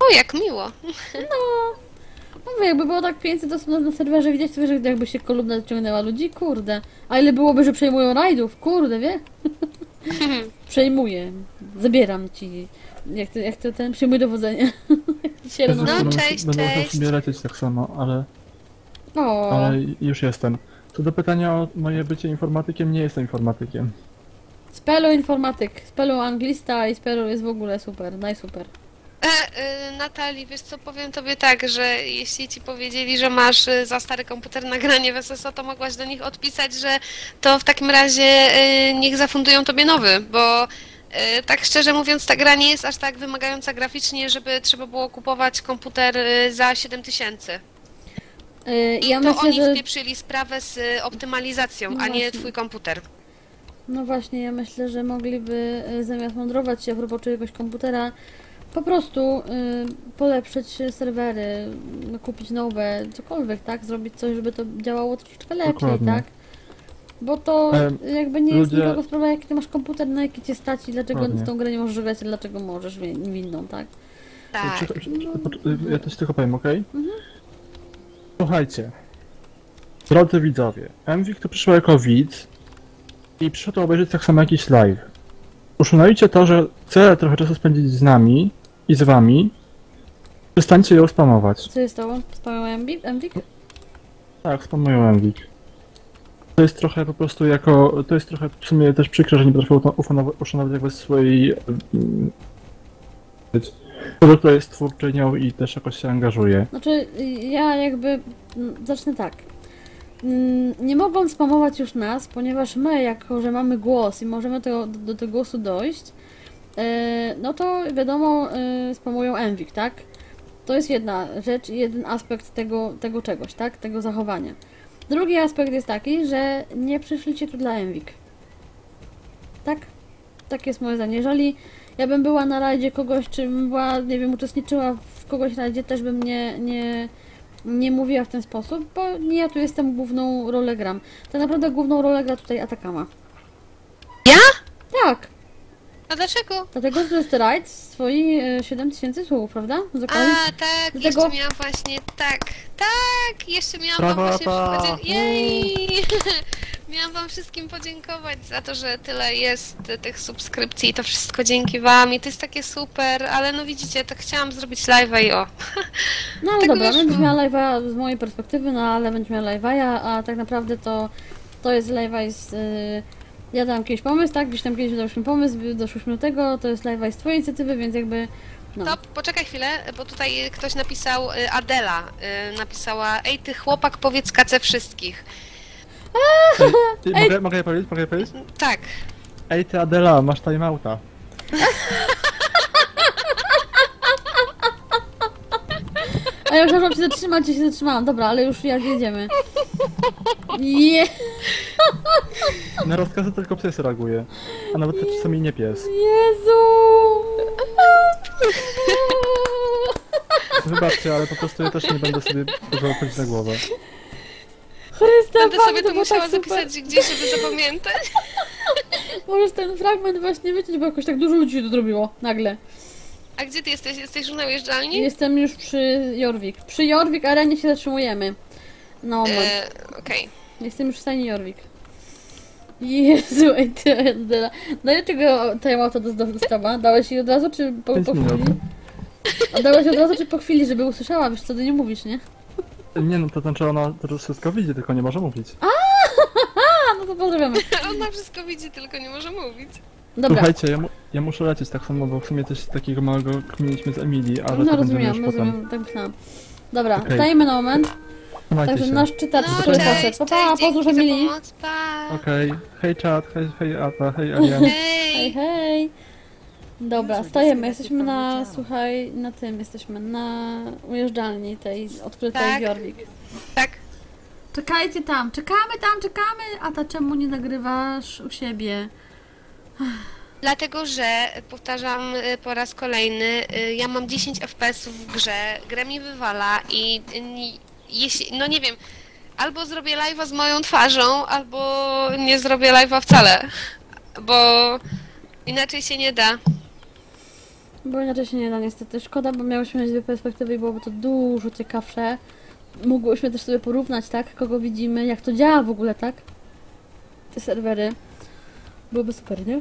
O, jak miło. No. Mówię, jakby było tak pięćset osób na serwerze, widać to, że jakby się kolumna zaciągnęła ludzi, kurde. A ile byłoby, że przejmują rajdów, kurde, wie? Przejmuję, zabieram ci, jak to, jak to ten, przejmuj dowodzenie. Ja no, cześć, cześć. Będę musiał sobie lecieć tak samo, ale... O. Ale już jestem. Co do pytania o moje bycie informatykiem, nie jestem informatykiem. Spelu informatyk, spelu anglista i spelu jest w ogóle super, najsuper. E, y, Natalii, wiesz co, powiem tobie tak, że jeśli ci powiedzieli, że masz za stary komputer nagranie w S S O, to mogłaś do nich odpisać, że to w takim razie y, niech zafundują tobie nowy, bo y, tak szczerze mówiąc, ta gra nie jest aż tak wymagająca graficznie, żeby trzeba było kupować komputer za siedem tysięcy. Yy, I ja to myślę, oni że... wpieprzyli sprawę z optymalizacją, no a nie twój komputer. No właśnie, ja myślę, że mogliby zamiast mądrować się a propos jakiegoś komputera, po prostu y, polepszyć serwery, kupić nowe, cokolwiek, tak? Zrobić coś, żeby to działało troszeczkę lepiej, dokładnie. Tak? Bo to e, jakby nie ludzie... jest nikogo sprawa, jaki ty masz komputer, na jaki cię stać i dlaczego z tą grę nie możesz grać, a dlaczego możesz w inną, tak? Tak. Ja też tylko powiem, okej? Okay? Mhm. Słuchajcie, drodzy widzowie, Mvik tu przyszła jako widz i przyszła tu obejrzeć tak samo jakiś live. Uszanujcie to, że chce trochę czasu spędzić z nami i z wami. Przestańcie ją spamować. Co jest to? Spamuję Mvik? Tak, spamuję Mvik. To jest trochę po prostu jako... To jest trochę w sumie też przykre, że nie potrafią uszanować jakby swojej... która jest twórczynią i też jakoś się angażuje. Znaczy, ja jakby... Zacznę tak. Nie mogą spamować już nas, ponieważ my, jako że mamy głos i możemy tego, do, do tego głosu dojść, no to wiadomo, spamują Mvik, tak? To jest jedna rzecz, jeden aspekt tego, tego czegoś, tak? Tego zachowania. Drugi aspekt jest taki, że nie przyszliście tu dla Mvik. Tak? Tak jest moje zdanie. Jeżeli ja bym była na rajdzie kogoś, czy bym była, nie wiem, uczestniczyła w kogoś rajdzie, też bym nie, nie, nie mówiła w ten sposób, bo nie ja tu jestem, główną rolę gram. Tak naprawdę główną rolę gra tutaj Attaccama. Ja? Tak. A dlaczego? Dlatego, że to jest rajd swoi siedem tysięcy słów, prawda? Z okazji... A, tak, dlatego... jeszcze miałam właśnie, tak, tak, jeszcze miałam wam właśnie podziękować. Jej! Miałam wam wszystkim podziękować za to, że tyle jest tych subskrypcji i to wszystko dzięki wam i to jest takie super, ale no widzicie, tak chciałam zrobić live'a i o. No ale tak dobra, będziesz miała live'a z mojej perspektywy, no ale będziesz miała live'a ja, a tak naprawdę to, to jest live'a z... Yy... Ja dałam kiedyś pomysł, tak? Gdzieś tam kiedyś daliśmy pomysł, doszłyśmy do tego, to jest live'a z twojej inicjatywy, więc jakby... No. Stop, poczekaj chwilę, bo tutaj ktoś napisał, Adela napisała: ej ty chłopak, powiedz kace wszystkich. Ej, ty, ej. Mogę, mogę je powiedzieć? Mogę je powiedzieć? Tak. Ej ty Adela, masz timeouta. A ja już mam się zatrzymać, ja się zatrzymałam, dobra, ale już jak jedziemy. Yeah. Na rozkazy tylko pies reaguje, a nawet Je czasami nie pies. Jezu! Wybaczcie, ale po prostu ja też nie będę sobie pożywać na głowę. Chryste, będę pan, sobie to, to musiała tak zapisać super gdzieś, żeby zapamiętać. Możesz ten fragment właśnie wyciąć, bo jakoś tak dużo ludzi się to zrobiło nagle. A gdzie ty jesteś? Jesteś już na ujeżdżalni? Jestem już przy Jorvik. Przy Jorvik arenie się zatrzymujemy. No, eee, okej. Okay. Jestem już w stanie Jorvik. Jezu, ej ty, dlaczego timeouta dostała? Dałeś jej od razu, czy po, po chwili? Dałeś od razu, czy po chwili, żeby usłyszała? Wiesz co, ty nie mówisz, nie? Nie no, to znaczy ona to wszystko widzi, tylko nie może mówić. A, no to pozdrawiamy. Ona wszystko widzi, tylko nie może mówić. Dobra. Słuchajcie, ja, mu, ja muszę lecieć tak samo, bo w sumie też takiego małego kminiliśmy z Emilii, ale no, to rozumiem, będziemy już rozumiem, potem. Tak, no. Dobra, okay. Stajemy na moment. Majcie także się. Nasz czytacz, no, który poszedł. Pa, pa, pozdrów Emilii. Okej, okay. Hej czat, hej, hej Ata, hej Eliien. Hej, hej. Dobra, stajemy, jesteśmy na, słuchaj, na tym, jesteśmy na ujeżdżalni tej odkrytej tak. Jorvik. Tak. Czekajcie tam, czekamy tam, czekamy. Ata, czemu nie nagrywasz u siebie? Dlatego, że, powtarzam po raz kolejny, ja mam dziesięć F P S w grze, grę mi wywala i jeśli, no nie wiem, albo zrobię live'a z moją twarzą, albo nie zrobię live'a wcale, bo inaczej się nie da. Bo inaczej się nie da niestety, szkoda, bo miałyśmy mieć dwie perspektywy i byłoby to dużo ciekawsze. Mogłyśmy też sobie porównać, tak, kogo widzimy, jak to działa w ogóle, tak, te serwery. Byłoby super, nie?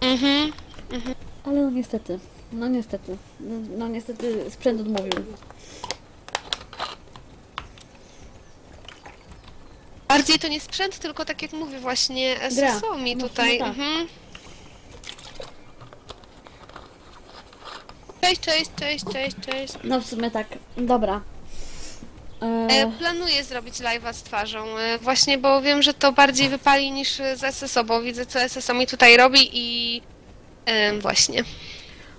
Mhm. Mhm. Ale no niestety, no niestety, no, no niestety sprzęt odmówił. Bardziej to nie sprzęt, tylko tak jak mówię właśnie S S O mi tutaj. Tak. Mhm. Cześć, cześć, cześć, cześć, cześć. No w sumie tak, dobra. E, planuję zrobić live'a z twarzą, właśnie bo wiem, że to bardziej wypali niż z S S O, bo widzę co S S O mi tutaj robi i e, właśnie.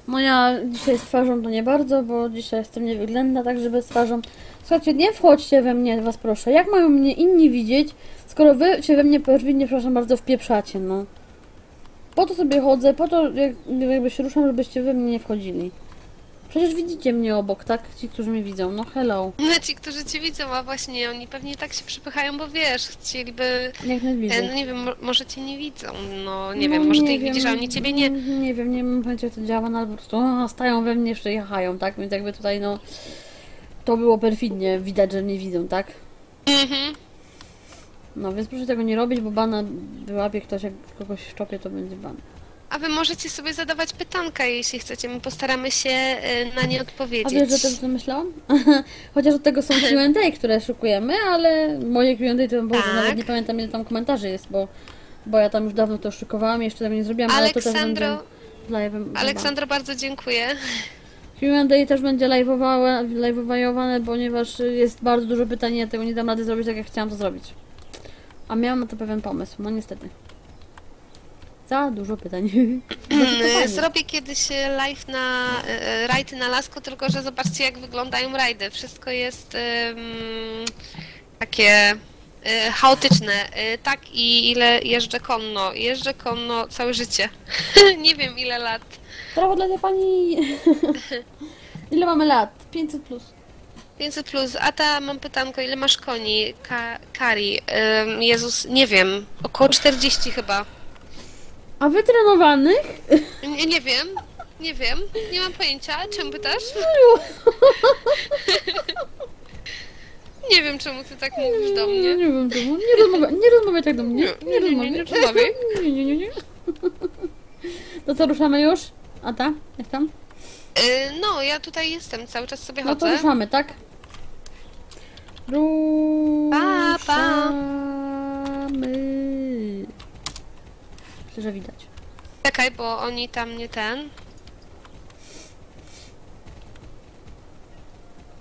Moja dzisiaj z twarzą to nie bardzo, bo dzisiaj jestem niewyględna, tak żeby z twarzą... Słuchajcie, nie wchodźcie we mnie, was proszę, jak mają mnie inni widzieć, skoro wy się we mnie perfidnie, przepraszam bardzo, wpieprzacie, no. Po to sobie chodzę, po to jakby się ruszam, żebyście we mnie nie wchodzili. Przecież widzicie mnie obok, tak? Ci, którzy mnie widzą, no hello. No ci, którzy cię widzą, a właśnie oni pewnie tak się przypychają, bo wiesz, chcieliby... Jak najbliżej. No nie wiem, może cię nie widzą, no nie no, wiem, może nie ty ich wiem, widzisz, a oni ciebie nie... Nie wiem, nie wiem, jak to działa, no ale po prostu no, stają we mnie, jeszcze jachają, tak? Więc jakby tutaj, no... To było perfidnie, widać, że mnie widzą, tak? Mhm. No więc proszę tego nie robić, bo bana wyłapie ktoś, jak kogoś szczopie, to będzie ban. A wy możecie sobie zadawać pytanka, jeśli chcecie, my postaramy się na nie odpowiedzieć. A wiesz, że też o tym myślałam? Chociaż od tego są Q and A, które szukujemy, ale moje Q and A to było, tak. Nawet nie pamiętam, ile tam komentarzy jest, bo, bo ja tam już dawno to szykowałam i jeszcze tego nie zrobiłam, Aleksandro, ale to też będę... Aleksandro, bardzo dziękuję. Q and A też będzie live'owane, ponieważ jest bardzo dużo pytań, ja tego nie dam rady zrobić tak, jak chciałam to zrobić. A miałam na to pewien pomysł, no niestety. Za dużo pytań. Zrobię kiedyś live na e, rajdy na lasku, tylko że zobaczcie, jak wyglądają rajdy. Wszystko jest e, m, takie e, chaotyczne. E, tak, i ile jeżdżę konno. Jeżdżę konno całe życie. Nie wiem, ile lat. Brawo dla tej pani. Ile mamy lat? pięćset plus. pięćset plus. A ta mam pytanko, ile masz koni? Ka Kari. E, Jezus, nie wiem. Około czterdzieści chyba. A wytrenowanych? Nie, nie wiem, nie wiem, nie mam pojęcia, czemu pytasz? Nie wiem, czemu ty tak mówisz do mnie. Nie, nie wiem czemu, nie rozmawiaj, nie rozmawiaj tak do mnie, nie, nie, nie, nie, nie rozmawiaj. Nie, nie, nie, nie. To co, ruszamy już? A ta, jak tam? Yy, no, ja tutaj jestem, cały czas sobie chodzę. No to ruszamy, tak? Ruszamy. Pa, pa. Że widać. Czekaj, bo oni tam nie ten.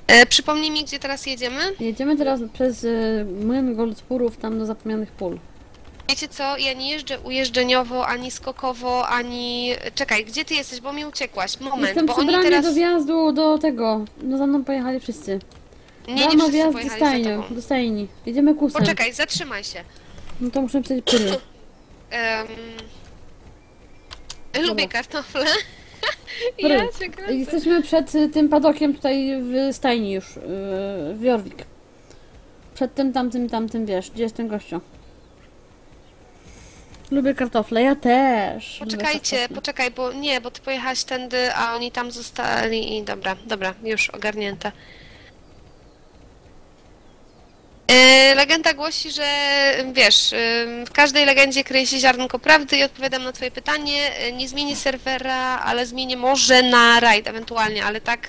E, przypomnij mi, gdzie teraz jedziemy? Jedziemy teraz przez y, młyn Goldspurów tam do Zapomnianych Pól. Wiecie co, ja nie jeżdżę ujeżdżeniowo, ani skokowo, ani... Czekaj, gdzie ty jesteś, bo mi uciekłaś? Moment, jestem bo oni teraz... do wjazdu do tego. No za mną pojechali wszyscy. Nie, nie wszyscy wjazd pojechali do stajni, do stajni. Jedziemy kusem. Poczekaj, zatrzymaj się. No to muszę przejść pyrę. Um, lubię kartofle. Ja się kręcę. Jesteśmy przed tym padokiem tutaj w stajni już, w Jorvik. Przed tym, tamtym, tamtym, wiesz, gdzie jest ten gościu. Lubię kartofle, ja też. Poczekajcie, poczekaj, bo nie, bo ty pojechałaś tędy, a oni tam zostali i dobra, dobra, już ogarnięte. Legenda głosi, że wiesz, w każdej legendzie kryje się ziarnko prawdy i odpowiadam na twoje pytanie. Nie zmienię serwera, ale zmienię może na raid ewentualnie, ale tak,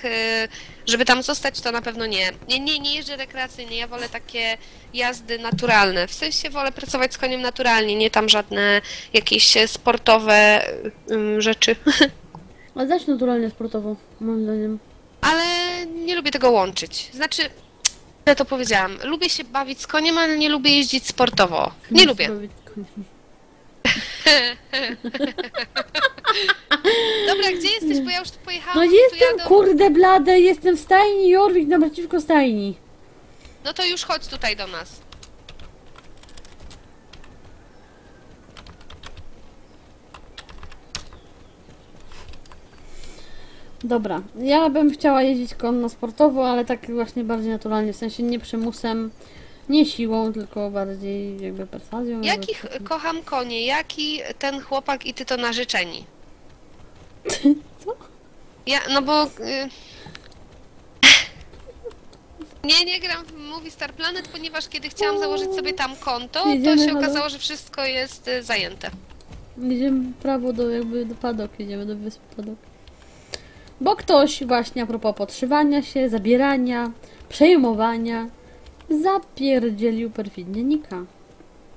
żeby tam zostać, to na pewno nie. Nie, nie, nie jeżdżę rekreacyjnie, ja wolę takie jazdy naturalne. W sensie wolę pracować z koniem naturalnie, nie tam żadne jakieś sportowe rzeczy. Ale zaś naturalnie sportowo, moim zdaniem. Ale nie lubię tego łączyć. Znaczy... Ja to powiedziałam. Lubię się bawić z koniem, ale nie lubię jeździć sportowo. Nie lubię. Dobra, gdzie jesteś? Bo ja już tu pojechałam. No jestem, tu kurde blade, jestem w stajni, Jorvik naprzeciwko stajni. No to już chodź tutaj do nas. Dobra, ja bym chciała jeździć konno sportowo, ale tak właśnie bardziej naturalnie, w sensie nie przymusem, nie siłą, tylko bardziej jakby perswazją. Jakich jakby... kocham konie, jaki ten chłopak i ty to narzeczeni? Co? Ja, no bo... Y... Nie, nie gram w MoviestarPlanet, ponieważ kiedy chciałam założyć sobie tam konto, jedziemy to się prawo. Okazało, że wszystko jest zajęte. Jedziemy prawo do jakby do Padok, jedziemy do wyspy Padok. Bo ktoś właśnie a propos podszywania się, zabierania, przejmowania, zapierdzielił perfidnie Nika.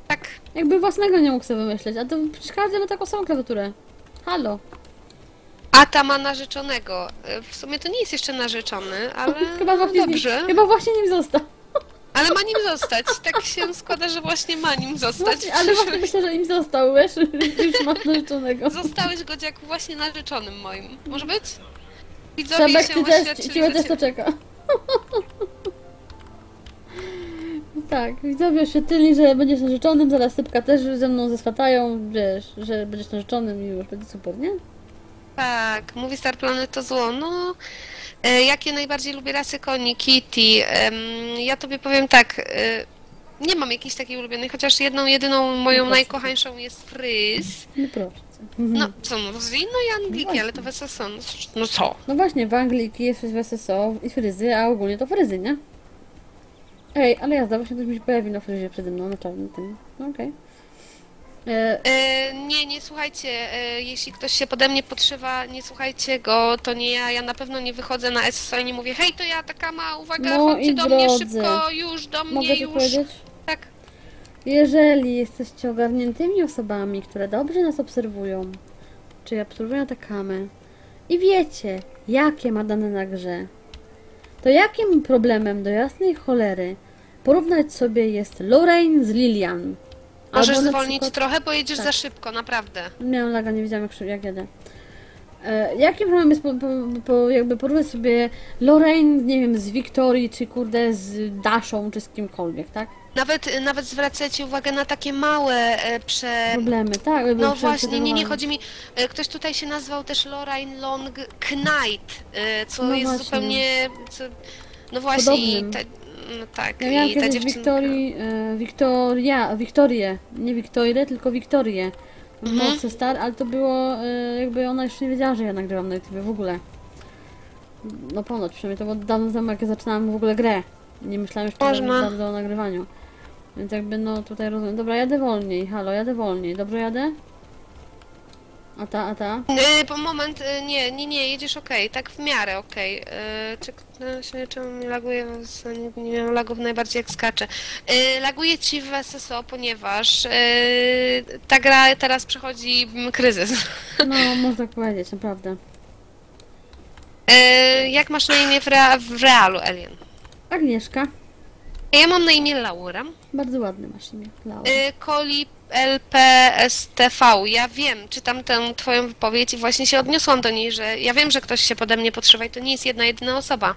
Tak. Jakby własnego nie mógł sobie wymyśleć, a to każdy ma taką samą klawiaturę. Halo. A ta ma narzeczonego. W sumie to nie jest jeszcze narzeczony, ale chyba właśnie dobrze. Nim, chyba właśnie nim został. Ale ma nim zostać. Tak się składa, że właśnie ma nim zostać. Właśnie, ale właśnie myślę, że nim został, wiesz? Już masz narzeczonego. Zostałeś, Godziaku, właśnie narzeczonym moim. Może być? Widzowie Sebek, się też, ciebie też to czeka. Tak, widzowie oświetlili, że będziesz narzeczonym, zaraz Sypka też ze mną zaswatają, wiesz, że będziesz narzeczonym i już będzie super, nie? Tak, MoviestarPlanet to zło. No, e, jakie najbardziej lubię rasy koni? Kitty. E, ja tobie powiem tak, e, nie mam jakiejś takiej ulubionej, chociaż jedną, jedyną moją no najkochańszą jest fryz. No proszę. Mhm. No co, no no i Angliki, no ale to w S S O. No, no co? No właśnie, w Angliki jest w S S O i fryzy, a ogólnie to fryzy, nie? Ej, ale jazda, właśnie ktoś mi się pojawi na fryzie przede mną, na czarnym tym. No okej. Okay. E, nie, nie słuchajcie, e, jeśli ktoś się pode mnie podszywa, nie słuchajcie go, to nie ja, ja na pewno nie wychodzę na S S O i nie mówię hej, to ja Attaccama, uwaga, no chodźcie do drodzy. Mnie szybko, już, do mnie. Mogę już. Powiedzieć? Tak. Jeżeli jesteście ogarniętymi osobami, które dobrze nas obserwują, czyli obserwują Attaccamę i wiecie, jakie ma dane na grze, to jakim problemem do jasnej cholery porównać sobie jest Lorraine z Lilian? Możesz zwolnić przykład... trochę, bo jedziesz tak. za szybko, naprawdę. Miałam laga, nie wiedziałam jak, jak jadę. E, jaki problem jest, po, po, po, jakby porównać sobie Lorraine, nie wiem, z Wiktorii, czy kurde z Daszą, czy z kimkolwiek, tak? Nawet, nawet zwracacie uwagę na takie małe e, prze... problemy, tak? Jakby no właśnie, nie, nie chodzi mi... E, ktoś tutaj się nazwał też Lorraine Long Knight, e, co no jest właśnie. zupełnie... Co... No właśnie, i ta, no tak, ja miałam i ta dziewczynka... Wiktorii, e, Wiktoria, Wiktorię, nie Wiktorię, tylko Wiktorię. Mhm. Mocy Star, ale to było, e, jakby ona jeszcze nie wiedziała, że ja nagrywam na YouTube w ogóle. No ponoć, przynajmniej to było dawno temu, jak ja zaczynałam w ogóle grę. Nie myślałam już bardzo o nagrywaniu. Więc jakby, no tutaj rozumiem. Dobra, jadę wolniej, halo, jadę wolniej. Dobrze jadę? A ta, a ta? Yy, po moment, yy, nie, nie, nie, jedziesz okej, okay, tak w miarę okej. Okay. Yy, czy, no, się, czemu mnie laguje? Nie, nie miałam lagów najbardziej jak skaczę. Yy, laguje ci w S S O, ponieważ yy, ta gra teraz przechodzi kryzys. No, można tak powiedzieć, naprawdę. Yy, jak masz na imię w, rea w realu, Eliien? Agnieszka. Ja mam na imię Laura. Bardzo ładne masz imię, Laura. Yy, Koli... L P S T V. Ja wiem, czytam tę twoją wypowiedź i właśnie się odniosłam do niej, że ja wiem, że ktoś się pode mnie podszywa i to nie jest jedna, jedyna osoba.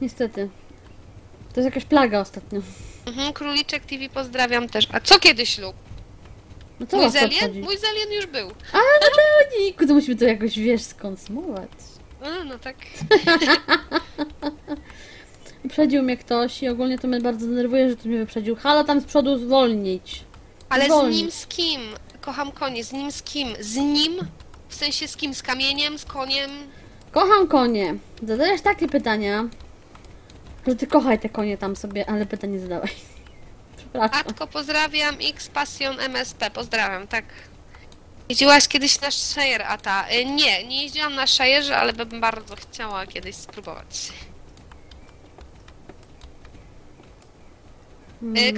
Niestety. To jest jakaś plaga ostatnio. Mhm, Króliczek T V pozdrawiam też. A co kiedy ślub? No co mój Zelien? Mój Zelien już był. A, no to niku, to musimy to jakoś, wiesz, skonsumować. A, no tak. Wyprzedził mnie ktoś i ogólnie to mnie bardzo denerwuje, że to mnie wyprzedził. Halo, tam z przodu zwolnić. Ale Wolni. z nim z kim? Kocham konie, z nim z kim? Z nim? W sensie z kim? Z kamieniem? Z koniem? Kocham konie. Zadajesz takie pytania, że ty kochaj te konie tam sobie, ale pytanie zadałeś. Przepraszam. Atko, pozdrawiam, X Passion M S P, pozdrawiam, tak. Jeździłaś kiedyś na Shire, a ta... Nie, nie jeździłam na Shire, ale bym bardzo chciała kiedyś spróbować.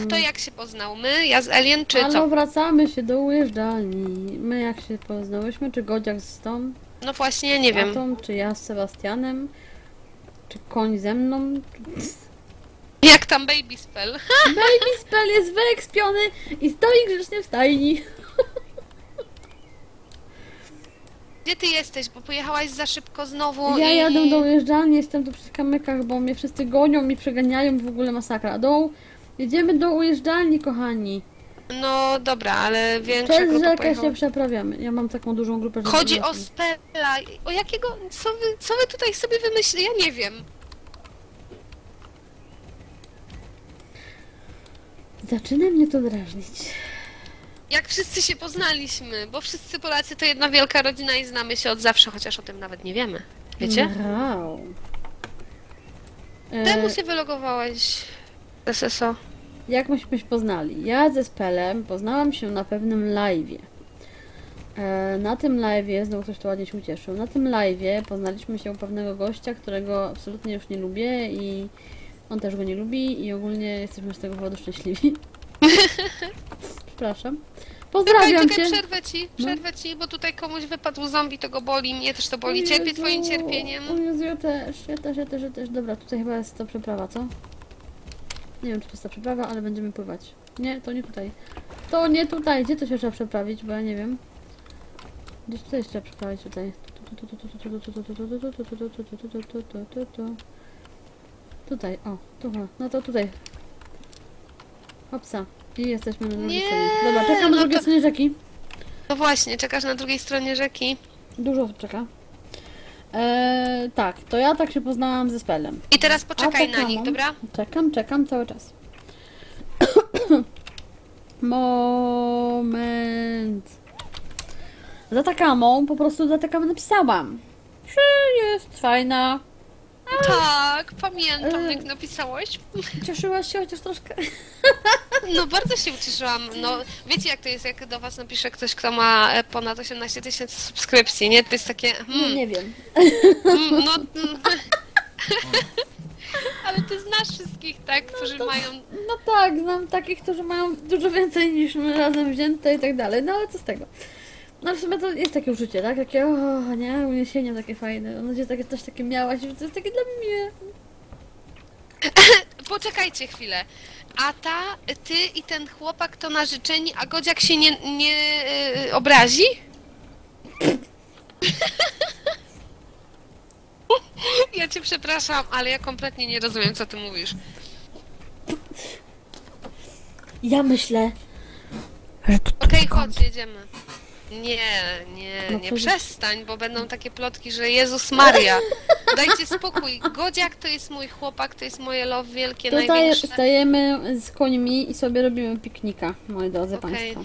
Kto jak się poznał? My? Ja z Eliien, czy co? No wracamy się do ujeżdżalni. My jak się poznałyśmy? Czy Godziak z tą? No właśnie, nie wiem. Tą, czy ja z Sebastianem? Czy koń ze mną? Jak tam Baby Spell? Baby Spell jest wyekspiony i stoi grzecznie w stajni. Gdzie ty jesteś? Bo pojechałaś za szybko znowu. Ja i... jadę do ujeżdżalni, jestem tu przy kamykach, bo mnie wszyscy gonią i przeganiają, w ogóle masakra. Do... Jedziemy do ujeżdżalni, kochani. No dobra, ale większa grupa pojechała. Przez rzekę się przeprawiamy. Ja mam taką dużą grupę... Chodzi o Spella. O jakiego... Co wy, co wy tutaj sobie wymyślicie? Ja nie wiem. Zaczyna mnie to drażnić. Jak wszyscy się poznaliśmy, bo wszyscy Polacy to jedna wielka rodzina i znamy się od zawsze, chociaż o tym nawet nie wiemy. Wiecie? Wow. Temu się wylogowałeś... S S O. Jak myśmy się poznali? Ja ze Spellem poznałam się na pewnym live'ie. E, na tym live'ie, znowu ktoś tu ładnie się ucieszył, na tym live'ie poznaliśmy się u pewnego gościa, którego absolutnie już nie lubię i on też go nie lubi i ogólnie jesteśmy z tego powodu szczęśliwi. Przepraszam. Pozdrawiam cię. Przerwę ci, przerwę no. ci, bo tutaj komuś wypadł zombie, to go boli, mnie też to boli. Cierpię twoim cierpieniem. O Jezu, ja też, ja też, ja też, ja też. Dobra, tutaj chyba jest to przeprawa, co? Nie wiem, czy to jest ta przeprawa, ale będziemy pływać. Nie, to nie tutaj. To nie tutaj! Gdzie to się trzeba przeprawić, bo ja nie wiem. Gdzieś tutaj się trzeba przeprawić, tutaj. Tutaj, o, tu, no to tutaj. Hopsa. I jesteśmy na drugiej stronie. Dobra, czekam na drugiej stronie rzeki. No właśnie, czekasz na drugiej stronie rzeki. Dużo osób czeka. Eee, tak, to ja tak się poznałam ze Spellem. I teraz poczekaj na nich, dobra? Czekam, czekam cały czas. Moment. Z Attacamą po prostu do Attacamy napisałam. Czy jest fajna? A, tak, pamiętam e... jak napisałaś. Cieszyłaś się chociaż troszkę? No bardzo się ucieszyłam. No, wiecie jak to jest, jak do was napisze ktoś, kto ma ponad osiemnaście tysięcy subskrypcji, nie? To jest takie... Hmm, no, nie wiem. Hmm, no... Ale ty znasz wszystkich, tak, którzy no to, mają... No tak, znam takich, którzy mają dużo więcej niż my razem wzięte i tak dalej, no ale co z tego? No w sumie to jest takie uczucie, tak? Takie o, nie, uniesienia takie fajne, mam nadzieję, że coś takie miałaś, że to jest takie dla mnie... Poczekajcie chwilę. A ta, ty i ten chłopak to na życzeni, a Godziak się nie, nie yy, obrazi? Ja cię przepraszam, ale ja kompletnie nie rozumiem, co ty mówisz. Ja myślę... Okej, okay, chodź, jedziemy. Nie, nie, no nie przecież... przestań, bo będą takie plotki, że Jezus Maria, dajcie spokój, Godziak to jest mój chłopak, to jest moje love wielkie, tutaj największe. Stajemy z końmi i sobie robimy piknika, moi drodzy okay. Państwo.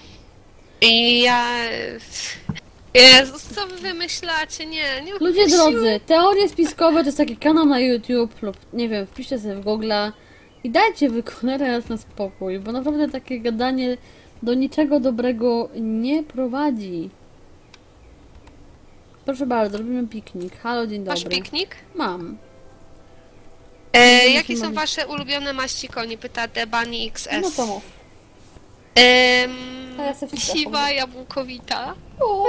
I ja... Jezus, co wy wymyślacie? Nie, nie ludzie upuścimy. Drodzy, teorie spiskowe to jest taki kanał na YouTube lub, nie wiem, wpiszcie sobie w Google'a i dajcie wykonać na spokój, bo naprawdę takie gadanie... do niczego dobrego nie prowadzi. Proszę bardzo, robimy piknik. Halo, dzień dobry. Masz piknik? Mam. E, jakie są wasze ulubione maści koni? Pyta Debani X S. No to mów. Ehm, ja siwa, jabłkowita. O.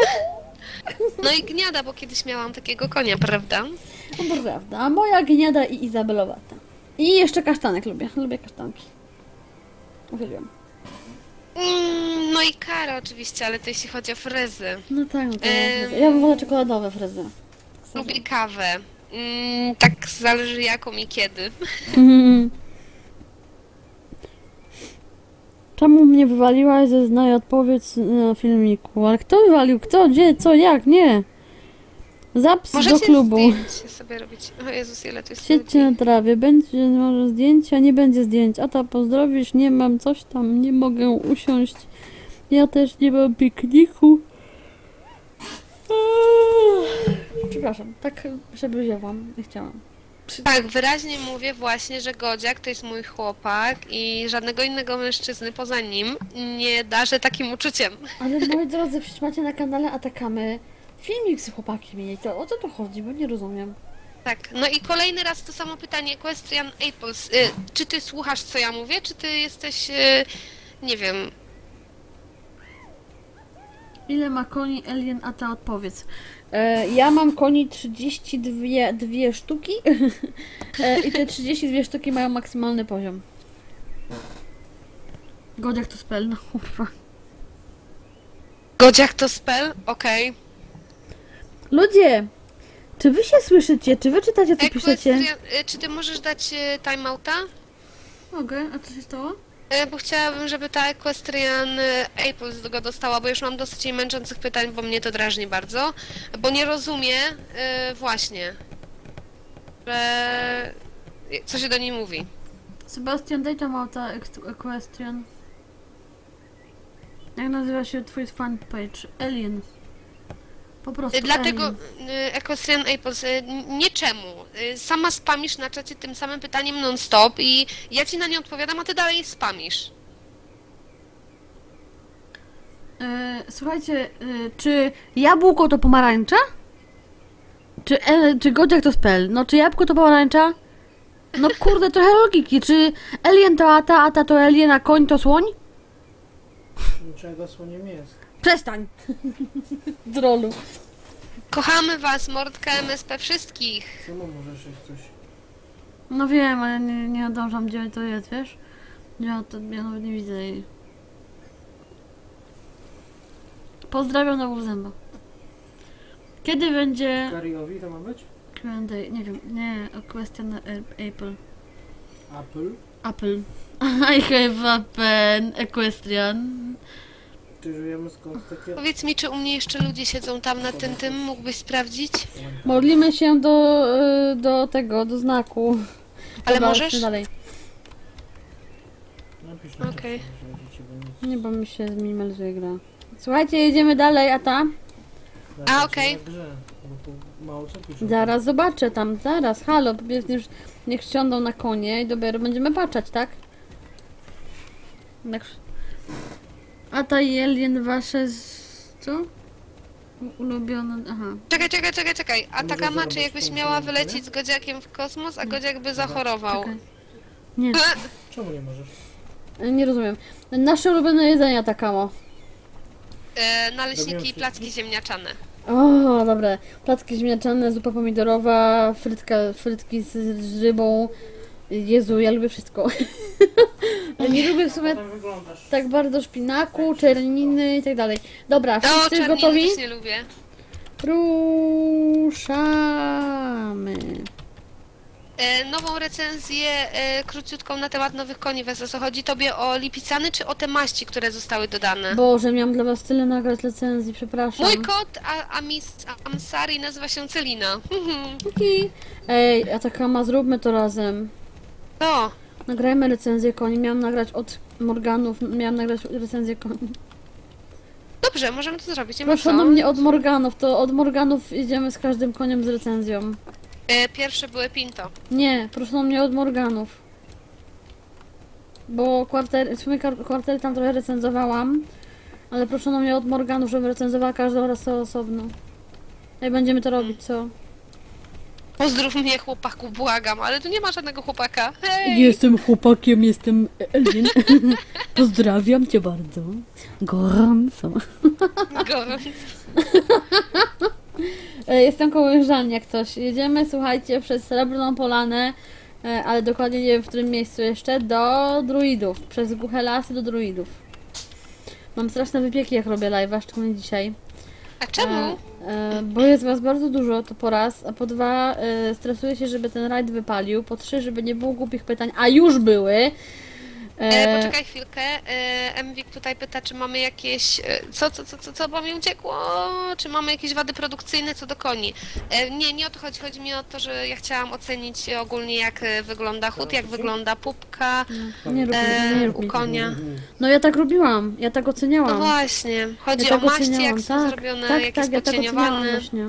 No i gniada, bo kiedyś miałam takiego konia, prawda? No prawda, a moja gniada i izabelowata. I jeszcze kasztanek lubię. Lubię kasztanki. Uwielbiam. No i kara oczywiście, ale to jeśli chodzi o frezy. No tak, no to um, ja bym wolę czekoladowe frezy. Lubię kawę. Mm, tak zależy jaką i kiedy. Mm. Czemu mnie wywaliłaś ze zna i odpowiedź na filmiku? Ale kto wywalił? Kto? Gdzie? Co? Jak? Nie! Zaps do klubu. Możecie sobie robić. O Jezus, ile to jest. Siedźcie na trawie, będzie może zdjęcia, nie będzie zdjęć. A ta pozdrowisz, nie mam coś tam, nie mogę usiąść. Ja też nie mam pikniku. Eee. Przepraszam, tak przebyziewam, nie chciałam. Tak, wyraźnie mówię właśnie, że Godziak to jest mój chłopak i żadnego innego mężczyzny poza nim nie darzę takim uczuciem. Ale moi drodzy, przecież macie na kanale Attacamy filmik z chłopakiem i to o co to chodzi, bo nie rozumiem. Tak, no i kolejny raz to samo pytanie, Question Apples, y, czy ty słuchasz co ja mówię, czy ty jesteś, y, nie wiem... Ile ma koni Eliien, a ta odpowiedz. E, ja mam koni trzydzieści dwie sztuki e, i te trzydzieści dwie sztuki mają maksymalny poziom. Godziak to spell, no kurwa. Godziak to spell? Okej. Okay. Ludzie! Czy wy się słyszycie? Czy wy czytacie, co piszecie? Czy ty możesz dać timeouta? Mogę, a co się stało? Bo chciałabym, żeby ta Equestrian Apple go dostała, bo już mam dosyć jej męczących pytań, bo mnie to drażni bardzo. Bo nie rozumie właśnie, że... co się do niej mówi. Sebastian, daj timeouta Equestrian. Jak nazywa się twój fanpage? Eliien. Po prostu dlatego Equestrian Apples, nie czemu. Sama spamisz na czacie tym samym pytaniem non-stop i ja ci na nie odpowiadam, a ty dalej spamisz. E, słuchajcie, e, czy jabłko to pomarańcza? Czy, e, czy Godziak to spell? No czy jabłko to pomarańcza? No kurde, trochę logiki. Czy Eliien to ata, ata to Eliena, a koń to słoń? Niczego słoniem jest. Przestań! Drolu. Kochamy was, Mordka M S P wszystkich! Samo możesz jeść coś. No wiem, ale nie, nie nadążam, gdzie to jest, wiesz? Ja to ja nawet nie widzę jej. Pozdrawiam na Wrózęba. Kiedy będzie... Kariowi to ma być? Q and A, nie wiem, nie, o question Apple. Apple? Apple. I have a pen, Equestrian. czy wiemy skąd takie... Powiedz mi, czy u mnie jeszcze ludzie siedzą tam na tym tym, mógłbyś sprawdzić? Modlimy się do, do tego, do znaku. Ale chyba możesz? Dalej. Okej. Okay. Nie, bo mi się zminimalizuje gra. Słuchajcie, jedziemy dalej, a ta? A, okej. Okay. Zaraz zobaczę tam, zaraz, halo, już niech ściągną na konie i dopiero będziemy patrzeć, tak? A ta Eliien wasze z... co? Ulubione... aha. Czekaj, czekaj, czekaj, czekaj. Attaccama, czy jakbyś miała wylecieć z Godziakiem w kosmos, a Godziak by zachorował? Czekaj. Nie. Czemu nie możesz? Nie rozumiem. Nasze ulubione jedzenie Attaccamo. E, naleśniki i placki ziemniaczane. O, dobre. Placki ziemniaczane, zupa pomidorowa, frytka, frytki z, z rybą. Jezu, ja lubię wszystko. Ale nie lubię w sumie tak bardzo szpinaku, czerniny i tak dalej. Dobra, wszyscy o, gotowi? Też nie lubię. Ruszamy. E, nową recenzję e, króciutką na temat nowych koni w S S O. Chodzi tobie o lipicany czy o te maści, które zostały dodane? Boże, miałam dla was tyle nagrać recenzji, przepraszam. Mój kot a, amis, a, Amsari nazywa się Celina. Okay. Ej, Attaccama, zróbmy to razem. No. Nagrajmy recenzję koni. Miałam nagrać od Morganów, miałam nagrać recenzję koni. Dobrze, możemy to zrobić. Nie proszę na mnie od Morganów, to od Morganów idziemy z każdym koniem z recenzją. Pierwsze były Pinto. Nie, proszę mnie od Morganów. Bo kwartery, w sumie kwartery tam trochę recenzowałam. Ale proszę mnie od Morganów, żebym recenzowała każdą rasę osobno. Jak będziemy to robić, co? Pozdrów mnie, chłopaku, błagam, ale tu nie ma żadnego chłopaka. Hej! Jestem chłopakiem, jestem Eliien. Pozdrawiam cię bardzo. Gorąco. Gorąco. Jestem koło Jeżdżalni, jak coś. Jedziemy, słuchajcie, przez Srebrną Polanę, ale dokładnie nie wiem, w którym miejscu jeszcze, do Druidów. Przez Głuche Lasy do Druidów. Mam straszne wypieki, jak robię live'a, szczególnie dzisiaj. A czemu? E, e, bo jest was bardzo dużo, to po raz, a po dwa e, stresuję się, żeby ten rajd wypalił, po trzy, żeby nie było głupich pytań, a już były. E, poczekaj chwilkę, e, Mvik tutaj pyta, czy mamy jakieś, co, co, co, co, co, bo mi uciekło, czy mamy jakieś wady produkcyjne co do koni. E, nie, nie o to chodzi, chodzi mi o to, że ja chciałam ocenić ogólnie, jak wygląda chód, jak wygląda pupka nie, nie e, robię, nie u konia. No ja tak robiłam, ja tak oceniałam. No właśnie, chodzi ja tak o maści, jak są tak, zrobione, tak, jak tak, jest podcieniowane. Ja tak oceniałam właśnie.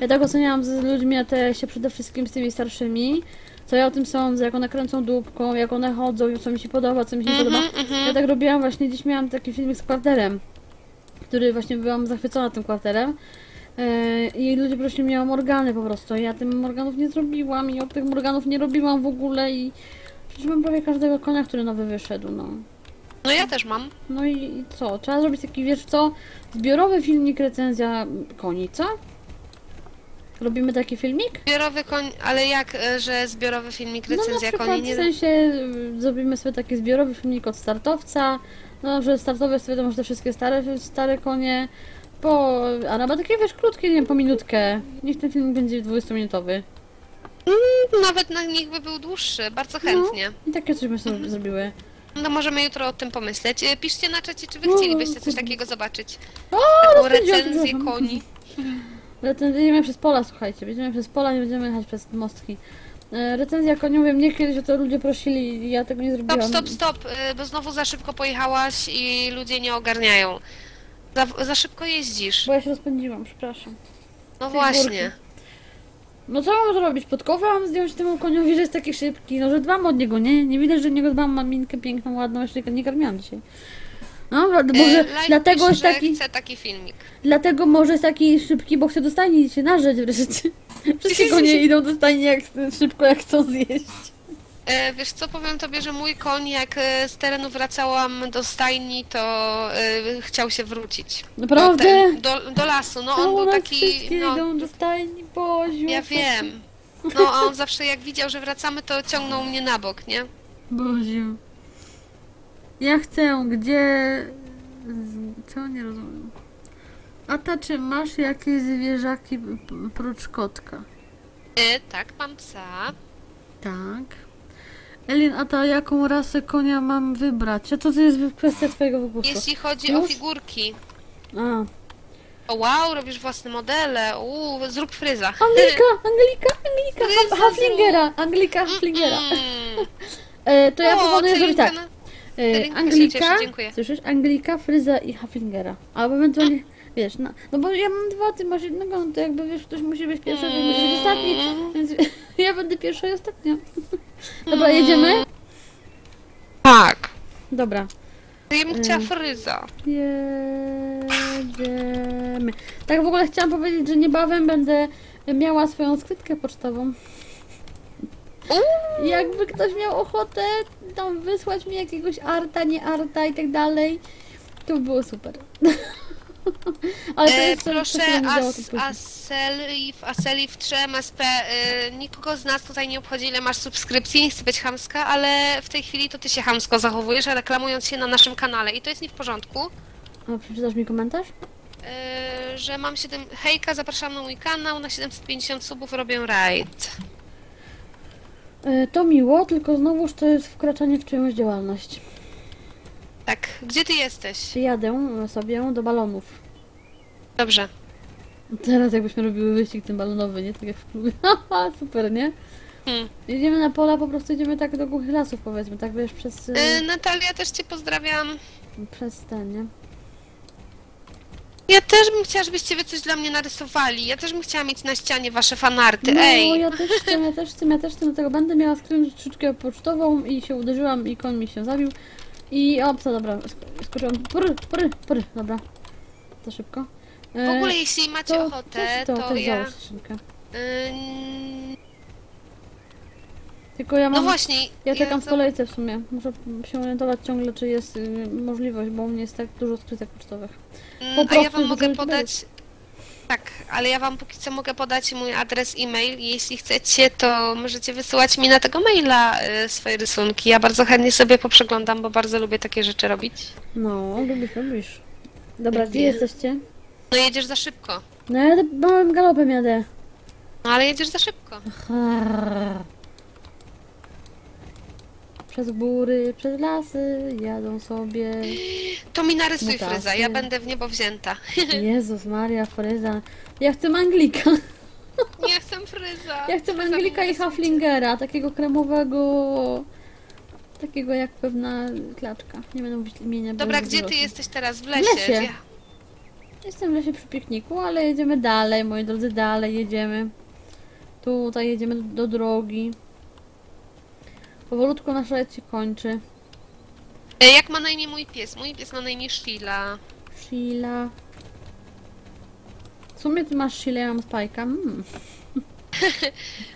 Ja tak oceniałam z ludźmi, a te się przede wszystkim z tymi starszymi. Co ja o tym sądzę, jak one kręcą dupką, jak one chodzą, co mi się podoba, co mi się nie mm -hmm, podoba. Mm -hmm. Ja tak robiłam właśnie, dziś miałam taki filmik z kwarterem, który właśnie byłam zachwycona tym kwarterem. Yy, I ludzie prosili mnie o Morgany po prostu. Ja tym Morganów nie zrobiłam i od tych Morganów nie robiłam w ogóle i... Przecież mam prawie każdego konia, który nowy wyszedł, no. No ja też mam. No i, i co? Trzeba zrobić taki, wiesz co, zbiorowy filmik, recenzja koni, co? Robimy taki filmik? Zbiorowy koń, ale jak, że zbiorowy filmik, recenzja no, koni? Nie... w sensie zrobimy sobie taki zbiorowy filmik od startowca, no, że startowe sobie to może te wszystkie stare, stare konie, po... a nawet takie, wiesz, krótkie, nie wiem, po minutkę. Niech ten filmik będzie dwudziestominutowy. Mm, nawet na nich by był dłuższy, bardzo chętnie. No, i takie coś byśmy sobie mm-hmm. zrobiły. No możemy jutro o tym pomyśleć. Piszcie na czacie, czy wy chcielibyście coś takiego zobaczyć. O, taką recenzję koni. Jedziemy przez pola, słuchajcie, będziemy przez pola, nie będziemy jechać przez mostki. E, recenzja koniowa, mnie kiedyś o to ludzie prosili, ja tego nie zrobiłam. Stop, stop, stop, bo znowu za szybko pojechałaś i ludzie nie ogarniają. Za, za szybko jeździsz. Bo ja się rozpędziłam, przepraszam. No właśnie. Górki. No co mam zrobić? Pod kowę mam zdjąć temu koniowi, że jest taki szybki, no że dbam od niego, nie? Nie widać, że niego dbam, mam minkę piękną, ładną, jeszcze nie karmiłam dzisiaj. No, może e, dlatego jest taki... Chcę taki filmik. Dlatego może jest taki szybki, bo chce do stajni się narzeć wreszcie. Wszystkie konie idą do stajni jak, szybko, jak chcą zjeść. E, wiesz co, powiem tobie, że mój koń, jak z terenu wracałam do stajni, to e, chciał się wrócić. Naprawdę? Do, do, do lasu, no on no, był taki... No, idą do stajni, Boziu. Ja wiem. No, a on zawsze jak widział, że wracamy, to ciągnął mnie na bok, nie? Boziu. Ja chcę, gdzie... Co? Nie rozumiem. A ta, czy masz jakieś zwierzaki prócz kotka? E, tak, mam psa. Tak. Eliien, a ta jaką rasę konia mam wybrać? A to jest kwestia twojego wypuszczenia. Jeśli chodzi Już? o figurki. A. O wow, robisz własne modele. Uuu, zrób fryza. Anglika, Anglika, Anglika, Haflingera, Anglika, Haflingera. Mm. e, to o, ja proponuję zrobić tak. Na... E, Anglika, cieszy, dziękuję. Słyszysz? Anglika, fryza i Haflingera. Albo ewentualnie, wiesz, no, no bo ja mam dwa, ty masz jednego, no to jakby wiesz, ktoś musi być pierwszy, ktoś musi być ostatni, więc ja będę pierwsza i ostatnia. Dobra, jedziemy? Tak. Dobra. Ja bym chciała fryza. Jedziemy. Tak w ogóle chciałam powiedzieć, że niebawem będę miała swoją skrytkę pocztową. Uuu. Jakby ktoś miał ochotę tam wysłać mi jakiegoś arta, nie arta i tak dalej, to by było super. Ale to jest e, proszę, Aselif trzy M S P, yy, nikogo z nas tutaj nie obchodzi, ile masz subskrypcji, nie chcę być chamska, ale w tej chwili to ty się chamsko zachowujesz, reklamując się na naszym kanale i to jest nie w porządku. A przeczytasz mi komentarz? Yy, że mam siedem... Hejka, zapraszam na mój kanał, na siedemset pięćdziesiąt subów robię raid. Yy, to miło, tylko znowuż to jest wkraczanie w czyjąś działalność. Tak, gdzie ty jesteś? Jadę sobie do balonów. Dobrze. Teraz jakbyśmy robiły wyścig ten balonowy, nie? Tak jak w klubie. Super, nie? Hmm. Jedziemy na pola, po prostu idziemy tak do Głuchych Lasów, powiedzmy, tak wiesz, przez... Yy, Natalia, też cię pozdrawiam. Przez ten, nie? Ja też bym chciała, żebyście wy coś dla mnie narysowali. Ja też bym chciała mieć na ścianie wasze fanarty, no, ej! ja też chcę, ja też chcę, ja też chcę, do tego będę miała skrzyneczkę pocztową i się uderzyłam i koń mi się zabił. I opcja, dobra, skoczyłam. Pry, pry, pry, dobra. To szybko. E, w ogóle jeśli macie to, ochotę, to, to, to, to ja... Yy... Tylko ja mam... No właśnie... Ja czekam ja w kolejce w sumie. Muszę się orientować ciągle, czy jest y, możliwość, bo u mnie jest tak dużo skrytek pocztowych. Po A ja wam mogę podać... Tak, ale ja wam póki co mogę podać mój adres e-mail. Jeśli chcecie, to możecie wysyłać mi na tego maila swoje rysunki. Ja bardzo chętnie sobie poprzeglądam, bo bardzo lubię takie rzeczy robić. No, lubisz, lubisz. Dobra, gdzie jesteście? No jedziesz za szybko. No ja małym galopem jadę. No ale jedziesz za szybko. Aha. Przez góry, przez lasy, jadą sobie... To mi narysuj mutasy. Fryza, ja będę w niebo wzięta. Jezus Maria, fryza. Ja chcę Anglika. Ja chcę fryza. Ja chcę fryza Anglika i Haflingera, takiego kremowego... Takiego jak pewna klaczka. Nie będę mówić imienia. Dobra, gdzie ty jesteś teraz? W lesie? W lesie. Ja... Jestem w lesie przy pikniku, ale jedziemy dalej, moi drodzy, dalej jedziemy. Tutaj jedziemy do, do drogi. Powolutku nasz lec się kończy. Jak ma na imię mój pies? Mój pies ma na imię Sheila. Sheila. W sumie ty masz Sheila, ja mam Spajka. Mm.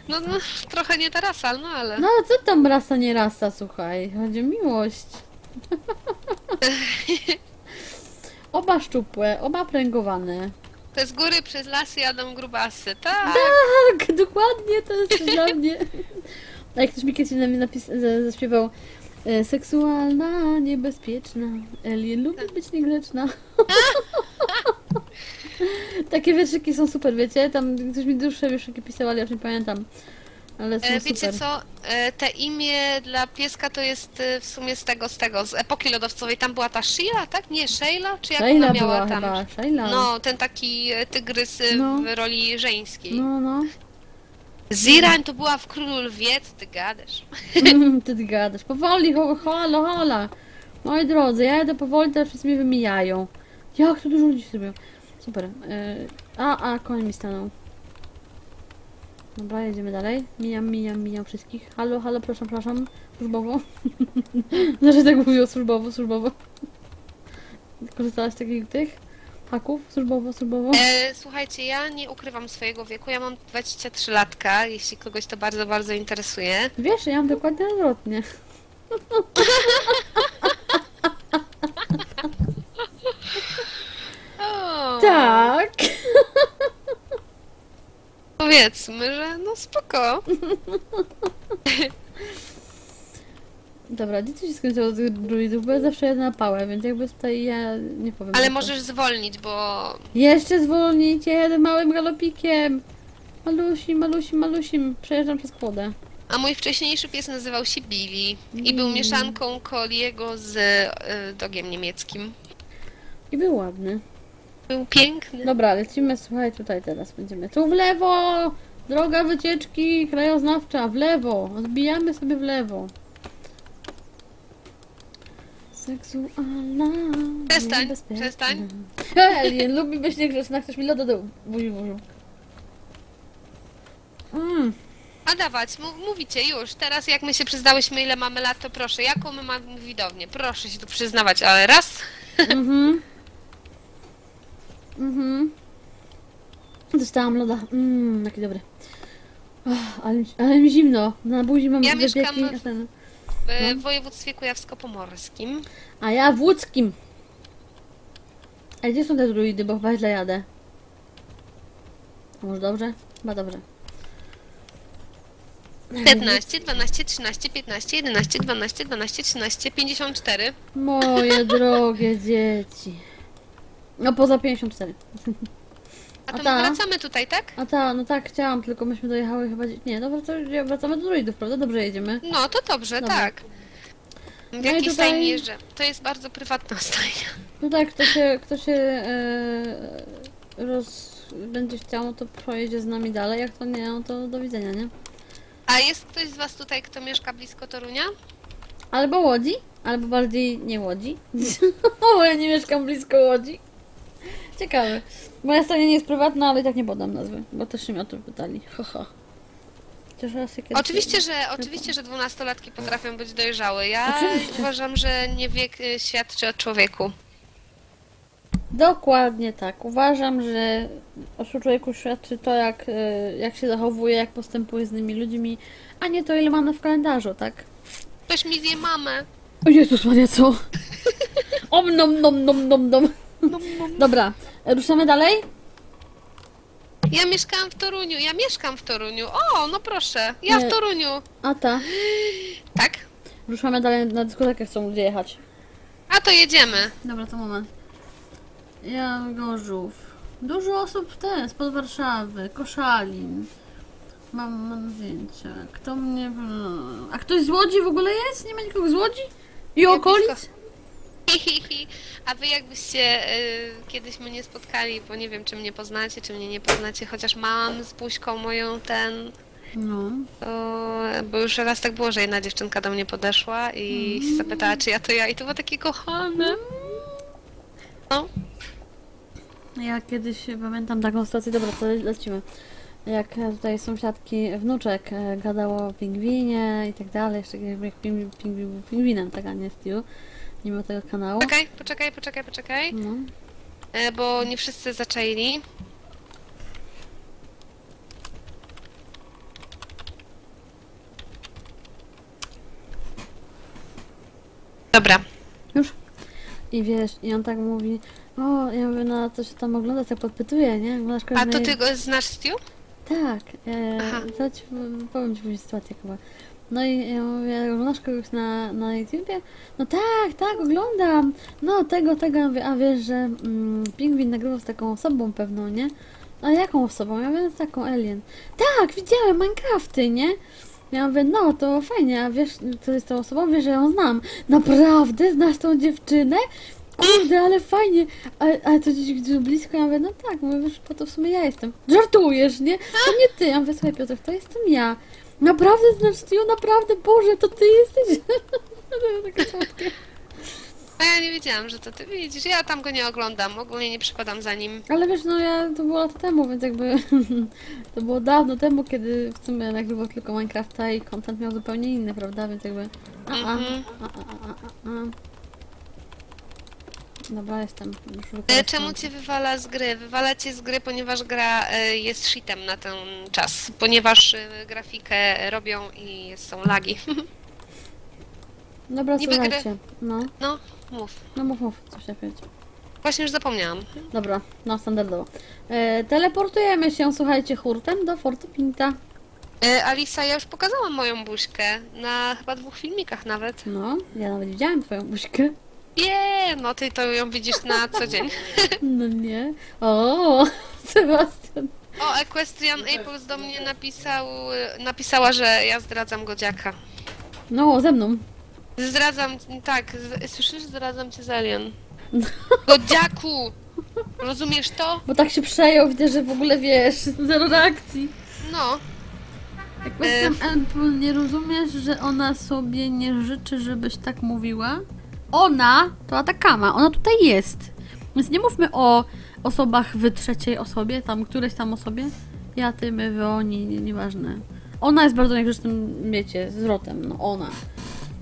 no, no, trochę nie ta rasa, no ale... No ale co tam rasa, nie rasa, słuchaj. Chodzi o miłość. Oba szczupłe, oba pręgowane. To z góry przez lasy jadą grubasy, tak? Tak, dokładnie, to jest dla mnie... A jak ktoś mi kiedyś na mnie zaśpiewał seksualna, niebezpieczna, Eliien lubi być niegrzeczna. Takie wierszyki są super, wiecie? Tam ktoś mi dłuższe wierszyki pisał, ale ja już nie pamiętam. Ale są e, wiecie super. co? E, te imię dla pieska to jest w sumie z tego, z tego, z epoki lodowcowej. Tam była ta Sheila, tak? Nie, Sheila? Czy jak Sheila ona miała była tam? Chyba. Sheila. No, ten taki tygrys no. w roli żeńskiej. No, no. Zirań to była w Królu Lwie, co ty gadasz? ty, ty gadasz. Powoli, ho, hola, hola. Moi drodzy, ja jadę powoli, teraz wszyscy mnie wymijają. Jak to dużo ludzi sobie. Super. Yy, a, a, koń mi stanął. Dobra, jedziemy dalej. Mijam, mijam, mijam wszystkich. Halo, halo, proszę, proszę. Służbowo. Znaczy tak mówiło, służbowo, służbowo. Korzystałaś z takich tych? Haków? Służbowo, służbowo? E, słuchajcie, ja nie ukrywam swojego wieku, ja mam dwadzieścia trzy latka, jeśli kogoś to bardzo, bardzo interesuje. Wiesz, ja mam dokładnie odwrotnie. oh. Tak. Powiedzmy, że no spoko. Dobra, dzieci się skończyło tych druidów, bo ja zawsze jadę na pałę, więc jakby tutaj ja nie powiem. Ale możesz zwolnić, bo... Jeszcze zwolnić, ja jadę małym galopikiem! Malusim, malusim, malusim, przejeżdżam przez kłodę. A mój wcześniejszy pies nazywał się Billy i był mieszanką Colliego z y, dogiem niemieckim. I był ładny. Był piękny. Dobra, lecimy, słuchaj, tutaj teraz będziemy. Tu w lewo! Droga wycieczki krajoznawcza, w lewo! Odbijamy sobie w lewo. Seksualna... Przestań, przestań. Eliien, lubi być niegrzeczna, chcesz mi loda do buzi, buziu. Mm. A dawać, mówicie już, teraz jak my się przyznałyśmy, ile mamy lat, to proszę, jaką my mamy widownię? Proszę się tu przyznawać, ale raz. Mhm. Mhm. Dostałam loda. Mmm, taki dobry. Oh, ale, ale mi zimno, na buzi mam... Ja mieszkam wieki, w, ten... w no. województwie kujawsko-pomorskim. A ja w łódzkim. A gdzie są te druidy, bo chyba źle jadę. Może dobrze? Chyba dobrze. piętnaście, dwanaście, trzynaście, piętnaście, jedenaście, dwanaście, dwanaście, trzynaście, pięćdziesiąt cztery. Moje drogie dzieci. No poza pięćdziesiąt cztery. A to a ta, my wracamy tutaj, tak? A ta, no tak, chciałam, tylko myśmy dojechały chyba... Nie, no wracamy, wracamy do druidów, prawda? Dobrze jedziemy. No to dobrze, dobrze. Tak. W no jakiej tutaj... stajni jeżdżę? To jest bardzo prywatna stajnia. No tak, kto się, kto się e, roz... będzie chciał, to pojedzie z nami dalej, jak to nie, no to do widzenia, nie? A jest ktoś z was tutaj, kto mieszka blisko Torunia? Albo Łodzi, albo bardziej nie Łodzi. Bo ja nie mieszkam blisko Łodzi. Ciekawe. Moja stajnia nie jest prywatna, ale i tak nie podam nazwy, bo też się mnie o to pytali. Ho, ho. Oczywiście, że, oczywiście, że dwunastolatki potrafią być dojrzałe. Ja oczywiście. Uważam, że nie wiek świadczy o człowieku. Dokładnie tak. Uważam, że o człowieku świadczy to, jak, jak się zachowuje, jak postępuje z innymi ludźmi, a nie to, ile mamy w kalendarzu, tak? Ktoś mi zje mamę. O Jezus Maria, co? Om nom nom nom nom nom. Dobra, ruszamy dalej? Ja mieszkam w Toruniu, ja mieszkam w Toruniu. O, no proszę, ja w Toruniu. A ta. Tak? Ruszamy dalej, na dyskotekę chcą ludzie jechać. A to jedziemy. Dobra, to moment. Ja Gorzów. Dużo osób ten, spod Warszawy, Koszalin. Mam, mam zdjęcia. Kto mnie... A ktoś z Łodzi w ogóle jest? Nie ma nikogo z Łodzi? I okolic? A wy jakbyście y, kiedyś mnie spotkali, bo nie wiem, czy mnie poznacie, czy mnie nie poznacie, chociaż mam z buźką moją ten... No. To, bo już raz tak było, że jedna dziewczynka do mnie podeszła i mm. się zapytała, czy ja to ja. I to było takie kochane. No. Ja kiedyś pamiętam taką sytuację, dobra, to lecimy. Jak tutaj sąsiadki wnuczek gadało o pingwinie i tak dalej, jeszcze jak pingwin był pingwinem, tak, a nie Stew, nie ma tego kanału. Poczekaj, poczekaj, poczekaj, poczekaj, no. e, bo nie wszyscy zaczaili. Dobra. Już? I wiesz, i on tak mówi... O, ja mówię, no co się tam ogląda, tak podpytuję, nie? Oglądasz A to ty go znasz, Stew? Tak, e, to ci, powiem ci później sytuację chyba. No i ja mówię, oglądasz kogoś na, na YouTubie? No tak, tak, oglądam. No tego, tego, ja mówię, a wiesz, że mm, pingwin nagrywał z taką osobą pewną, nie? A jaką osobą? Ja wiem, z taką Eliien. Tak, widziałem Minecrafty, nie? Ja mówię, no to fajnie, a wiesz, kto jest tą osobą? Wiesz, że ją znam. Naprawdę? Znasz tą dziewczynę? Kurde, ale fajnie, ale, ale to gdzieś blisko, ja mówię, no tak, mówię, wiesz, po to w sumie ja jestem. Żartujesz, nie? To nie ty, ja mówię, słuchaj Piotr, to jestem ja. Naprawdę znasz ty ją, naprawdę, Boże, to ty jesteś. A ja nie wiedziałam, że to ty, widzisz, ja tam go nie oglądam, ogólnie nie przypadam za nim. Ale wiesz, no ja, to było lat temu, więc jakby, to było dawno temu, kiedy w sumie nagrywał tylko Minecrafta i content miał zupełnie inny, prawda, więc jakby, a a, a, a, a, a, a. Dobra, jestem. Już Czemu cię wywala z gry? Wywala cię z gry, ponieważ gra jest shitem na ten czas. Ponieważ grafikę robią i są lagi. Dobra, niby słuchajcie. Gry... No. no, mów. No mów, mów, co się powiedzieć. Właśnie już zapomniałam. Dobra, no standardowo. E, teleportujemy się, słuchajcie, hurtem do Fortu Pinta. E, Alisa, ja już pokazałam moją buźkę. Na chyba dwóch filmikach nawet. No, ja nawet widziałam twoją buźkę. Nie, no ty to ją widzisz na co dzień. No nie. O, Sebastian. O, Equestrian Apples do mnie napisał, napisała, że ja zdradzam Godziaka. No, ze mną. Zdradzam, tak, z, słyszysz? Zdradzam cię z Eliien. Godziaku! Rozumiesz to? Bo tak się przejął, widzę, że w ogóle wiesz, zero reakcji. No. Equestrian e... Apple, nie rozumiesz, że ona sobie nie życzy, żebyś tak mówiła? Ona to Attaccama, ona tutaj jest. Więc nie mówmy o osobach w trzeciej osobie, tam któreś tam osobie. Ja, ty, my, wy, oni, nieważne. Ona jest bardzo niegrzecznym, wiecie, zwrotem, no ona.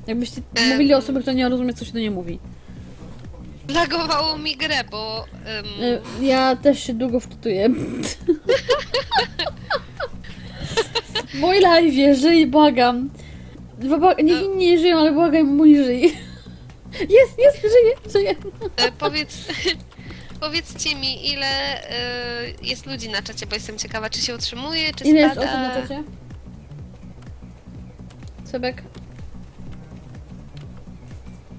Jakbyście ehm. mówili o osobie, która nie rozumie, co się do niej mówi. Lagowało mi grę, bo... Um... Ja też się długo wczytuję. Mój live, żyj, błagam. Niewinnie żyją, ale błagaj, mój żyj. Jest, jest, żyję, żyję. E, powiedz, powiedzcie mi, ile y, jest ludzi na czacie, bo jestem ciekawa, czy się utrzymuje, czy ile spada. Ile jest osób na czacie? Sebek?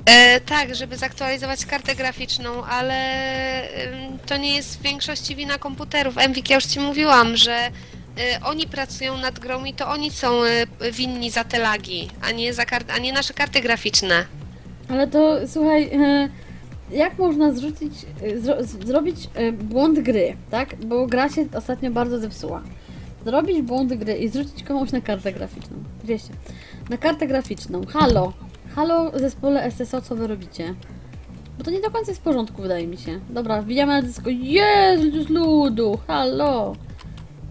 E, tak, żeby zaktualizować kartę graficzną, ale y, to nie jest w większości wina komputerów. Emwik, ja już ci mówiłam, że y, oni pracują nad grą i to oni są y, winni za te lagi, a nie, za kart, a nie nasze karty graficzne. Ale to, słuchaj, jak można zrzucić, zro, zrobić błąd gry, tak? Bo gra się ostatnio bardzo zepsuła. Zrobić błąd gry i zrzucić komuś na kartę graficzną. Wiecie, na kartę graficzną. Halo, halo zespole S S O, co wy robicie? Bo to nie do końca jest w porządku, wydaje mi się. Dobra, wbijamy na dysko. Jezus ludu, halo!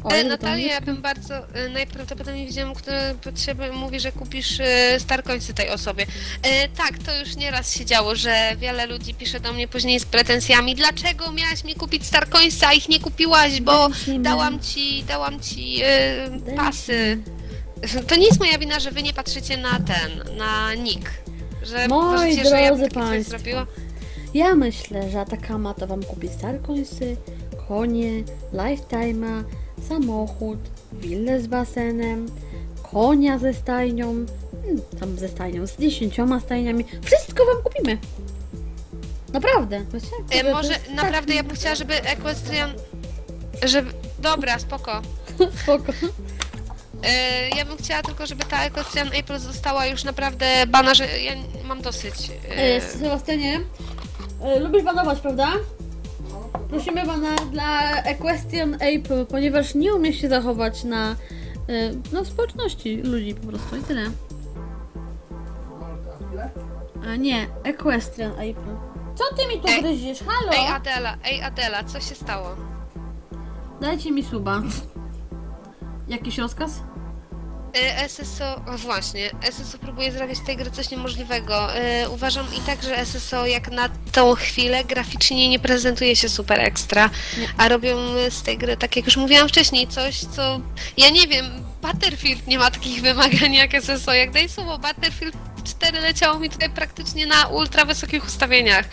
O, e, Natalia, ja bym bardzo e, najprawdopodobniej widziałam, który potrzeby mówi, że kupisz e, starkońcy tej osobie. E, tak, to już nieraz się działo, że wiele ludzi pisze do mnie później z pretensjami. Dlaczego miałaś mi kupić starkońca, a ich nie kupiłaś, bo dałam ci, dałam ci e, pasy. To nie jest moja wina, że wy nie patrzycie na ten, na nick. Że uważacie, że ja bym coś zrobiła. Ja myślę, że Attaccama to wam kupi starkońcy, konie, lifetime'a, samochód, willę z basenem, konia ze stajnią, tam ze stajnią, z dziesięcioma stajniami. Wszystko wam kupimy. Naprawdę. Wiecie, e, może naprawdę tak, ja bym chciała, żeby Equestrian... Żeby... Dobra, spoko. Spoko. E, ja bym chciała tylko, żeby ta Equestrian April została już naprawdę bana, że ja mam dosyć. E... Sebastianie, e, lubisz banować, prawda? Prosimy pana dla Equestrian Apple, ponieważ nie umie się zachować na no, społeczności ludzi po prostu i tyle. A nie, Equestrian Apple. Co ty mi tu ej, gryzisz? Halo? Ej Adela, ej Adela, co się stało? Dajcie mi suba. Jakiś rozkaz? S S O, o właśnie, S S O próbuje zrobić z tej gry coś niemożliwego. Yy, uważam i tak, że S S O jak na tą chwilę graficznie nie prezentuje się super ekstra, nie. A robią z tej gry, tak jak już mówiłam wcześniej, coś co... Ja nie wiem, Battlefield nie ma takich wymagań jak S S O, jak daj słowo, Battlefield cztery leciało mi tutaj praktycznie na ultra wysokich ustawieniach.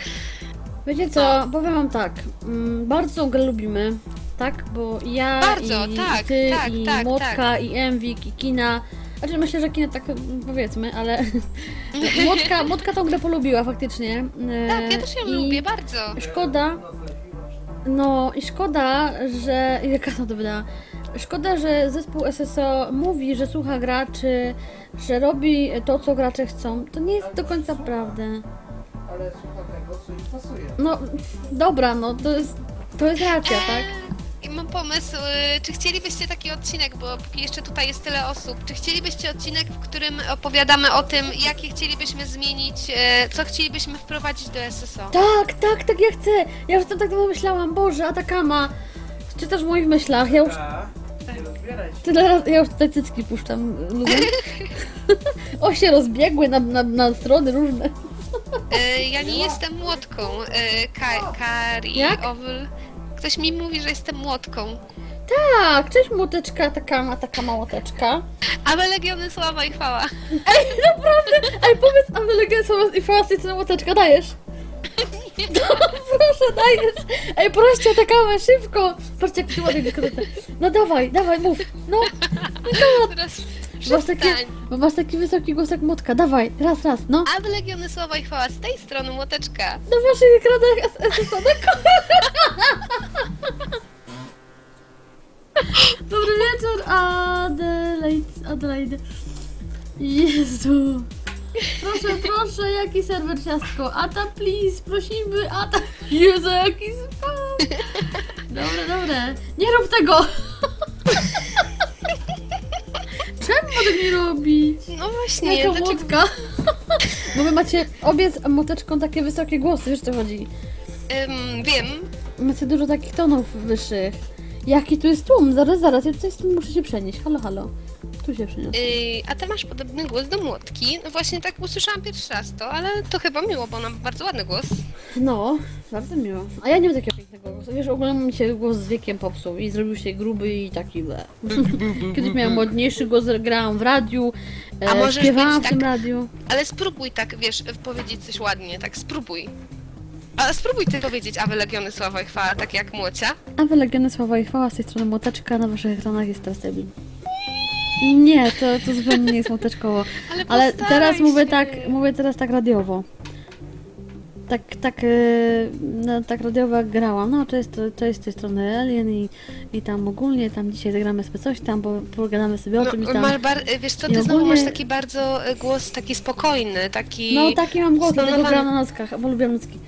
Wiecie co, no. Powiem wam tak, mm, bardzo grę lubimy. Tak, bo ja bardzo, i tak, ty, tak, i tak, Młotka, tak. I Emwik, i Kina. Znaczy myślę, że Kina tak powiedzmy, ale Młotka, Młotka tą grę polubiła faktycznie. Tak, ja też ją I lubię, bardzo. Szkoda, no i szkoda, że... Jaka to wydała? Szkoda, że zespół S S O mówi, że słucha graczy, że robi to, co gracze chcą. To nie jest do końca prawda. Ale słucha tego, co im pasuje. No, dobra, no to jest, to jest racja, tak? I mam pomysł, czy chcielibyście taki odcinek, bo jeszcze tutaj jest tyle osób, czy chcielibyście odcinek, w którym opowiadamy o tym, jakie chcielibyśmy zmienić, co chcielibyśmy wprowadzić do S S O? Tak, tak, tak, ja chcę! Ja już tam tak dawno myślałam, Boże, Attaccama! Czy też w moich myślach, ja już... Tak. Tyle ja już tutaj cycki puszczam, lubię. O, się rozbiegły na, na, na strony różne. Ja nie jestem młotką, Ka Kari, Owl. Ktoś mi mówi, że jestem młotką. Tak, cześć młoteczka, taka, taka małoteczka. Ame legiony sława i chwała. Ej, naprawdę! Ej, powiedz Ame legiony sława i chwała, co na młoteczka dajesz? Nie. No, proszę, dajesz! Ej, proście, taka ma szybko! Proszę, jak się ładnie krutę. No dawaj, dawaj, mów! No, no. Teraz masz taki, bo masz taki wysoki głos jak młotka, dawaj, raz, raz, no. Ame legiony sława i chwała, z tej strony młoteczka. No właśnie, ekranach S S O, no Dobry wieczór, Adelaide. Adelaide. Jezu. Proszę, proszę, jaki serwer ciastko? Ata, please, prosimy, Ata. Jezu, jaki spam. Dobre, dobre. Nie rób tego. Czemu tego nie robić? No właśnie, taka młotka. Bo wy macie obie z młoteczką takie wysokie głosy, wiesz co chodzi? Um, wiem. Macie dużo takich tonów wyższych. Jaki tu jest tłum? Zaraz, zaraz, ja tutaj z tym muszę się przenieść. Halo, halo. Tu się przeniosę. Yy, a ty masz podobny głos do młotki. No właśnie tak usłyszałam pierwszy raz to, ale to chyba miło, bo ona ma bardzo ładny głos. No, bardzo miło. A ja nie mam takiego pięknego głosu. Wiesz, ogólnie mi się głos z wiekiem popsuł i zrobił się gruby i taki ble. Kiedyś miałam ładniejszy głos, grałam w radiu, a e, śpiewałam w tym tak, radiu. Ale spróbuj tak, wiesz, powiedzieć coś ładnie, tak spróbuj. Ale spróbuj ty powiedzieć Awe Legiony Sława i Chwała, tak jak Młocia. Awe Legiony Sława i Chwała, z tej strony Młoteczka, na waszych ekranach jest teraz Ebi. Nie, to, to zupełnie nie jest młoteczkowo. Ale, ale teraz mówię tak, mówię teraz tak radiowo. Tak, tak, no, tak radiowo jak grałam. No, to jest, to, to jest z tej strony Eliien i, i tam ogólnie, tam dzisiaj zagramy sobie coś tam, bo pogadamy sobie o no, tym i tam. Bar, wiesz co, ty ogólnie... znowu masz taki bardzo głos, taki spokojny, taki... No, taki mam głos, dlatego grałam na nockach, bo lubię nocki.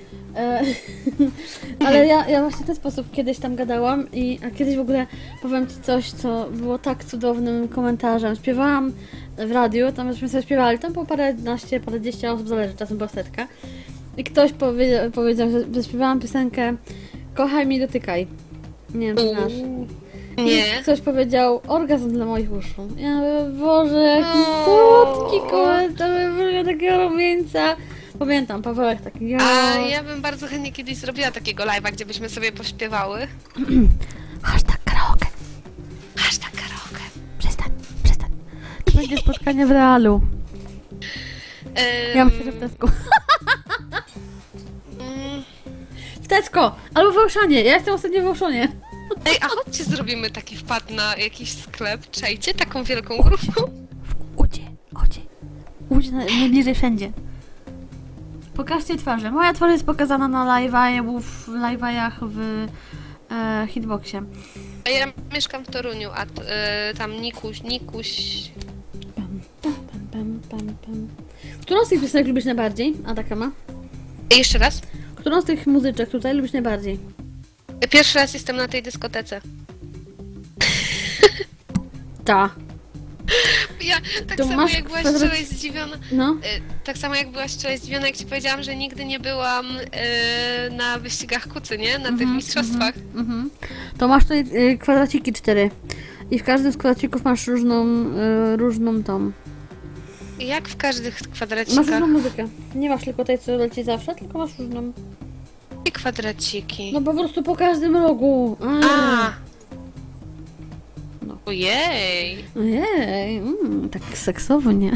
Ale ja, ja właśnie w ten sposób kiedyś tam gadałam i a kiedyś w ogóle powiem ci coś, co było tak cudownym komentarzem. Śpiewałam w radiu, tam żeśmy sobie śpiewali, tam było paręnaście, parędzieści osób, zależy, czasem była setka. I ktoś powiedział, powiedział że, że śpiewałam piosenkę Kochaj mnie, dotykaj. Nie wiem, czy znasz. Nie. I ktoś powiedział orgazm dla moich uszu. Ja mówię, Boże, jaki słodki komentarz, takiego rumieńca. Pamiętam, Pawełek taki... Ja... A ja bym bardzo chętnie kiedyś zrobiła takiego live'a, gdzie byśmy sobie pośpiewały. Hashtag karaoke. Hashtag karaoke. Przestań, przestań. To będzie spotkanie w realu. Um... Ja myślę, że w Tesco. um... W Tesco! Albo w Olszanie. Ja jestem ostatnio w Olszanie. Ej, a chodźcie zrobimy taki wpad na jakiś sklep. Czajcie taką wielką grupą. W Łódź, Łódź. Łódź najbliżej wszędzie. Pokażcie twarze. Moja twarz jest pokazana na live'ach w, live w e, hitboxie. Ja mieszkam w Toruniu, a t, e, tam Nikuś, Nikuś... Pam, pam, pam, pam, pam. Którą z tych piosenek lubisz najbardziej, Attaccama? Jeszcze raz? Którą z tych muzyczek tutaj lubisz najbardziej? Pierwszy raz jestem na tej dyskotece. Ta. Ja tak to samo jak byłaś kwadrat... wczoraj zdziwiona. No? E, tak samo jak byłaś wczoraj zdziwiona, jak ci powiedziałam, że nigdy nie byłam e, na wyścigach kucy, nie? Na mm -hmm, tych mistrzostwach. Mm -hmm. To masz tutaj e, kwadraciki cztery. I w każdym z kwadracików masz różną e, różną tą. Jak w każdych kwadracikach? Masz różną muzykę. Nie masz tylko tej, co leci zawsze, tylko masz różną. I kwadraciki. No po prostu po każdym rogu. A. A. Ojej! Ojej, mm, tak seksowo, nie?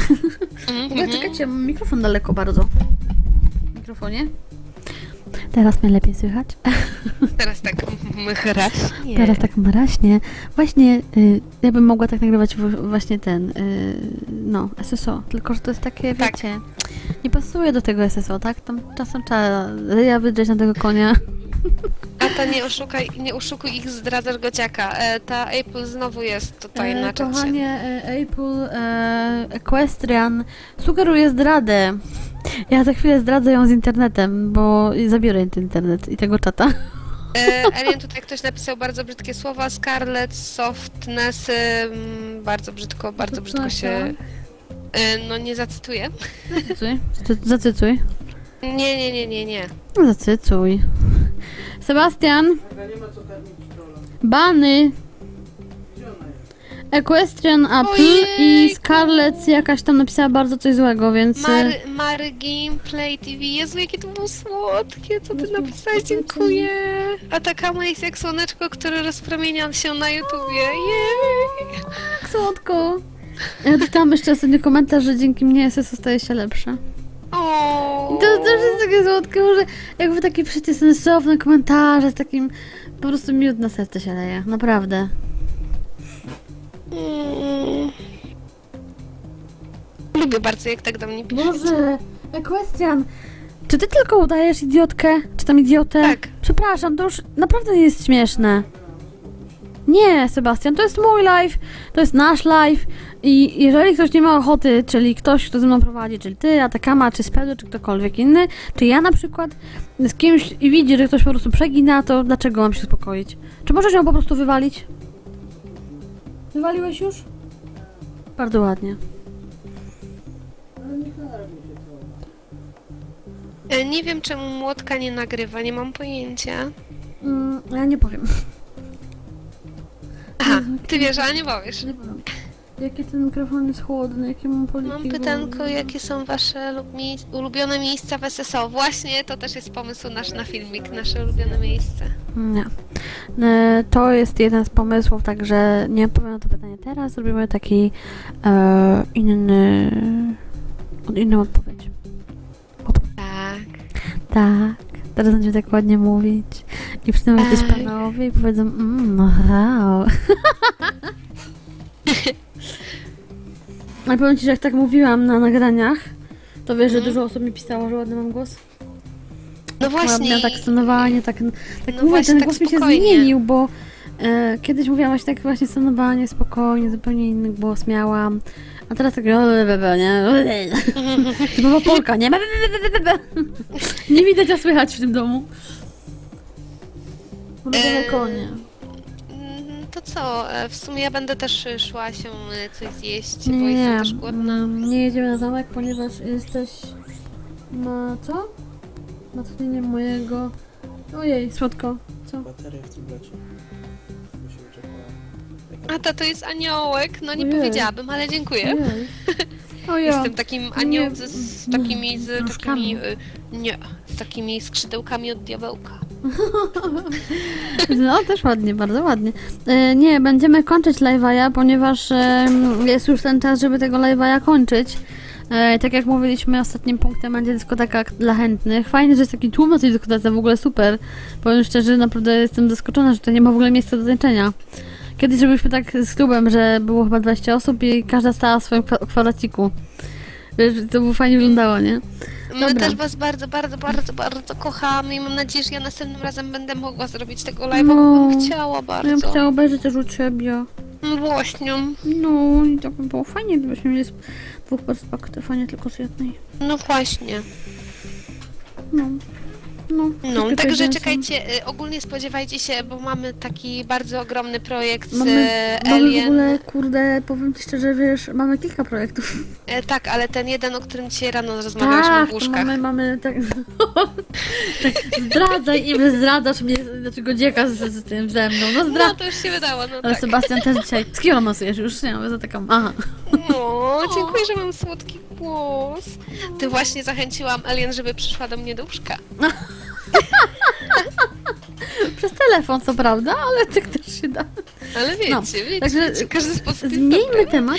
Mm, mm, czekajcie, mam mikrofon daleko bardzo. Mikrofonie? Teraz mnie lepiej słychać. Teraz tak mraśnie. Teraz tak mraśnie. Właśnie, y, ja bym mogła tak nagrywać w, właśnie ten, y, no, S S O. Tylko, że to jest takie, tak. Wiecie, nie pasuje do tego S S O, tak? Tam czasem trzeba ryja wydrzeć na tego konia. Ata, nie oszukaj, nie oszukuj ich, zdradzasz Godziaka. E, ta Apple znowu jest tutaj e, na czacie. Kochanie, e, Apple e, Equestrian sugeruje zdradę. Ja za chwilę zdradzę ją z internetem, bo zabiorę ten internet i tego czata. E, Eliien, tutaj ktoś napisał bardzo brzydkie słowa. Scarlet, softness, m, bardzo brzydko, bardzo brzydko się... E, no nie zacytuję. Zacytuj, zacytuj. Nie, nie, nie, nie, nie. Zacytuj. Sebastian. Bany. Equestrian Apple i Scarlet jakaś tam napisała bardzo coś złego, więc... Mary, Mary Gameplay T V. Jezu, jakie to było słodkie, co ty napisałeś, dziękuję. Attaccama jest jak słoneczko, które rozpromienia się na YouTubie. Jej! Słodko. Ja dodam jeszcze ostatni komentarz, że dzięki mnie S S O staje się lepsze. To, to jest takie słodkie, może jakby takie przecież sensowne komentarze z takim... Po prostu miód na serce się leje, naprawdę. Mm. Lubię bardzo, jak tak do mnie piszecie. Boże, Equestrian, czy ty tylko udajesz idiotkę? Czy tam idiotę? Tak. Przepraszam, to już naprawdę nie jest śmieszne. Nie, Sebastian, to jest mój live, to jest nasz live i jeżeli ktoś nie ma ochoty, czyli ktoś, kto ze mną prowadzi, czyli ty, Attaccama, czy Spell, czy ktokolwiek inny, czy ja na przykład z kimś i widzi, że ktoś po prostu przegina, to dlaczego mam się uspokoić? Czy możesz ją po prostu wywalić? Wywaliłeś już? Bardzo ładnie. Nie wiem, czemu młotka nie nagrywa, nie mam pojęcia. Mm, ja nie powiem. Aha, ty wiesz, ale nie powiesz. Nie powiem. Jaki ten mikrofon jest chłodny, jakie mam poliki. Mam pytanko, jakie są wasze ulubione miejsca w S S O? Właśnie, to też jest pomysł nasz na filmik, nasze ulubione miejsce. Nie. To jest jeden z pomysłów, także nie powiem na to pytanie teraz, zrobimy taki e, inny... inną odpowiedź. Tak, teraz będziemy tak ładnie mówić i przyjdą jakieś panowie i powiedzą mmm, no wow. Ale powiem ci, że jak tak mówiłam na nagraniach, to wiesz, mm. że dużo osób mi pisało, że ładny mam głos. No właśnie. Ładnie, tak stonowanie, tak, tak no mówię, właśnie, ten tak głos spokojnie. Mi się zmienił, bo e, kiedyś mówiłam właśnie tak właśnie stonowanie, spokojnie, zupełnie inny głos miałam. A teraz tak, nie? Typowa Polka, nie? Nie widać, a słychać w tym domu. Ulubione konie. To co? W sumie ja będę też szła się coś zjeść, bo jestem też głodna. Nie jedziemy na zamek, ponieważ jesteś... na co? Na tchnienie mojego... Ojej, słodko. Co? Bateria w tym lecie. A ta to jest aniołek, no nie Ojej. powiedziałabym, ale dziękuję. Ojej. Jestem takim aniołem z, z takimi, z takimi, nie, z takimi skrzydełkami od diabełka. No też ładnie, bardzo ładnie. E, nie, będziemy kończyć live'a, ponieważ e, jest już ten czas, żeby tego live'a kończyć. E, tak jak mówiliśmy, ostatnim punktem będzie dyskoteka dla chętnych. Fajnie, że jest taki tłum na tej dyskotece, w ogóle super. Powiem szczerze, naprawdę jestem zaskoczona, że to nie ma w ogóle miejsca do tańczenia. Kiedyś robiliśmy tak z klubem, że było chyba dwadzieścia osób i każda stała w swoim kwadraciku. To było fajnie wyglądało, nie? Dobra. My też was bardzo, bardzo, bardzo, bardzo kochamy i mam nadzieję, że ja następnym razem będę mogła zrobić tego live'a, no, bo bym chciała bardzo. Ja bym chciała obejrzeć też u ciebie. No właśnie. No i to by było fajnie, gdybyśmy mieli z dwóch perspektyw, a nie tylko z jednej. No właśnie. No. No, no także czekajcie, są. Ogólnie spodziewajcie się, bo mamy taki bardzo ogromny projekt mamy, z Eliien. Mamy w ogóle, kurde, powiem ci szczerze, wiesz, mamy kilka projektów. E, tak, ale ten jeden, o którym dzisiaj rano rozmawialiśmy tak, w łóżkach. mamy, mamy, tak, tak zdradzaj i zdradasz mnie, znaczy Godziaka z, z tym ze mną, no zdradz. No to już się wydało, no ale tak. Sebastian też dzisiaj, z kim masujesz? Już nie, za taką, aha. No, dziękuję, że mam słodki głos. Ty właśnie zachęciłam Eliien, żeby przyszła do mnie do łóżka. Przez telefon, co prawda, ale tak też się da. Ale wiecie, no, wiecie, także wiecie, każdy sposób jest zmieńmy dobry. Temat.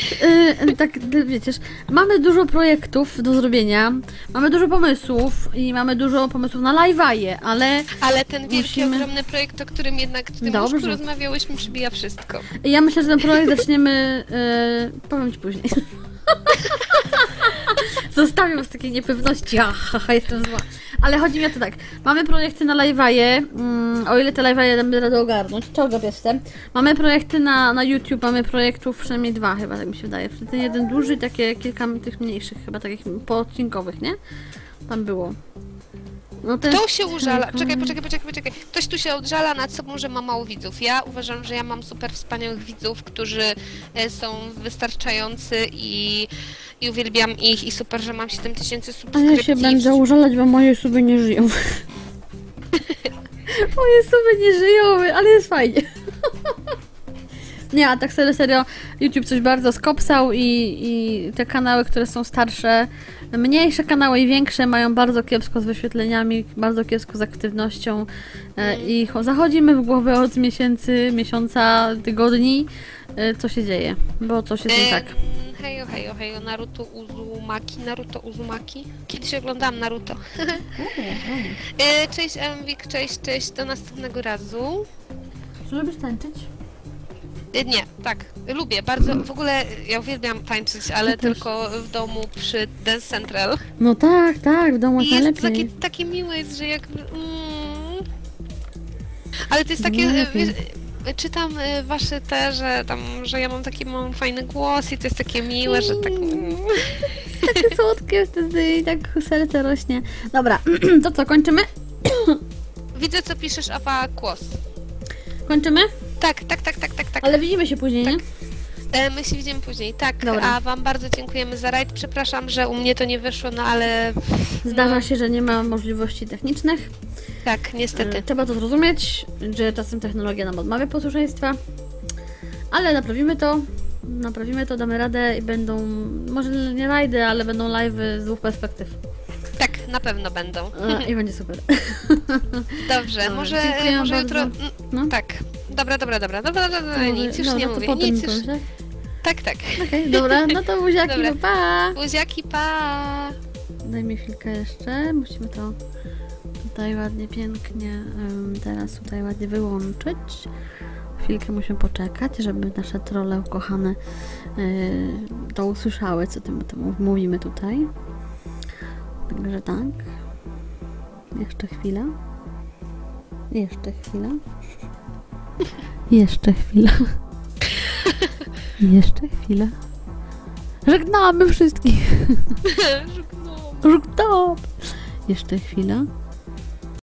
Yy, tak, wiecie, mamy dużo projektów do zrobienia, mamy dużo pomysłów i mamy dużo pomysłów na live'aje, ale... Ale ten wielki, musimy... ogromny projekt, o którym jednak w tym Dobrze. Łóżku rozmawiałyśmy, przybija wszystko. Ja myślę, że ten projekt zaczniemy... Yy, powiem ci później. Zostawiam was takiej niepewności, aha, jestem zła. Ale chodzi mi o to tak, mamy projekty na live'aje, mm, o ile te live'aje damy radę ogarnąć, czołgam jestem. Mamy projekty na, na YouTube, mamy projektów przynajmniej dwa chyba, tak mi się wydaje. Ten jeden duży i takie kilka tych mniejszych, chyba takich poodcinkowych, nie? Tam było. No ten... Kto się użala? Czekaj, poczekaj, poczekaj, poczekaj. Ktoś tu się odżala nad sobą, że ma mało widzów. Ja uważam, że ja mam super wspaniałych widzów, którzy są wystarczający i, i uwielbiam ich i super, że mam siedem tysięcy subskrypcji. Ale ja się będę użalać, bo moje suby nie żyją. Moje suby nie żyją, ale jest fajnie. Nie, a tak serio, serio, YouTube coś bardzo skopsał i, i te kanały, które są starsze, mniejsze kanały i większe mają bardzo kiepsko z wyświetleniami, bardzo kiepsko z aktywnością e, i zachodzimy w głowę od miesięcy, miesiąca, tygodni, e, co się dzieje, bo coś jest nie tak. Hejo, hejo, hejo, Naruto Uzumaki, Naruto Uzumaki. Kiedyś oglądałam Naruto. e, cześć Emwik, cześć, cześć, do następnego razu. Czy lubisz tańczyć? Nie, tak, lubię bardzo, w ogóle ja uwielbiam tańczyć, ale ja tylko w domu przy Dance Central. No tak, tak, w domu jest najlepiej. Takie, takie miłe jest, że jak... Mm, ale to jest takie, wiesz, czytam wasze te, że tam, że ja mam taki mam fajny głos i to jest takie miłe, że tak... Takie słodkie wtedy i tak serce rośnie. Dobra, to co, kończymy? Widzę, co piszesz, Awa, kłos. Kończymy? Tak, tak, tak, tak, tak, tak. Ale widzimy się później, tak. Nie? My się widzimy później, tak. Dobra. A wam bardzo dziękujemy za rajd. Przepraszam, że u mnie to nie wyszło, no ale... Zdarza no... się, że nie ma możliwości technicznych. Tak, niestety. Trzeba to zrozumieć, że czasem technologia nam odmawia posłuszeństwa, ale naprawimy to, naprawimy to, damy radę i będą, może nie rajdy, ale będą live'y z dwóch perspektyw. Tak, na pewno będą. I będzie super. Dobrze, Dobrze. może, może jutro... No? Tak, dobra, dobra, dobra, dobra, dobra, no, nic już no, nie no, mówię, nic już... Komuś, tak? Tak, tak. Okay, dobra, no to buziaki, no pa! Buziaki, pa! Daj mi chwilkę jeszcze, musimy to tutaj ładnie, pięknie um, teraz tutaj ładnie wyłączyć. Chwilkę musimy poczekać, żeby nasze trolle ukochane yy, to usłyszały, co tym, tym mówimy tutaj. Także tak. Jeszcze chwila. Jeszcze chwila. Jeszcze chwila. Jeszcze chwila. Żegnamy wszystkich! Żegnamy! Jeszcze chwila.